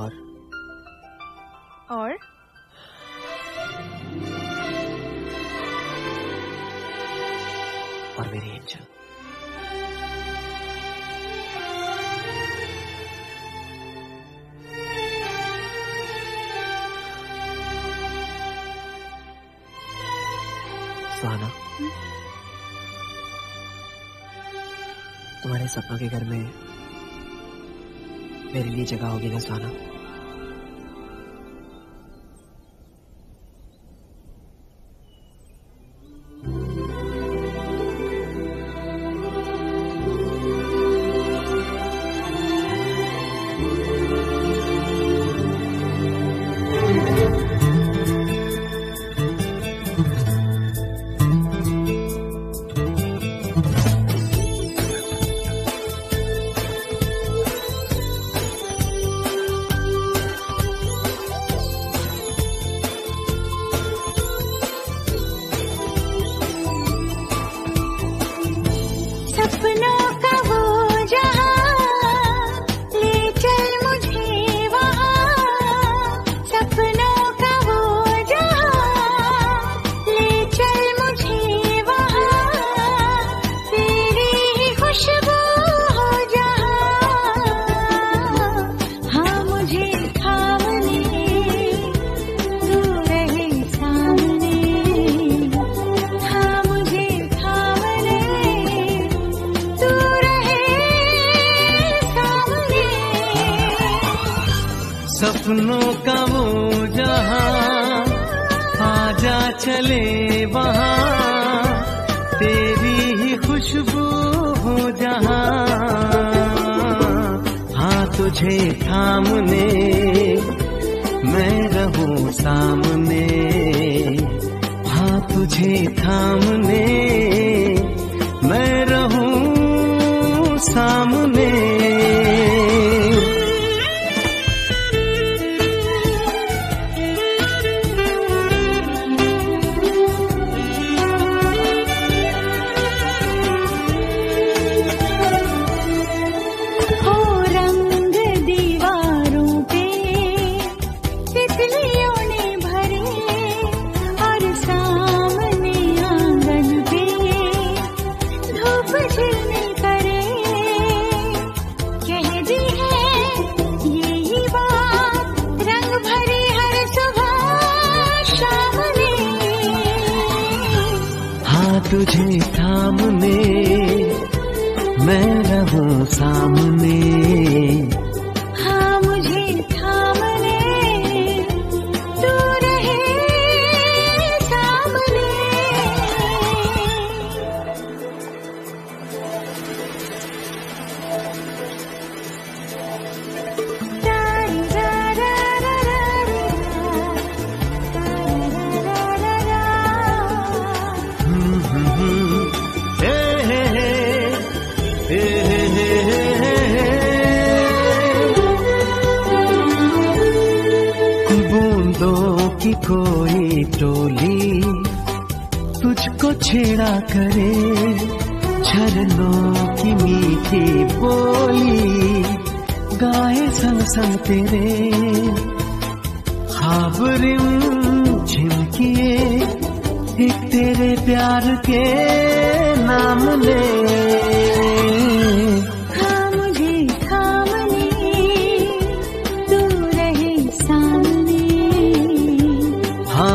और और और मेरी एंजल। सुहाना, तुम्हारे सपना के घर में मेरे लिए जगह होगी ना सुहाना?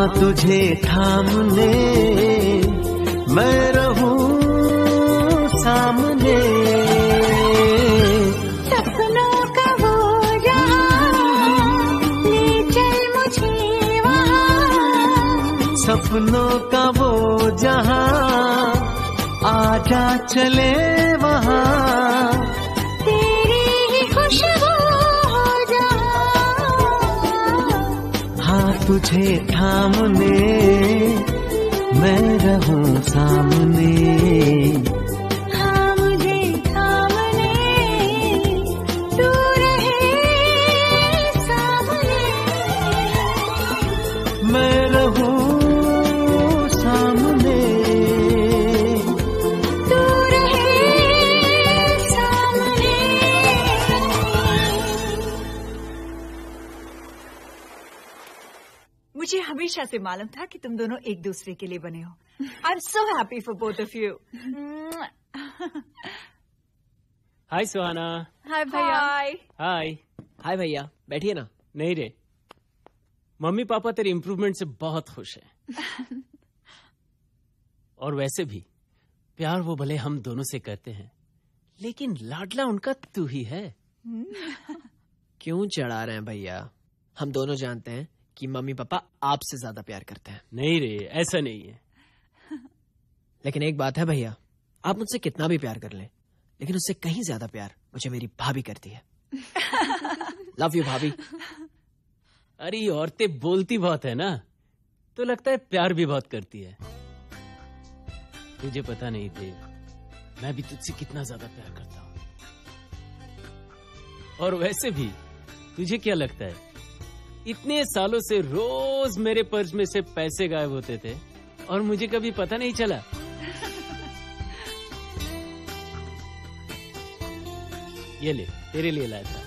यहाँ तुझे थामने मैं रहूं सामने। सपनों का वो जहां आजा चले वहां तेरी ही खुशबू हो जहां। हाँ तुझे थामने मैं रहूं सामने। हमेशा से मालूम था कि तुम दोनों एक दूसरे के लिए बने हो। I am so happy for both of you. Hi Suhana. Hi भैया। हाय हाय भैया, बैठिए ना। नहीं रे, मम्मी पापा तेरे इम्प्रूवमेंट से बहुत खुश हैं। और वैसे भी प्यार वो भले हम दोनों से करते हैं, लेकिन लाडला उनका तू ही है। क्यों चढ़ा रहे हैं भैया? हम दोनों जानते हैं कि मम्मी पापा आपसे ज्यादा प्यार करते हैं। नहीं रे, ऐसा नहीं है। लेकिन एक बात है भैया, आप मुझसे कितना भी प्यार कर लें, लेकिन उससे कहीं ज्यादा प्यार मुझे मेरी भाभी करती है। लव यू भाभी। अरे औरतें बोलती बहुत है ना, तो लगता है प्यार भी बहुत करती है। तुझे पता नहीं देव, मैं भी तुझसे कितना ज्यादा प्यार करता हूँ। और वैसे भी तुझे क्या लगता है, इतने सालों से रोज मेरे पर्स में से पैसे गायब होते थे और मुझे कभी पता नहीं चला। ये ले, तेरे लिए लाया था।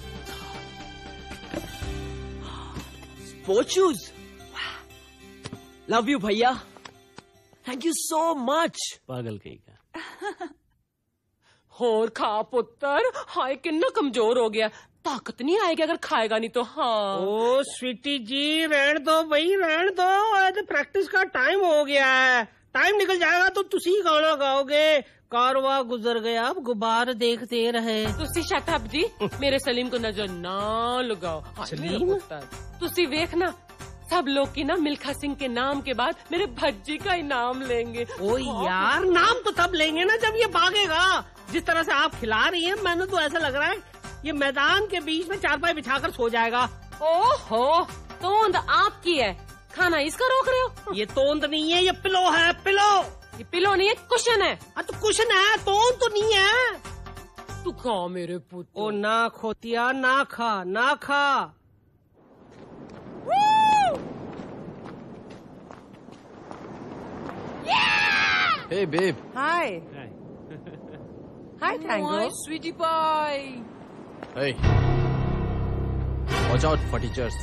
Sports shoes. लव यू भैया, थैंक यू सो मच। पागल कहीं का। और खा पुत्तर, हाय कितना कमजोर हो गया, ताकत नहीं आएगी अगर खाएगा नहीं तो। हाँ ओ स्वीटी जी, रहने दो भाई, रहने दो। आज प्रैक्टिस का टाइम हो गया है, टाइम निकल जाएगा तो तुसी गाना गाओगे। कारवा गुजर गया अब गुबार देखते रहे। तुसी शताब जी, मेरे सलीम को नजर ना लगाओ। सलीम तुसी देखना, सब लोग की ना मिल्खा सिंह के नाम के बाद मेरे भज्जी का इनाम लेंगे। ओ यार, नाम तो तब लेंगे ना जब ये भागेगा। जिस तरह से आप खिला रही है, मैंने तो ऐसा लग रहा है ये मैदान के बीच में चारपाई बिछाकर सो जाएगा। ओहो, तोंद आपकी है, खाना इसका रोक रहे हो। ये तोंद नहीं है, ये पिलो है। पिलो? ये पिलो नहीं है, कुशन है। तो कुशन है, तोंद तो नहीं है। तू खा मेरे पुत। ओ ना खोतिया, ना खा ना खा। Hey babe. Hi hi tango. Sweetie pie. Hey, watch out for teachers.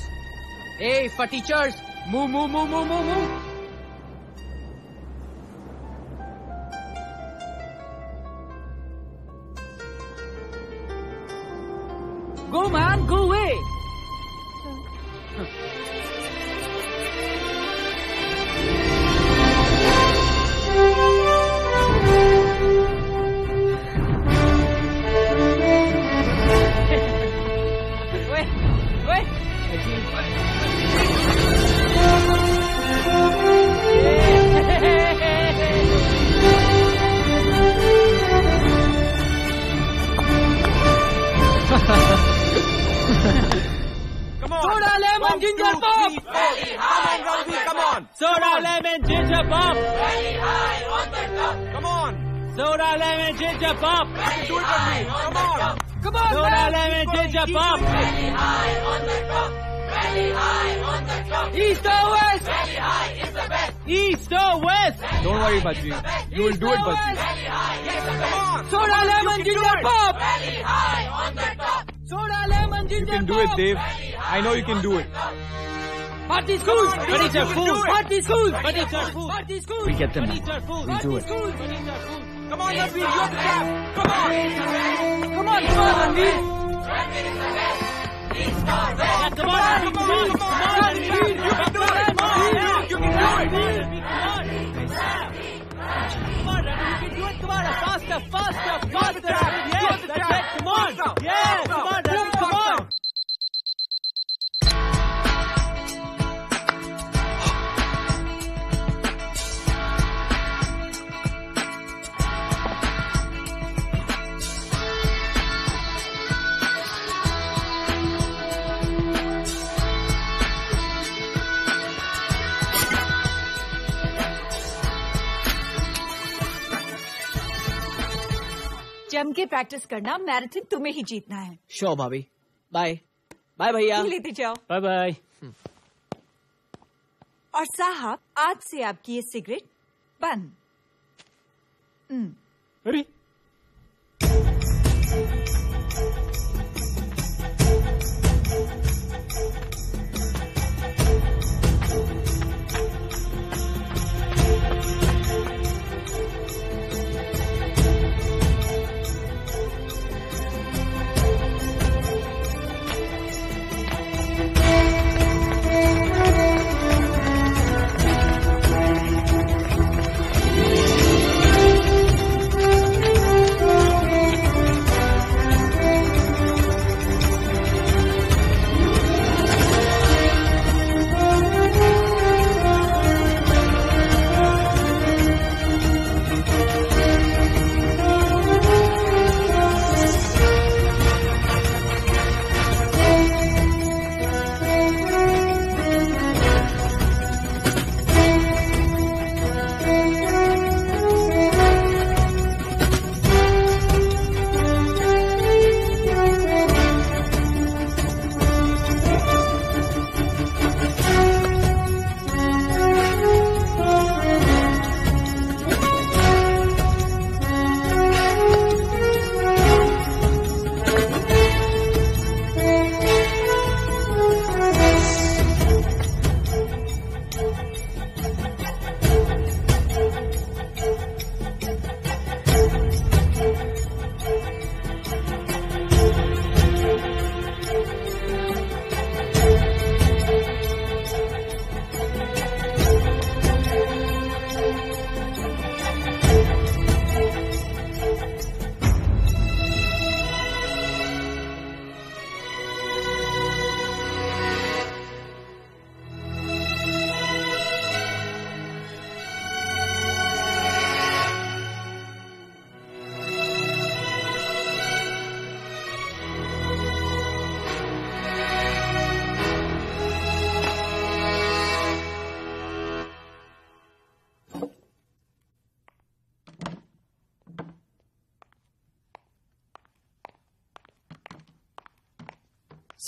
Hey, for teachers, move, move, move, move, move, move. Go, man, go away. Ginger Pop! Valley High and Ranveer, come on! Soda, lemon, ginger pop! Valley High on the top! Come on! Soda, lemon, ginger pop! Do it for me! Come on! Come on! Soda, lemon, ginger pop! Valley High on the top! Valley High on the top! East or West? Valley High is the best! East or West? Don't worry, Bhatji. You will do it, Bhatji. Valley High is the best! Soda, lemon, ginger pop! Valley High on the top! Soda, lemon, ginger pop! You can do it, Dev. I know you can do it. Party schools, furniture fools. Party schools, furniture fools. Party schools, we get them. We do it. Come on, Ranveer, you're the champ. Come on, come on, come on, Ranveer. Ranveer is the best. He's the best. Come on, come on, come on, Ranveer. You can do it. You can do it. faster, faster, faster! Yes, that's it. Come on! Yes, come on, Ranveer, come on! जम के प्रैक्टिस करना, मैराथन तुम्हें ही जीतना है। शो भाभी, बाय बाय भैया, लेते जाओ, बाय बाय। और साहब, आज से आपकी ये सिगरेट बंद। अरे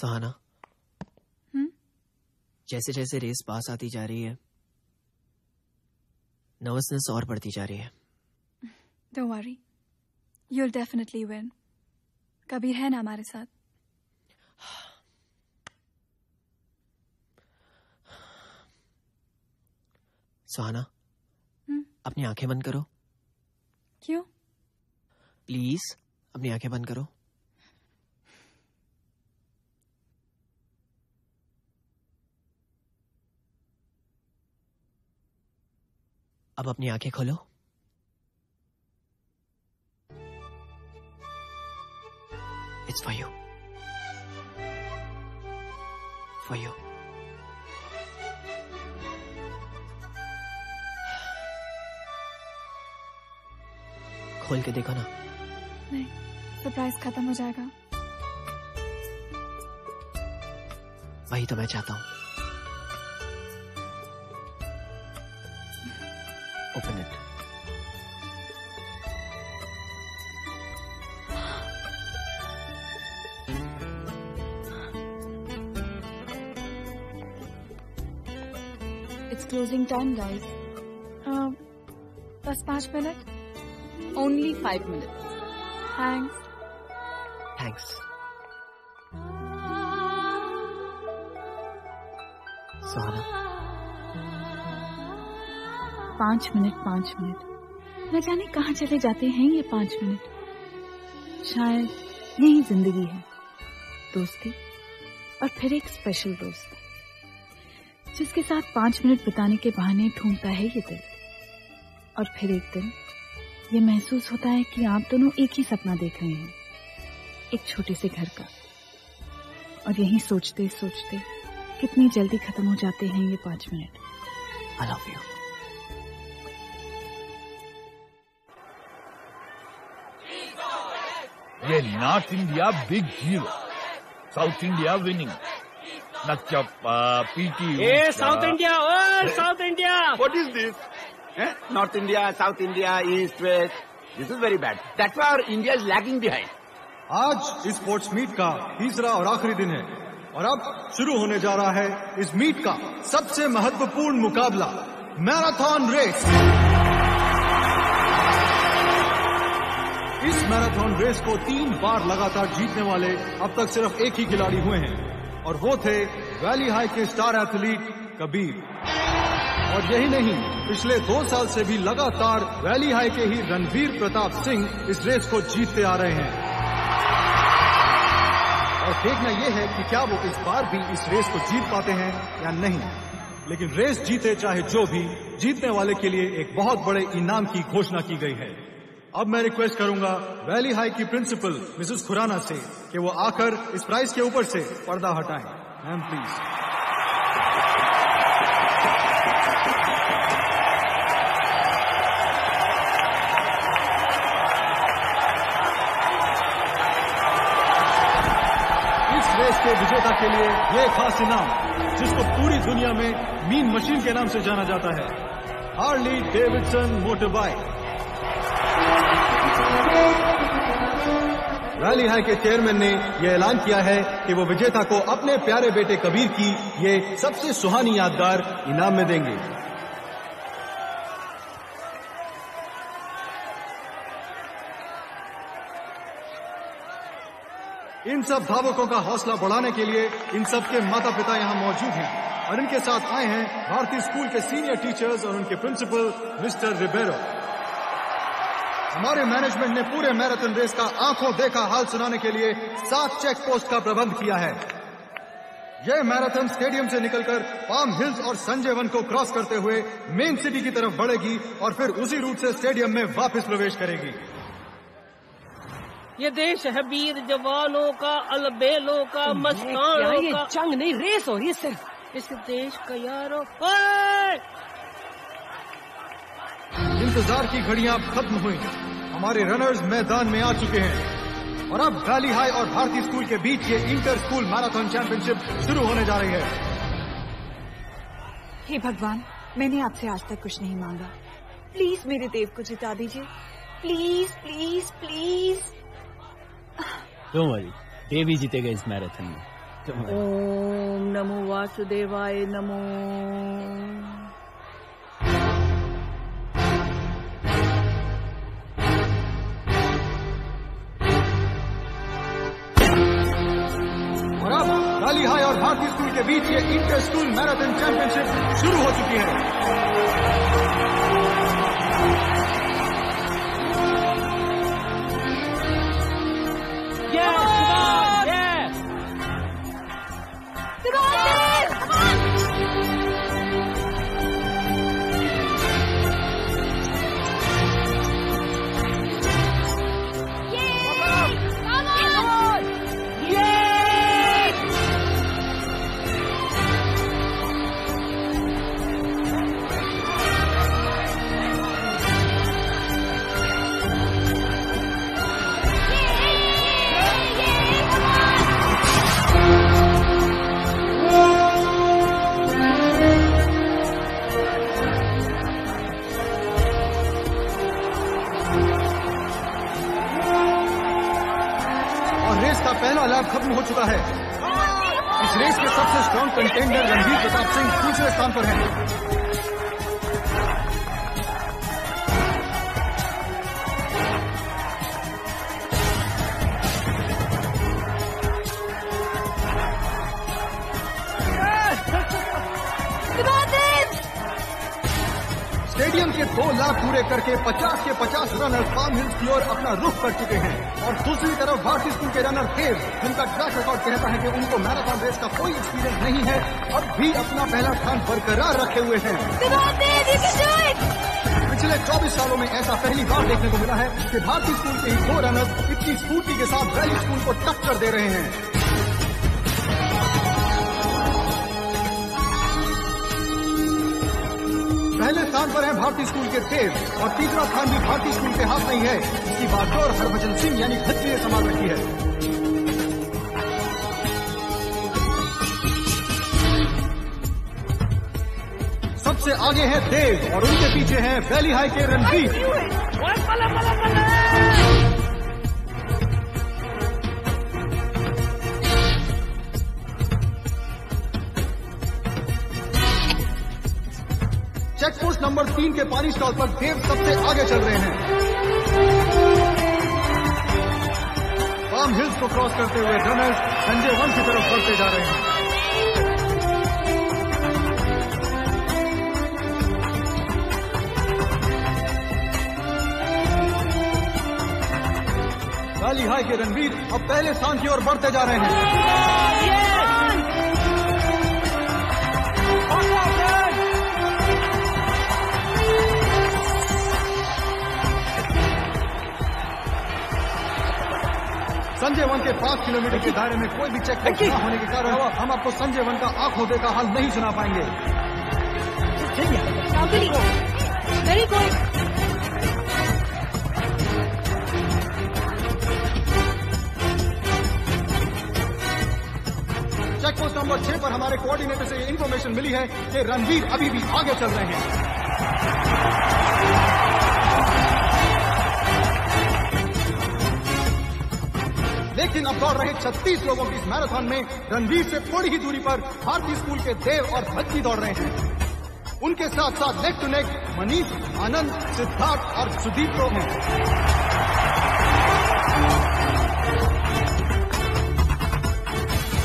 सुहाना, जैसे जैसे रेस पास आती जा रही है, नर्वसनेस और बढ़ती जा रही है। Don't worry, you'll definitely win. Kabir है ना हमारे साथ। सुहाना, अपनी आंखें बंद करो। क्यों? प्लीज अपनी आंखें बंद करो। अब अपनी आंखें खोलो। It's for you, for you. खोल के देखो ना। नहीं, सरप्राइज खत्म हो जाएगा। वही तो मैं चाहता हूँ। Open it. It's closing time, guys. Uh, just five minutes. Only five minutes. Thanks. Thanks. Suhana. पांच मिनट पांच मिनट न जाने कहाँ चले जाते हैं ये पांच मिनट। शायद यही जिंदगी है, दोस्ती और फिर एक स्पेशल दोस्त जिसके साथ पांच मिनट बिताने के बहाने ढूंढता है ये दिल। और फिर एक दिन ये महसूस होता है कि आप दोनों एक ही सपना देख रहे हैं, एक छोटे से घर का। और यही सोचते सोचते कितनी जल्दी खत्म हो जाते हैं ये पांच मिनट। I love you. ये north India big hero, south India winning. ए साउथ इंडिया, ओ south India, what is this? North India, South India, East, West. This is very bad. That's why our India is lagging behind. आज इस स्पोर्ट्स मीट का तीसरा और आखिरी दिन है और अब शुरू होने जा रहा है इस मीट का सबसे महत्वपूर्ण मुकाबला, मैराथन रेस। इस मैराथन रेस को तीन बार लगातार जीतने वाले अब तक सिर्फ एक ही खिलाड़ी हुए हैं और वो थे वैली हाई के स्टार एथलीट कबीर। और यही नहीं, पिछले दो साल से भी लगातार वैली हाई के ही रणवीर प्रताप सिंह इस रेस को जीतते आ रहे हैं। और देखना यह है कि क्या वो इस बार भी इस रेस को जीत पाते हैं या नहीं। लेकिन रेस जीते चाहे जो भी, जीतने वाले के लिए एक बहुत बड़े इनाम की घोषणा की गई है। अब मैं रिक्वेस्ट करूंगा वैली हाई की प्रिंसिपल मिसेस खुराना से कि वो आकर इस प्राइज के ऊपर से पर्दा हटाएं। Ma'am please. के विजेता के लिए यह खास इनाम, जिसको पूरी दुनिया में मीन मशीन के नाम से जाना जाता है, Harley Davidson motor bike. Valley high के चेयरमैन ने यह ऐलान किया है कि वो विजेता को अपने प्यारे बेटे कबीर की ये सबसे सुहानी यादगार इनाम में देंगे। इन सब भावकों का हौसला बढ़ाने के लिए इन सब के माता पिता यहाँ मौजूद हैं और इनके साथ आए हैं भारती स्कूल के सीनियर टीचर्स और उनके प्रिंसिपल मिस्टर रिबेरो। हमारे मैनेजमेंट ने पूरे मैराथन रेस का आंखों देखा हाल सुनाने के लिए सात चेक पोस्ट का प्रबंध किया है। यह मैराथन स्टेडियम से निकलकर पाम हिल्स और संजय वन को क्रॉस करते हुए मेन सिटी की तरफ बढ़ेगी और फिर उसी रूट से स्टेडियम में वापस प्रवेश करेगी। ये देश है वीर जवानों का, अलबेलों का, मस्तानों का। ये जंग नहीं, रेस हो रही है सिर्फ इस देश का यारो। इंतजार की घड़ियां खत्म हुई, हमारे रनर्स मैदान में आ चुके हैं और अब वैली हाई और भारती स्कूल के बीच ये इंटर स्कूल मैराथन चैंपियनशिप शुरू होने जा रही है। हे भगवान, मैंने आपसे आज तक कुछ नहीं मांगा, प्लीज मेरे देव को जिता दीजिए, please please please. Don't worry, Dev ही जीतेगा इस मैराथन में। ओम नमो वासुदेवाय नमो। और अब वैली हाई और भारती स्कूल के बीच ये इंटर स्कूल मैराथन चैंपियनशिप शुरू हो चुकी है। पहला लैप खत्म हो चुका है। इस रेस के सबसे स्ट्रांग कंटेंडर रणवीर प्रताप सिंह दूसरे स्थान पर हैं। स्टेडियम के दो लाख पूरे करके पचास के पचास रनर फार्म हिल्स की ओर अपना रुख कर चुके हैं और दूसरी तरफ भारतीय स्कूल के रनर देव, जिनका ट्रैक रिकॉर्ड कहता है कि उनको मैराथन रेस का कोई एक्सपीरियंस नहीं है, अब भी अपना पहला स्थान बरकरार रखे हुए हैं। पिछले चौबीस सालों में ऐसा पहली बार देखने को मिला है कि भारतीय स्कूल के ही दो रनर्स इतनी स्फूर्ति के साथ वैली स्कूल को टक्कर दे रहे हैं। पहले स्थान पर है भारतीय स्कूल के देव और तीसरा स्थान भी भारतीय स्कूल के हाथ नहीं है। इसकी बात और हरभजन सिंह यानी खत्री ने संभाल रखी है। सबसे आगे है देव और उनके पीछे है वैली हाई के रणवीर। चेक पोस्ट नंबर तीन के पानी स्टॉल पर देव सबसे आगे चल रहे हैं। पाम हिल्स को क्रॉस करते हुए रनर्स संजय वन की तरफ बढ़ते जा रहे हैं। वैली हाई के रणवीर अब पहले स्थान की ओर बढ़ते जा रहे हैं। संजय वन के पांच किलोमीटर के दायरे में कोई भी चेक पोस्ट न होने के कारण हम आपको संजय वन का आंखों देखा हाल नहीं सुना पाएंगे। Very good. Check post number छह पर हमारे कोऑर्डिनेटर से इंफॉर्मेशन मिली है कि रणवीर अभी भी आगे चल रहे हैं। लेकिन अब दौड़ रहे छत्तीस लोगों की इस मैराथन में रणवीर से थोड़ी ही दूरी पर भारतीय स्कूल के देव और भट्टी दौड़ रहे हैं। उनके साथ साथ neck to neck Manish, Anand, Siddharth और सुदीप लोग हैं।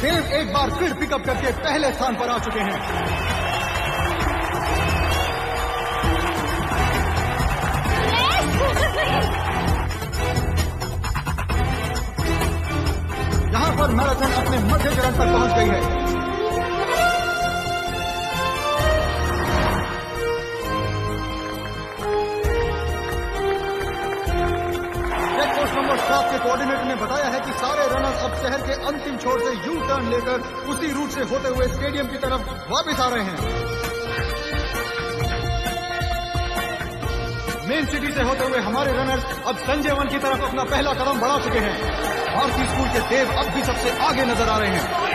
देव एक बार फिर पिकअप करके पहले स्थान पर आ चुके हैं। पर मैराथन अपने मध्य चरण पर पहुंच गई है। चेक पोस्ट नंबर सात के कोऑर्डिनेटर ने बताया है कि सारे रनर्स अब शहर के अंतिम छोर से यू टर्न लेकर उसी रूट से होते हुए स्टेडियम की तरफ वापस आ रहे हैं। मेन सिटी से होते हुए हमारे रनर्स अब संजय वन की तरफ अपना पहला कदम बढ़ा चुके हैं। भारतीय स्कूल के देव अब भी सबसे आगे नजर आ रहे हैं।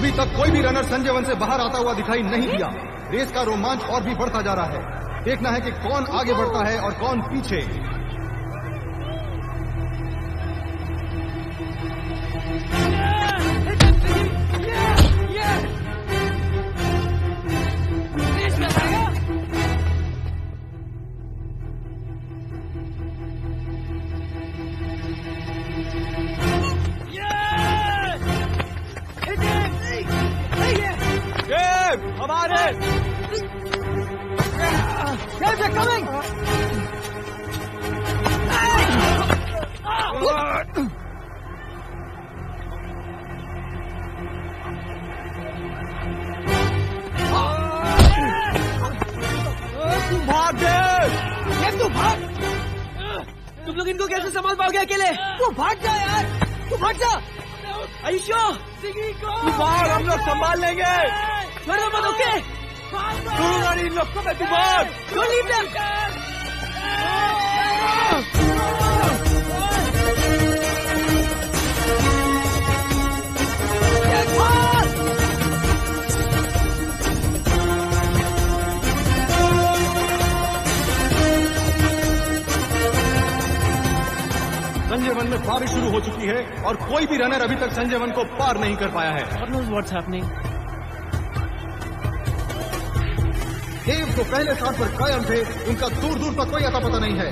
अभी तक कोई भी रनर संजय वन से बाहर आता हुआ दिखाई नहीं दिया। रेस का रोमांच और भी बढ़ता जा रहा है। देखना है कि कौन आगे बढ़ता है और कौन पीछे। संजय वन में बारिश शुरू हो चुकी है और कोई भी रनर अभी तक संजय वन को पार नहीं कर पाया है। God knows what's happening. देव को पहले शॉट पर कायम थे, उनका दूर दूर तक कोई अता पता नहीं है।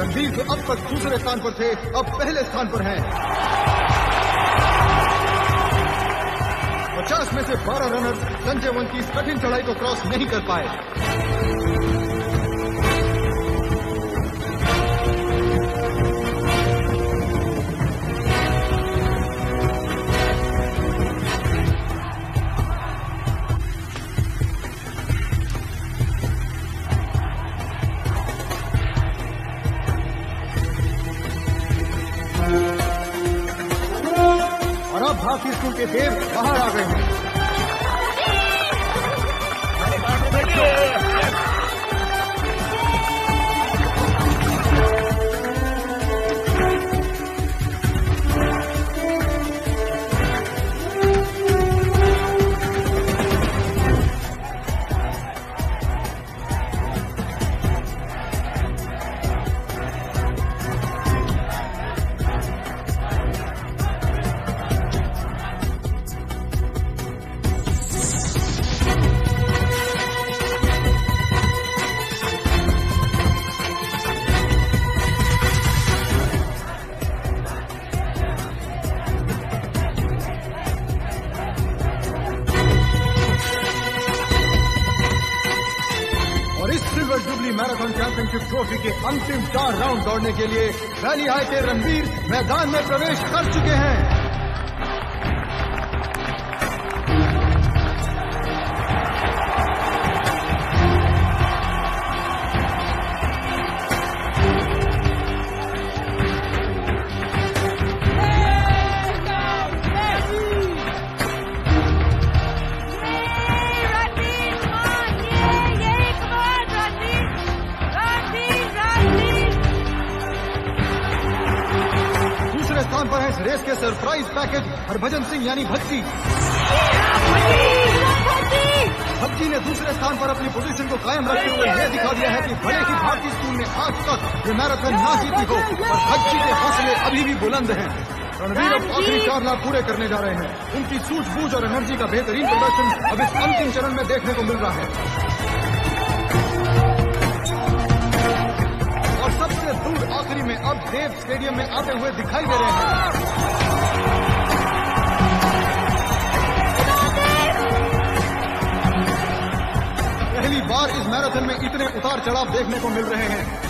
रणवीर जो अब तक दूसरे स्थान पर थे अब पहले स्थान पर हैं। पचास में से बारह रनर संजय वन की कठिन चढ़ाई को क्रॉस नहीं कर पाए। भारतीय स्कूल के देव बाहर आ गए हैं। ट्रॉफी के अंतिम चार राउंड दौड़ने के लिए वैली हाई के रणवीर मैदान में प्रवेश कर चुके हैं। सरप्राइज पैकेज हरभजन सिंह यानी भक्ति भक्ति ने दूसरे स्थान पर अपनी पोजीशन को कायम रखते हुए यह दिखा दिया है कि भले ही भारतीय स्कूल ने आज तक ये मैराथन ना जीती हो पर भक्ति के हौसले अभी भी बुलंद हैं। रणवीर अब आखिरी चार लाभ पूरे करने जा रहे हैं। उनकी सूझबूझ और एनर्जी का बेहतरीन प्रदर्शन अब इस अंतिम चरण में देखने को मिल रहा है। सबसे दूर आखिरी में अब देव स्टेडियम में आते हुए दिखाई दे रहे हैं। पहली बार इस मैराथन में इतने उतार चढ़ाव देखने को मिल रहे हैं।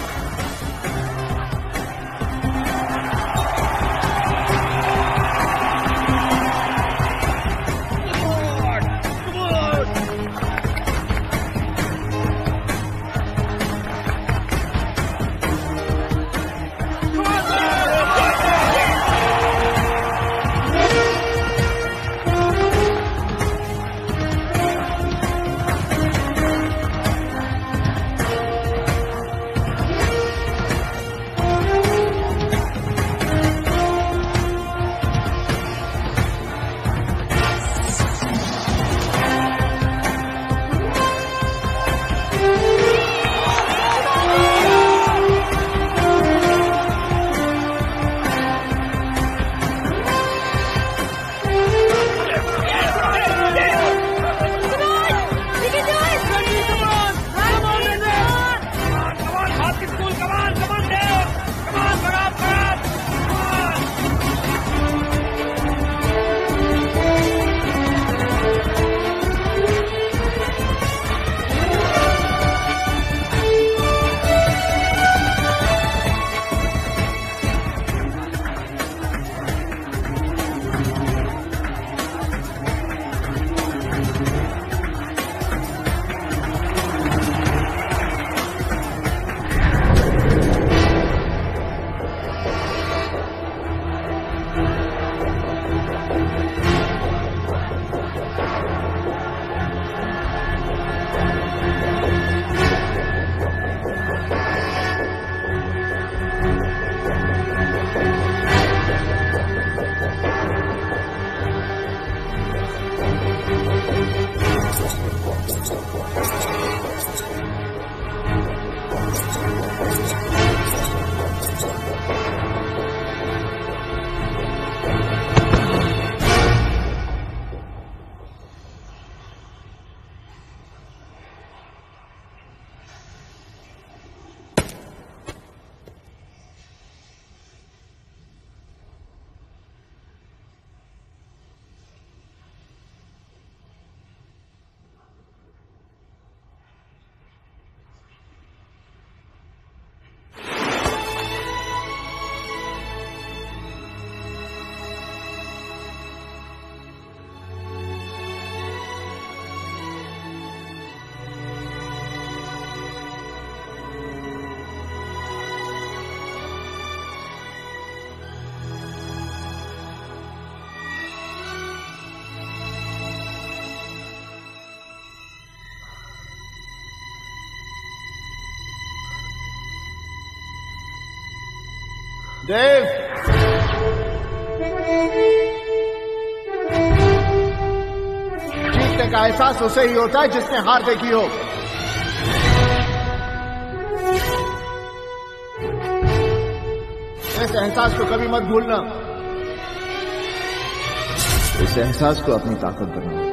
देव! जीतने का एहसास उसे ही होता है जिसने हार देखी हो। इस एहसास को कभी मत भूलना। इस एहसास को अपनी ताकत बनाओ।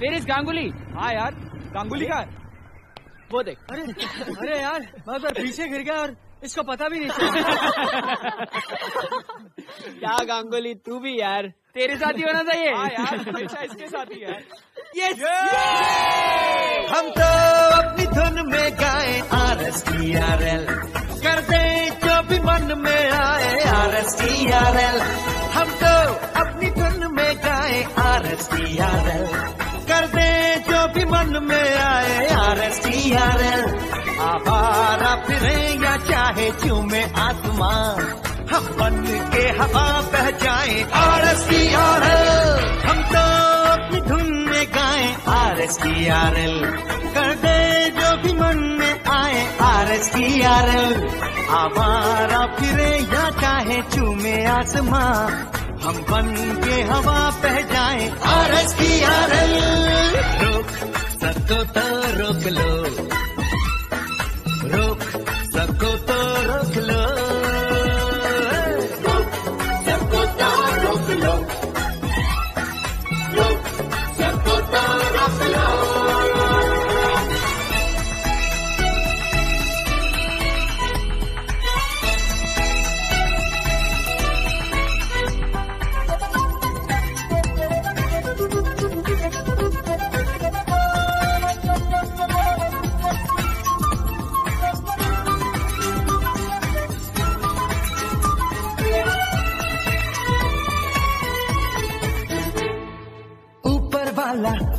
Where is Ganguly? हाँ यार, गांगुली का वो देख। अरे अरे यार, मैं तो पीछे गिर गया और इसको पता भी नहीं चला। क्या गांगुली, तू भी यार तेरे साथ ही होना चाहिए। हाँ यार, हमेशा इसके साथ ही यार। Yes! Yay! हम तो अपनी धुन में गाएं R S T R L, कर दें जो भी मन में आए R S T R L. हम तो अपनी धुन में गाएं R S T R L, कर दे जो भी मन में आए R S T R L. आवारा फिरे या चाहे चूमे आसमान, हम बन के हवा बह जाए R S T R L. हम तो अपनी धुन में गाएं R S T R L, कर दे जो भी मन में आए R S T R L. आवारा फिरे या चाहे चूमे आसमान, हम बन के हवा बह जाएं R S T R L. रुक सक सबको तो रोक लो, रोक सबको तो रोक लो, रोक सबको तो रोक लो, रोक सबको तो रोक लो।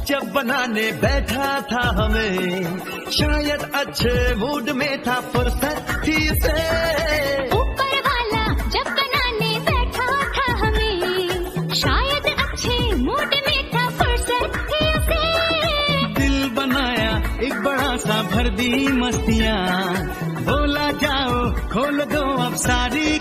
जब बनाने बैठा था हमें, शायद अच्छे मूड में था, फुर्सत थी उसे। ऊपर वाला जब बनाने बैठा था हमें, शायद अच्छे मूड में था, फुर्सत थी उसे। दिल बनाया एक बड़ा सा, भर दी मस्तियाँ, बोला जाओ खोल दो अब सारी